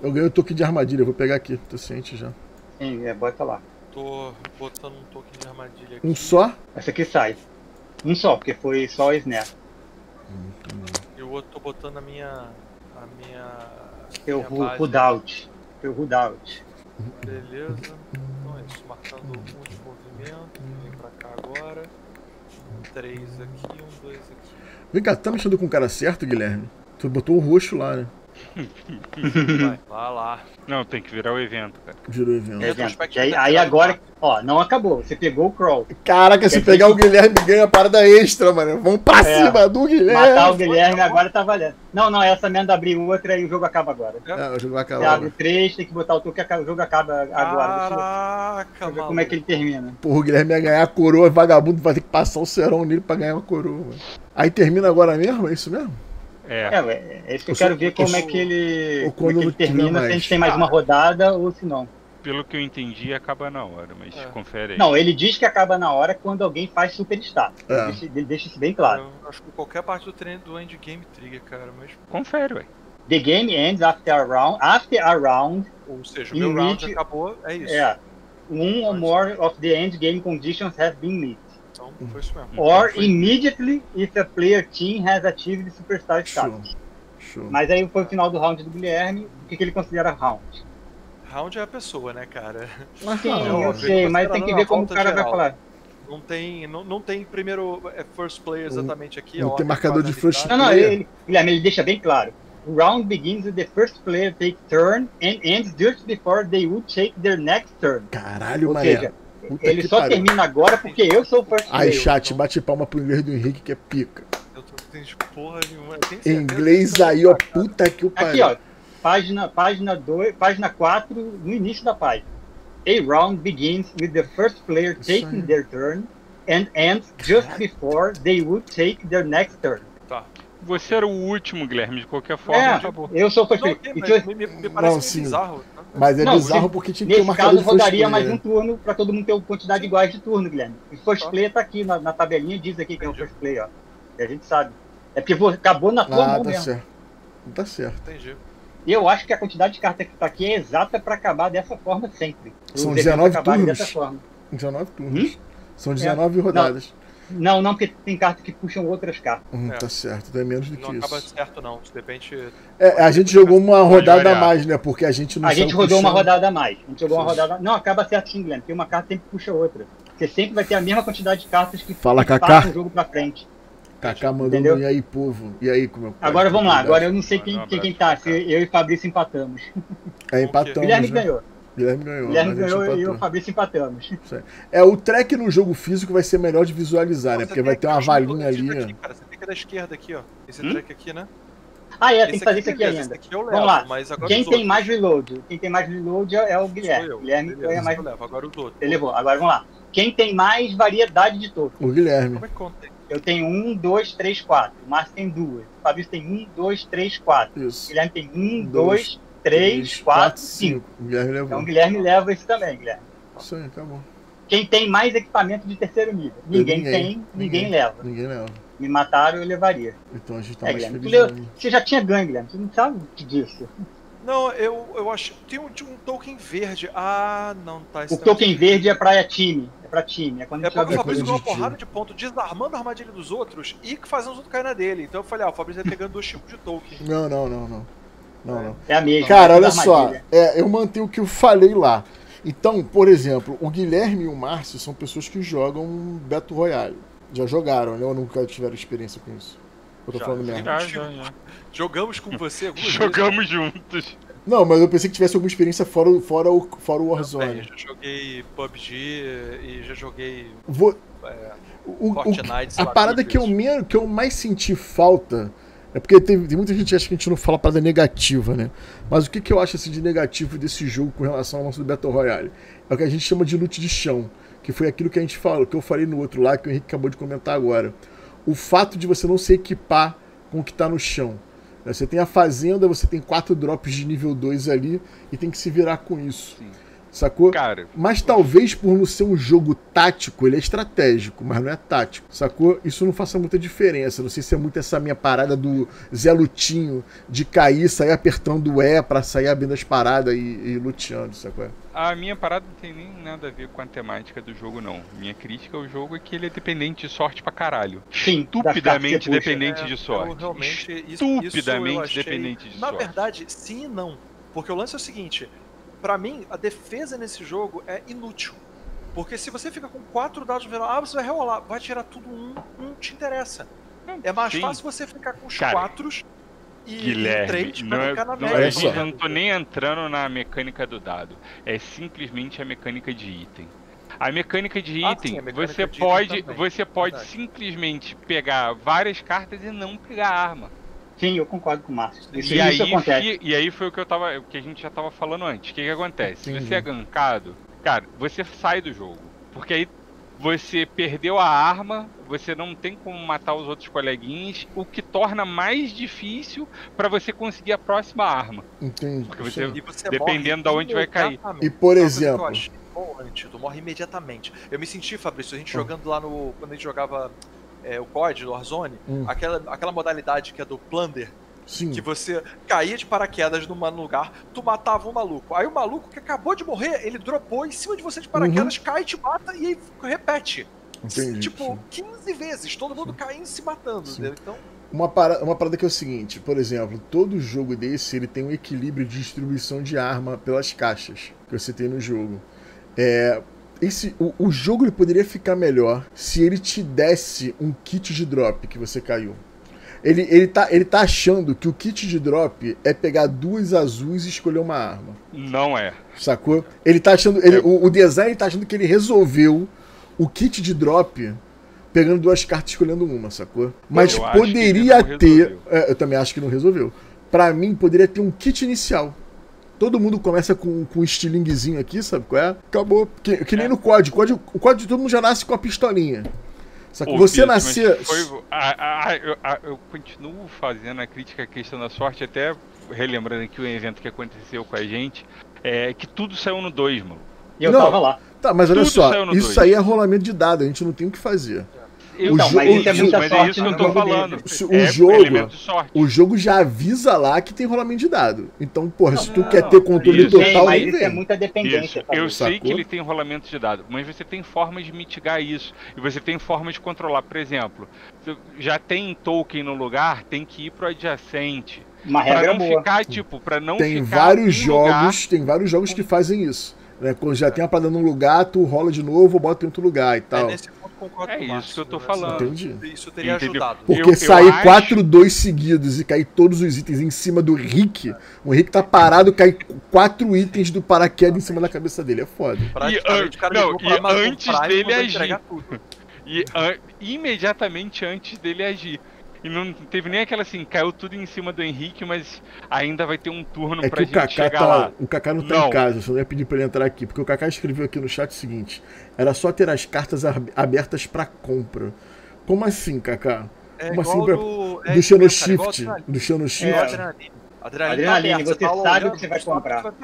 Eu ganhei o toque de armadilha, eu vou pegar aqui. Tô ciente já. Sim, bota lá. Tô botando um toque de armadilha aqui. Um só? Essa aqui sai. Um só, porque foi só o snap. E o outro tô botando a minha Rudout. Teu Rudout. Beleza. Então é isso. Marcando um de movimento. Vem pra cá agora. 3 aqui, 1, 2 aqui. Vem cá, tá mexendo com o cara certo, Guilherme? Tu botou o roxo lá, né? Vai lá. Não, tem que virar o evento, cara. Virou o evento. Aí agora, ó, não acabou. Você pegou o Crawl. Caraca, se pegar o Guilherme ganha a parada extra, mano. Vamos pra cima do Guilherme. Matar o Guilherme agora tá valendo. Não, não, essa merda abrir outra e o jogo acaba agora. Ah, o jogo acaba. Você abre três, tem que botar o toque e o jogo acaba agora. Caraca, mano. Como é que ele termina? Porra, o Guilherme ia ganhar a coroa, vagabundo vai ter que passar o serão nele pra ganhar uma coroa, mano. Aí termina agora mesmo? É isso mesmo? É isso que eu quero ver como é que ele termina, se a gente tem mais uma rodada ou se não. Pelo que eu entendi, acaba na hora, mas confere aí. Não, ele diz que acaba na hora quando alguém faz super status. Ele deixa isso bem claro. Eu acho que qualquer parte do treino do endgame trigger, cara, mas confere, ué. The game ends after a round. Ou seja, o meu round acabou, é isso. One or more of the endgame conditions have been met. Então, foi isso mesmo. Or immediately if a player team has achieved superstar status. Mas aí foi o final do round do Guilherme. O que ele considera round? Round é a pessoa, né, cara? Sim, eu sei, mas tem que ver como o cara vai falar. Não tem primeiro first player exatamente aqui. Não tem marcador de first player. Não, Guilherme, ele deixa bem claro. Round begins with the first player take turn and ends just before they would take their next turn. Caralho, mané. Puta ele só pariu. Termina agora porque eu sou o first player. Aí, chat, então. Bate palma pro inglês do Henrique que é pica. Eu tô entendendo porra nenhuma. Inglês aí, ó, puta que o pariu. Aqui, ó, página 4, no início da página. A round begins with the first player taking their turn and ends just before they would take their next turn. Tá. Você era o último, Guilherme, de qualquer forma. Acabou. Eu sou o first player. Me parece não, sim. Bizarro. Mas é bizarro porque tinha que ter um marcador de first player. Nesse caso, rodaria mais um turno pra todo mundo ter uma quantidade iguais de turno, Guilherme. O first player tá aqui na tabelinha, diz aqui que é o first player, ó. E a gente sabe. É porque acabou na tua mão mesmo. Certo. Tá certo. Entendi. E eu acho que a quantidade de cartas que tá aqui é exata pra acabar dessa forma sempre. São 19 turnos. Dessa forma. 19 turnos. São 19 rodadas. Não, porque tem cartas que puxam outras cartas. Tá certo, tem menos do que isso. Não acaba certo não, de repente... a gente jogou uma rodada a mais, né, porque a gente não... A gente rodou uma rodada a mais, a gente jogou uma rodada... Não, acaba certo sim, Guilherme, porque uma carta sempre puxa outra. Você sempre vai ter a mesma quantidade de cartas que passam o jogo pra frente. Kaká mandou um, e aí, povo? E aí, como é que... Agora vamos lá, agora eu não sei quem tá, se eu e Fabrício empatamos. Empatamos, Guilherme ganhou. Guilherme ganhou e o Fabrício empatamos. O track no jogo físico vai ser melhor de visualizar, né? Porque vai ter uma valinha ali. Cara, você tem que da esquerda aqui, ó. Esse track aqui, né? Tem que fazer isso aqui ainda. Aqui eu levo, vamos lá. Mas agora quem tem mais reload? Quem tem mais reload é o Guilherme. Guilherme ganha mais. Agora os outros. Ele levou. Agora vamos lá. Quem tem mais variedade de topo? O Guilherme. Como é que conta? Eu tenho 1, 2, 3, 4. O Márcio tem 2. O Fabrício tem 1, 2, 3, 4. Isso. O Guilherme tem 1, 2, 3, 4, 5. Então o Guilherme leva esse também, Guilherme. Isso aí, tá bom. Quem tem mais equipamento de terceiro nível? Ninguém leva. Me mataram, eu levaria. Então a gente tá mais feliz. Você já tinha ganho, Guilherme. Você não sabe disso. Não, eu acho... Tinha um token verde. Ah, não, tá... O token verde é pra time. É pra time. É quando a gente joga. O Fabrício ganhou uma porrada de ponto desarmando a armadilha dos outros e fazendo os outros cair na dele. Então eu falei, o Fabrício vai pegando 2 tipos de token. Não. É a mesma. Cara, olha só, eu mantenho o que eu falei lá. Então, por exemplo, o Guilherme e o Márcio são pessoas que jogam battle royale. Já jogaram, né? Ou nunca tiveram experiência com isso? Eu tô falando merda. Jogamos com você algumas vezes. Jogamos juntos. Não, mas eu pensei que tivesse alguma experiência fora o Warzone. Eu já joguei PUBG e já joguei Fortnite. A parada que eu mais senti falta... É porque tem muita gente que acha que a gente não fala parada negativa, né? Mas o que eu acho assim, de negativo desse jogo com relação ao nosso Battle Royale? É o que a gente chama de loot de chão, que foi aquilo que a gente falou, que eu falei no outro lá, que o Henrique acabou de comentar agora. O fato de você não se equipar com o que tá no chão. Você tem a fazenda, você tem 4 drops de nível 2 ali e tem que se virar com isso. Sim. Sacou? Cara, mas talvez por não ser um jogo tático, ele é estratégico, mas não é tático, sacou? Isso não faça muita diferença, não sei se é muito essa minha parada do Zé Lutinho, de cair, sair apertando o E pra sair abrindo as paradas e luteando, sacou? A minha parada não tem nem nada a ver com a temática do jogo, não. Minha crítica ao jogo é que ele é dependente de sorte pra caralho. Sim, estupidamente dependente de sorte. Estupidamente dependente de sorte. Na verdade, sim e não. Porque o lance é o seguinte... Pra mim, a defesa nesse jogo é inútil. Porque se você fica com 4 dados no final, você vai rerolar, vai tirar tudo um, não te interessa. É mais fácil você ficar com os 4 Guilherme, eu não tô nem entrando na mecânica do dado. É simplesmente a mecânica de item. A mecânica de item, você pode simplesmente pegar várias cartas e não pegar arma. Sim, eu concordo com o Márcio. Isso acontece. E aí foi o que eu tava, que a gente já tava falando antes. O que que acontece? Se você é gankado, cara, você sai do jogo. Porque aí você perdeu a arma, você não tem como matar os outros coleguinhas, o que torna mais difícil para você conseguir a próxima arma. Entendi. Porque você dependendo de onde vai cair. E por exemplo, tu morre imediatamente. Eu me senti, Fabrício, a gente jogando lá no... Quando a gente jogava o COD, no Warzone, aquela modalidade que é do Plunder, que você caía de paraquedas num lugar, tu matava um maluco. Aí o maluco que acabou de morrer, ele dropou em cima de você de paraquedas, cai, te mata e aí repete. Entendi, tipo, 15 vezes, todo mundo caindo se matando. Então... Uma parada que é o seguinte, por exemplo, todo jogo desse, ele tem um equilíbrio de distribuição de arma pelas caixas que você tem no jogo. O jogo ele poderia ficar melhor se ele te desse um kit de drop que você caiu. Ele tá achando que o kit de drop é pegar duas azuis e escolher uma arma. Não é. Sacou? Ele tá achando. O design tá achando que ele resolveu o kit de drop pegando duas cartas e escolhendo uma, sacou? Mas poderia ter. Eu também acho que não resolveu. Pra mim, poderia ter um kit inicial. Todo mundo começa com um estilinguezinho aqui, sabe qual é? Acabou. Que nem no COD. O COD todo mundo já nasce com a pistolinha. Só que você nascer... Eu continuo fazendo a crítica à questão da sorte, até relembrando aqui o evento que aconteceu com a gente, que tudo saiu no 2, mano. E eu tava lá. Tá, mas olha só, isso aí é rolamento de dado, a gente não tem o que fazer. Mas é isso que eu tô falando. O jogo já avisa lá que tem rolamento de dado. Então, porra, se tu quer ter controle total, mas isso é muita dependência. Eu sei que ele tem rolamento de dado, mas você tem formas de mitigar isso. E você tem formas de controlar. Por exemplo, já tem token no lugar, tem que ir pro adjacente. Uma regra boa. Tem vários jogos que fazem isso. Né? Quando já tem a parada num lugar, tu rola de novo ou bota em outro lugar e tal. Isso que eu tô falando. Entendi. Isso teria ajudado. Porque sair 4-2 seguidos e cair todos os itens em cima do Rick, o Rick tá parado, cai 4 itens do paraquedas em cima da cabeça dele. É foda. Imediatamente antes dele agir. E não teve nem aquela assim, caiu tudo em cima do Henrique, mas ainda vai ter um turno pra gente chegar lá. O Kaká não tá em casa, eu só ia pedir pra ele entrar aqui, porque o Kaká escreveu aqui no chat o seguinte, era só ter as cartas abertas pra compra. Como assim, Kaká? Como assim? Do Xeno Shift. Do Xeno Shift. Adrenalina, você sabe o que você vai comprar.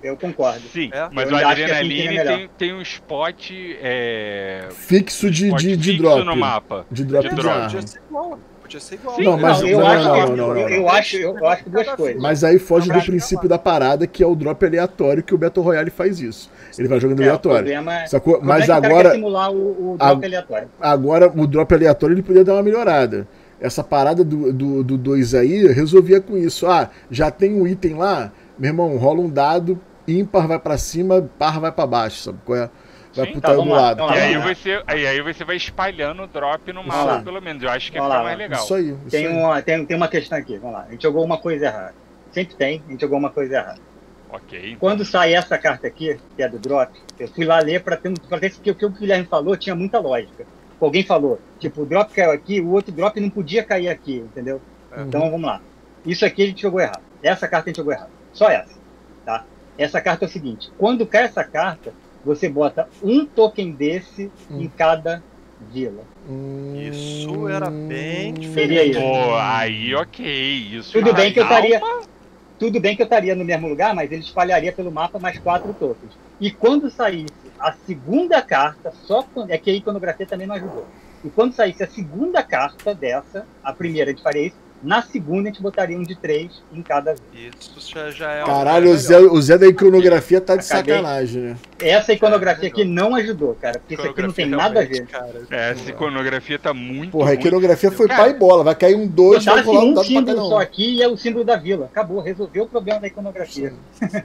Eu concordo. Sim, mas o Adrenaline tem um spot fixo de drop no mapa. De drop. Podia ser igual. Eu acho que duas coisas. Mas aí foge do princípio da parada, que é o drop aleatório, que o Battle Royale faz isso. Ele vai jogando aleatório. Sacou? Mas agora simular o drop aleatório. Agora o drop aleatório ele podia dar uma melhorada. Essa parada do 2 aí resolvia com isso. Ah, já tem um item lá, meu irmão, rola um dado, ímpar vai pra cima, par vai pra baixo, sabe qual é? Vai pro do lado. E aí você vai espalhando o drop no mapa, pelo menos. Eu acho que é mais legal. Isso aí. Tem uma questão aqui, vamos lá. A gente jogou uma coisa errada. Sempre tem, a gente jogou uma coisa errada. Ok. Quando sai essa carta aqui, que é do drop, eu fui lá ler pra ver se o que o Guilherme falou tinha muita lógica. Alguém falou, tipo, o drop caiu aqui, o outro drop não podia cair aqui, entendeu? Então vamos lá. Isso aqui a gente jogou errado. Essa carta a gente jogou errado. Só essa, tá? Essa carta é o seguinte, quando cai essa carta, você bota um token desse em cada vila. Isso era bem diferente. Pô, aí ok, isso. Tudo bem que eu estaria no mesmo lugar, mas ele espalharia pelo mapa mais 4 tokens. E quando saísse a segunda carta, é que a iconografia também não ajudou. E quando saísse a segunda carta dessa, a primeira a gente faria isso, na segunda a gente botaria um de 3 em cada vez. Isso já é. Caralho, o Zé da iconografia tá de sacanagem, né? Essa iconografia aqui não ajudou, cara. Porque isso aqui não tem nada a ver. Cara, essa iconografia tá muito. Porra, a iconografia foi pá e bola. Vai cair um 2, vai rolar um símbolo só aqui e é o símbolo da vila. Acabou, resolveu o problema da iconografia. Isso aí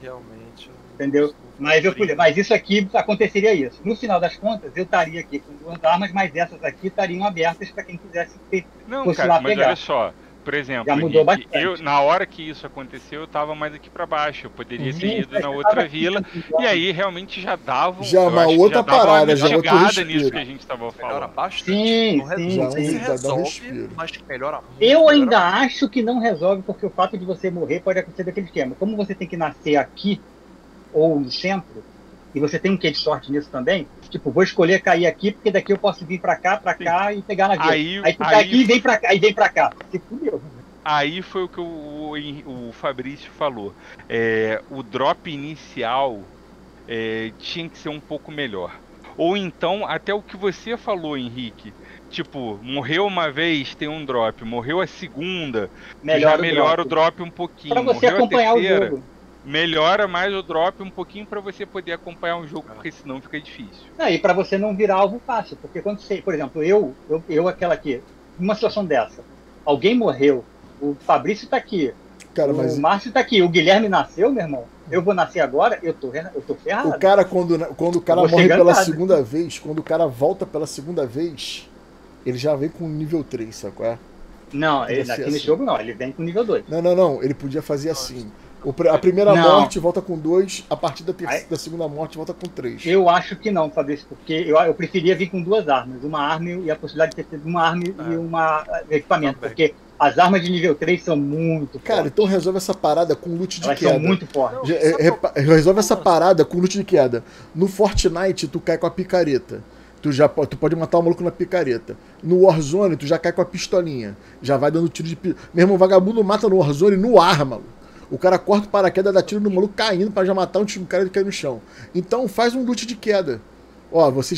realmente. Entendeu? Mas isso aqui aconteceria isso. No final das contas, eu estaria aqui com duas armas, mas essas aqui estariam abertas para quem quisesse ter. Não, cara, mas olha só, por exemplo, já mudou bastante. Eu, na hora que isso aconteceu, eu tava mais aqui pra baixo. Eu poderia ter ido na outra vila. E aí realmente já dava uma outra parada, já uma chegada nisso que a gente tava falando. Melhora bastante. Sim, não resolve, mas melhora muito. Eu ainda acho que não resolve, porque o fato de você morrer pode acontecer daquele esquema. Como você tem que nascer aqui ou no centro, e você tem um quê de sorte nisso também, tipo, vou escolher cair aqui, porque daqui eu posso vir pra cá e pegar na vida. Aí tu tá aqui e vem pra cá, e vem pra cá. Você fudeu. Aí foi o que o Fabrício falou. É, o drop inicial tinha que ser um pouco melhor. Ou então, até o que você falou, Henrique, tipo, morreu uma vez, tem um drop. Morreu a segunda, já melhora o drop um pouquinho. Pra você acompanhar o jogo. Melhora mais o drop um pouquinho pra você poder acompanhar um jogo, porque senão fica difícil. E pra você não virar alvo fácil, porque quando você, por exemplo, aquela aqui, numa situação dessa, alguém morreu, o Fabrício tá aqui, o Márcio tá aqui, o Guilherme nasceu, meu irmão, eu vou nascer agora, eu tô ferrado. O cara, quando o cara morre pela segunda vez, quando o cara volta pela segunda vez, ele já vem com nível 3, sacou? Não, ele naquele jogo não, ele vem com nível 2. Não, ele podia fazer assim. A primeira morte volta com 2, a partir da segunda morte volta com 3. Eu acho que não, Fabrício, porque eu preferia vir com 2 armas. Uma arma e a possibilidade de ter sido uma arma e um equipamento. Porque as armas de nível 3 são muito fortes. Cara, então resolve essa parada com loot de queda. Elas são muito fortes. Resolve essa parada com loot de queda. No Fortnite, tu cai com a picareta. Tu pode matar o maluco na picareta. No Warzone, tu já cai com a pistolinha. Já vai dando tiro de pistola. Meu irmão, vagabundo mata no Warzone no ar, maluco. O cara corta o paraquedas, dá tiro no maluco caindo pra já matar um cara que cai no chão. Então faz um loot de queda. Ó, você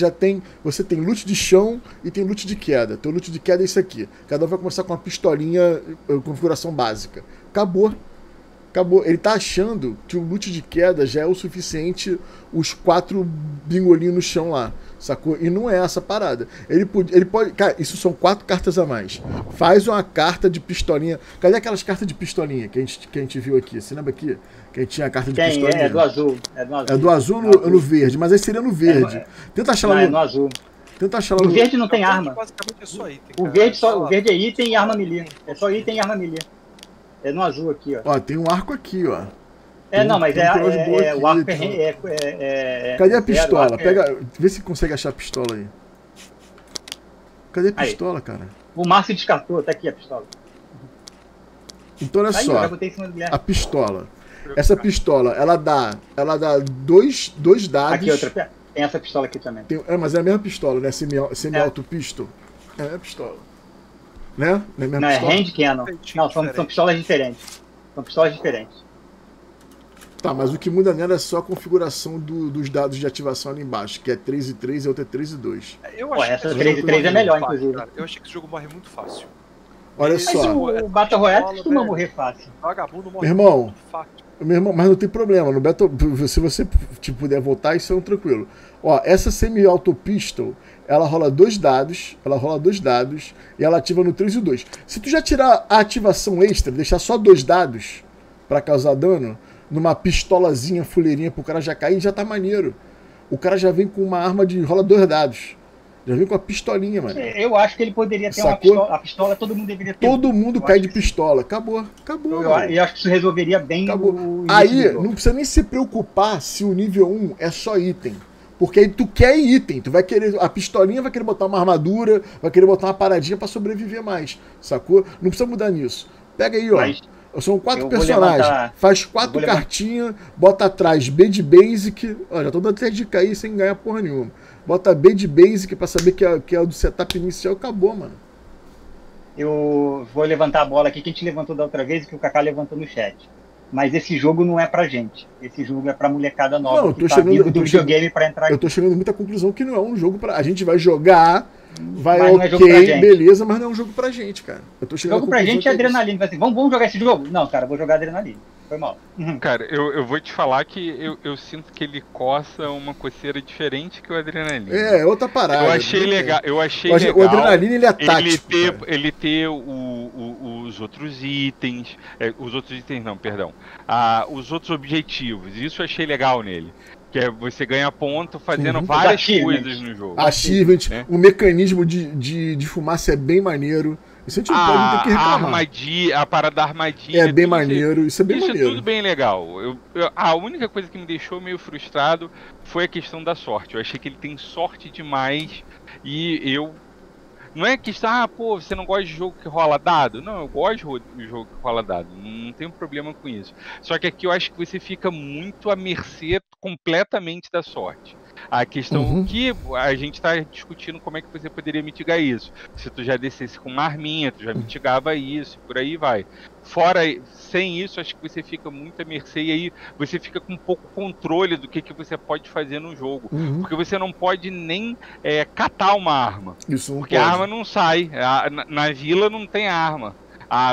tem loot de chão e tem loot de queda. Teu loot de queda é isso aqui. Cada um vai começar com uma pistolinha, configuração básica. Acabou. Ele tá achando que o loot de queda já é o suficiente, os 4 bingolinhos no chão lá, sacou? E não é essa parada. Ele pode... Cara, isso são 4 cartas a mais. Faz uma carta de pistolinha. Cadê aquelas cartas de pistolinha que a gente viu aqui? Você lembra aqui? Que a gente tinha a carta de pistolinha? É do azul. É do azul no verde, mas aí seria no verde. Tenta achar lá no azul. O verde não tem arma. É só item, o verde é item e arma melee. É só item e arma melee. É no azul aqui, ó. Ó, tem um arco aqui, ó. O arco é... Cadê a pistola? Vê se consegue achar a pistola aí. Cadê a pistola, cara? O Márcio descartou, tá aqui a pistola. Então olha só, a pistola. Essa pistola, ela dá 2 dados... Aqui outra, tem essa pistola aqui também. Mas é a mesma pistola, né? Semi-auto pistol. É a mesma pistola. Né? Não é hand cannon. Não, são pistolas diferentes. Tá, mas o que muda nela é só a configuração dos dados de ativação ali embaixo, que é 3 e 3 e outra é 3 e 2. Essa 3 e 3 é melhor, inclusive. Cara, eu achei que esse jogo morre muito fácil. Olha só. O Battle Royale costuma morrer fácil. Vagabundo morre muito fácil. Meu irmão, mas não tem problema. No Battle, se você puder voltar, isso é um tranquilo. Ó, essa semi-auto pistol, ela rola 2 dados, e ela ativa no 3 e 2. Se tu já tirar a ativação extra, deixar só 2 dados pra causar dano, numa pistolazinha, fuleirinha, pro cara já cair, já tá maneiro. O cara já vem com uma arma de... rola 2 dados. Já vem com a pistolinha, mano. Eu acho que ele poderia ter uma pistola. A pistola todo mundo deveria ter. Todo mundo cai de pistola. Acabou. Eu acho que isso resolveria bem. Aí, não precisa nem se preocupar se o nível 1 é só item. Porque aí tu quer item. Tu vai querer... A pistolinha vai querer botar uma armadura, vai querer botar uma paradinha pra sobreviver mais. Sacou? Não precisa mudar nisso. Pega aí, ó. São 4 personagens, faz 4 cartinhas, bota atrás B de Basic, ó, já tô dando até dica aí sem ganhar porra nenhuma. Bota B de Basic pra saber que é o do setup inicial, acabou, mano. Eu vou levantar a bola aqui, que a gente levantou da outra vez e que o Kaká levantou no chat. Mas esse jogo não é pra gente, esse jogo é pra molecada nova. Não, eu tô chegando do videogame pra entrar aqui. Eu tô chegando muita conclusão que não é um jogo pra... A gente vai jogar... beleza, mas não é um jogo pra gente, cara. Jogo pra gente é adrenalina. Assim, vamos jogar esse jogo? Não, cara, eu vou jogar adrenalina. Foi mal. Cara, eu vou te falar que eu sinto que ele coça uma coceira diferente que o adrenalina. É, outra parada. Eu achei legal. O adrenalina, ele é tático. Ele ter os outros itens. Os outros objetivos. Isso eu achei legal nele. Que é você ganha ponto fazendo várias coisas no jogo. Achievement, né? O mecanismo de fumaça é bem maneiro. Isso a gente não pode ter que reclamar. A parada da armadilha. É bem maneiro, isso é bem maneiro. Isso é tudo bem legal. A única coisa que me deixou meio frustrado foi a questão da sorte. Eu achei que ele tem sorte demais e eu... Não é que está, pô, você não gosta de jogo que rola dado? Não, eu gosto de jogo que rola dado, não tenho problema com isso. Só que aqui eu acho que você fica muito à mercê completamente da sorte. A questão que a gente está discutindo como é que você poderia mitigar isso. Se tu já descesse com uma arminha, tu já mitigava isso, por aí vai. Fora, sem isso, acho que você fica muito à mercê e aí você fica com pouco controle do que você pode fazer no jogo. Porque você não pode nem catar uma arma. Isso não porque pode. A arma não sai. Na vila não tem arma.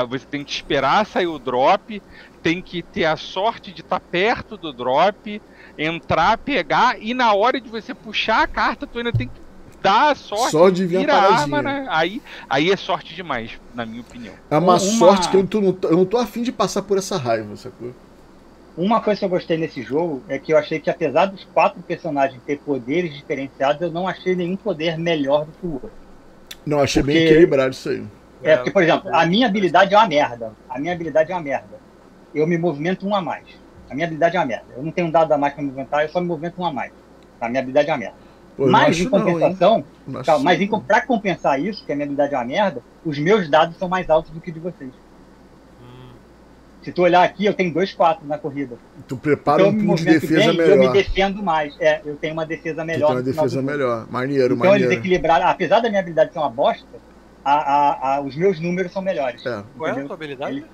Você tem que esperar sair o drop, tem que ter a sorte de estar perto do drop, entrar, pegar, e na hora de você puxar a carta, tu ainda tem que dar a sorte, só de vir a arma, né? Aí é sorte demais, na minha opinião. É uma sorte que eu não tô afim de passar por essa raiva, sacou? Uma coisa que eu gostei nesse jogo é que eu achei que, apesar dos 4 personagens ter poderes diferenciados, eu não achei nenhum poder melhor do que o outro. Não, achei bem equilibrado isso aí. É, porque, por exemplo, a minha habilidade é uma merda. Eu me movimento 1 a mais. A minha habilidade é uma merda. Eu não tenho um dado a mais pra me movimentar, eu só me movimento 1 a mais. A minha habilidade é uma merda. Pô, mas em compensação, pra compensar isso, que a minha habilidade é uma merda, os meus dados são mais altos do que de vocês. Se tu olhar aqui, eu tenho 2-4 na corrida. Tu prepara então, um pouco de defesa bem, melhor. Eu me defendo mais. É, eu tenho uma defesa melhor. Tu tem uma defesa melhor. Maneiro, então eles equilibraram. Apesar da minha habilidade ser uma bosta, os meus números são melhores. É. Qual é a tua habilidade?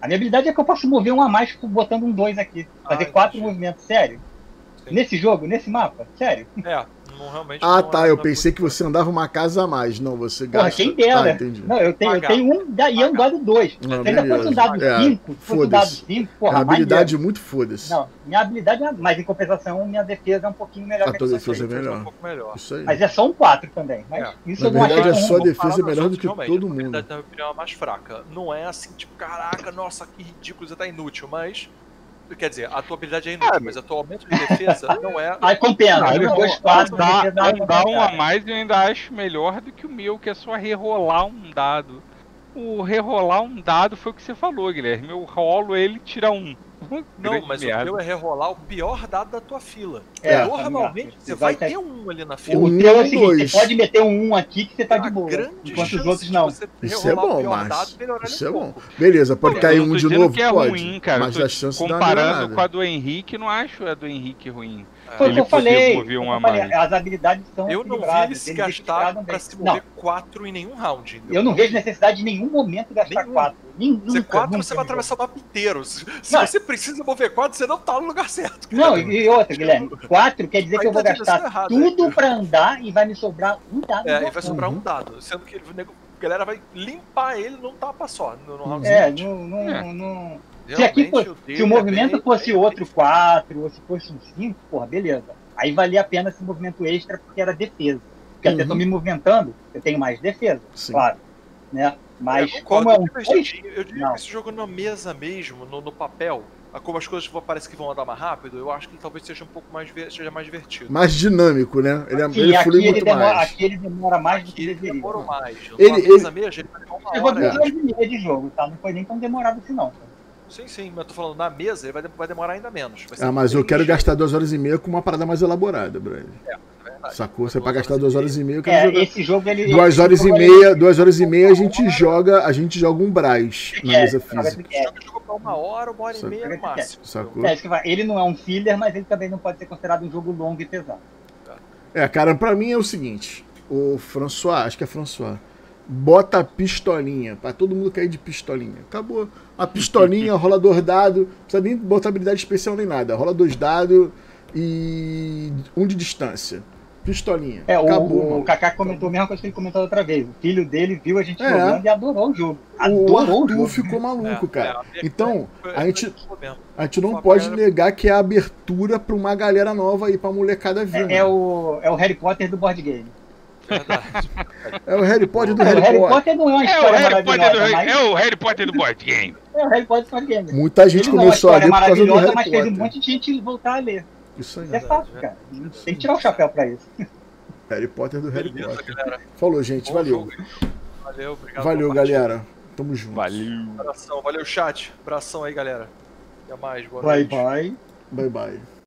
A minha habilidade é que eu posso mover 1 a mais botando um 2 aqui. Fazer 4 movimentos, sério? Sim. Nesse jogo, nesse mapa, sério? É, não realmente. Eu pensei que você andava uma casa a mais. Não, você gasta. Quem dera. Não, eu tenho um e um dado 2. Se ainda fosse um dado 5, fosse um dado 5, porra. Minha habilidade é muito foda-se. Não, minha habilidade é. Mas em compensação, minha defesa é um pouquinho melhor. A tua defesa é melhor. Isso aí. Mas é só um 4 também. Mas isso eu não achei. Na verdade, a sua defesa é melhor do que todo mundo. A minha opinião é mais fraca. Não é assim, tipo, caraca, nossa, que ridículo, você tá inútil, mas. Quer dizer, a tua habilidade é inútil, mas o teu aumento de defesa não é... Aí compensa. Dá um a mais e eu ainda acho melhor do que o meu, que é só rerolar um dado. O rerolar um dado foi o que você falou, Guilherme. Eu rolo ele tira 1. Não, mas o meu é rerolar o pior dado da tua fila. Normalmente você vai ter 1 ali na fila. O teu é o seguinte, você pode meter um 1 aqui que você tá de boa, enquanto os outros não. Isso é bom, Márcio. Isso é bom. Beleza, pode cair 1 de novo, pode. Mas a chance não dá nada. Comparando com a do Henrique, não acho a do Henrique ruim. Foi o que eu falei. As habilidades são. Eu não vi ele se gastar pra se mover 4 em nenhum round. Eu não vejo necessidade em nenhum momento de gastar 4. Você 4 você vai atravessar o mapa inteiro. Se você precisa mover 4, você não tá no lugar certo. Cara. Não, e outra, Guilherme. 4 quer dizer que eu vou gastar tudo pra andar e vai me sobrar um dado. É, e vai sobrar um dado. Sendo que a galera vai limpar ele num tapa só. No round. Se o movimento fosse outro 4, ou se fosse um 5, porra, beleza. Aí valia a pena esse movimento extra porque era defesa. Porque até eu tô me movimentando, eu tenho mais defesa, claro. Né? Mas como é um... Eu diria que esse jogo na mesa mesmo, no papel, como as coisas parece que vão andar mais rápido, eu acho que ele talvez seja um pouco mais, seja mais divertido. Mais dinâmico, né? Ele flui muito mais. Aqui ele demora mais do que deveria. Ele demora mais. Na mesa mesmo, ele vai demorar uma hora. Eu vou ter 2 horas de jogo, tá? Não foi nem tão demorado assim, não. Sim, sim, mas eu tô falando, na mesa ele vai demorar ainda menos. Mas eu quero gastar 2 horas e meia com uma parada mais elaborada, Brais. Sacou? Você é pra gastar 2 horas e meia. Esse jogo ele... 2 horas e meia a gente joga um Brais na mesa física. Joga pra 1 hora, 1 hora e meia no máximo. Sacou? Ele não é um filler, mas ele também não pode ser considerado um jogo longo e pesado. Cara, pra mim é o seguinte. O François, acho que é François, bota a pistolinha, pra todo mundo cair de pistolinha. Acabou. A pistolinha, rola 2 dados, não precisa nem botar habilidade especial nem nada. Rola 2 dados e 1 de distância. Pistolinha. Acabou, o Kaká comentou a mesma coisa que ele comentou outra vez. O filho dele viu a gente jogando e adorou o jogo. O Arthur ficou maluco, cara. Então, a gente não pode negar que é a abertura pra uma galera nova aí, pra molecada vir. É o Harry Potter do board game. Verdade. É o Harry Potter do Harry Potter. O Harry Potter não é uma história maravilhosa. É o Harry Potter do board game. É o Harry Potter do board game. Muita gente começou a ler por causa do Harry Potter. Mas fez um monte de gente voltar a ler. Isso aí. É fácil, cara. Tem que tirar o chapéu pra isso. Harry Potter do Harry Potter. Falou, gente. Valeu. Valeu, obrigado. Valeu, galera. Tamo junto. Valeu. Abração, valeu, chat. Abração aí, galera. Até mais, boa noite. Bye, bye. Bye, bye.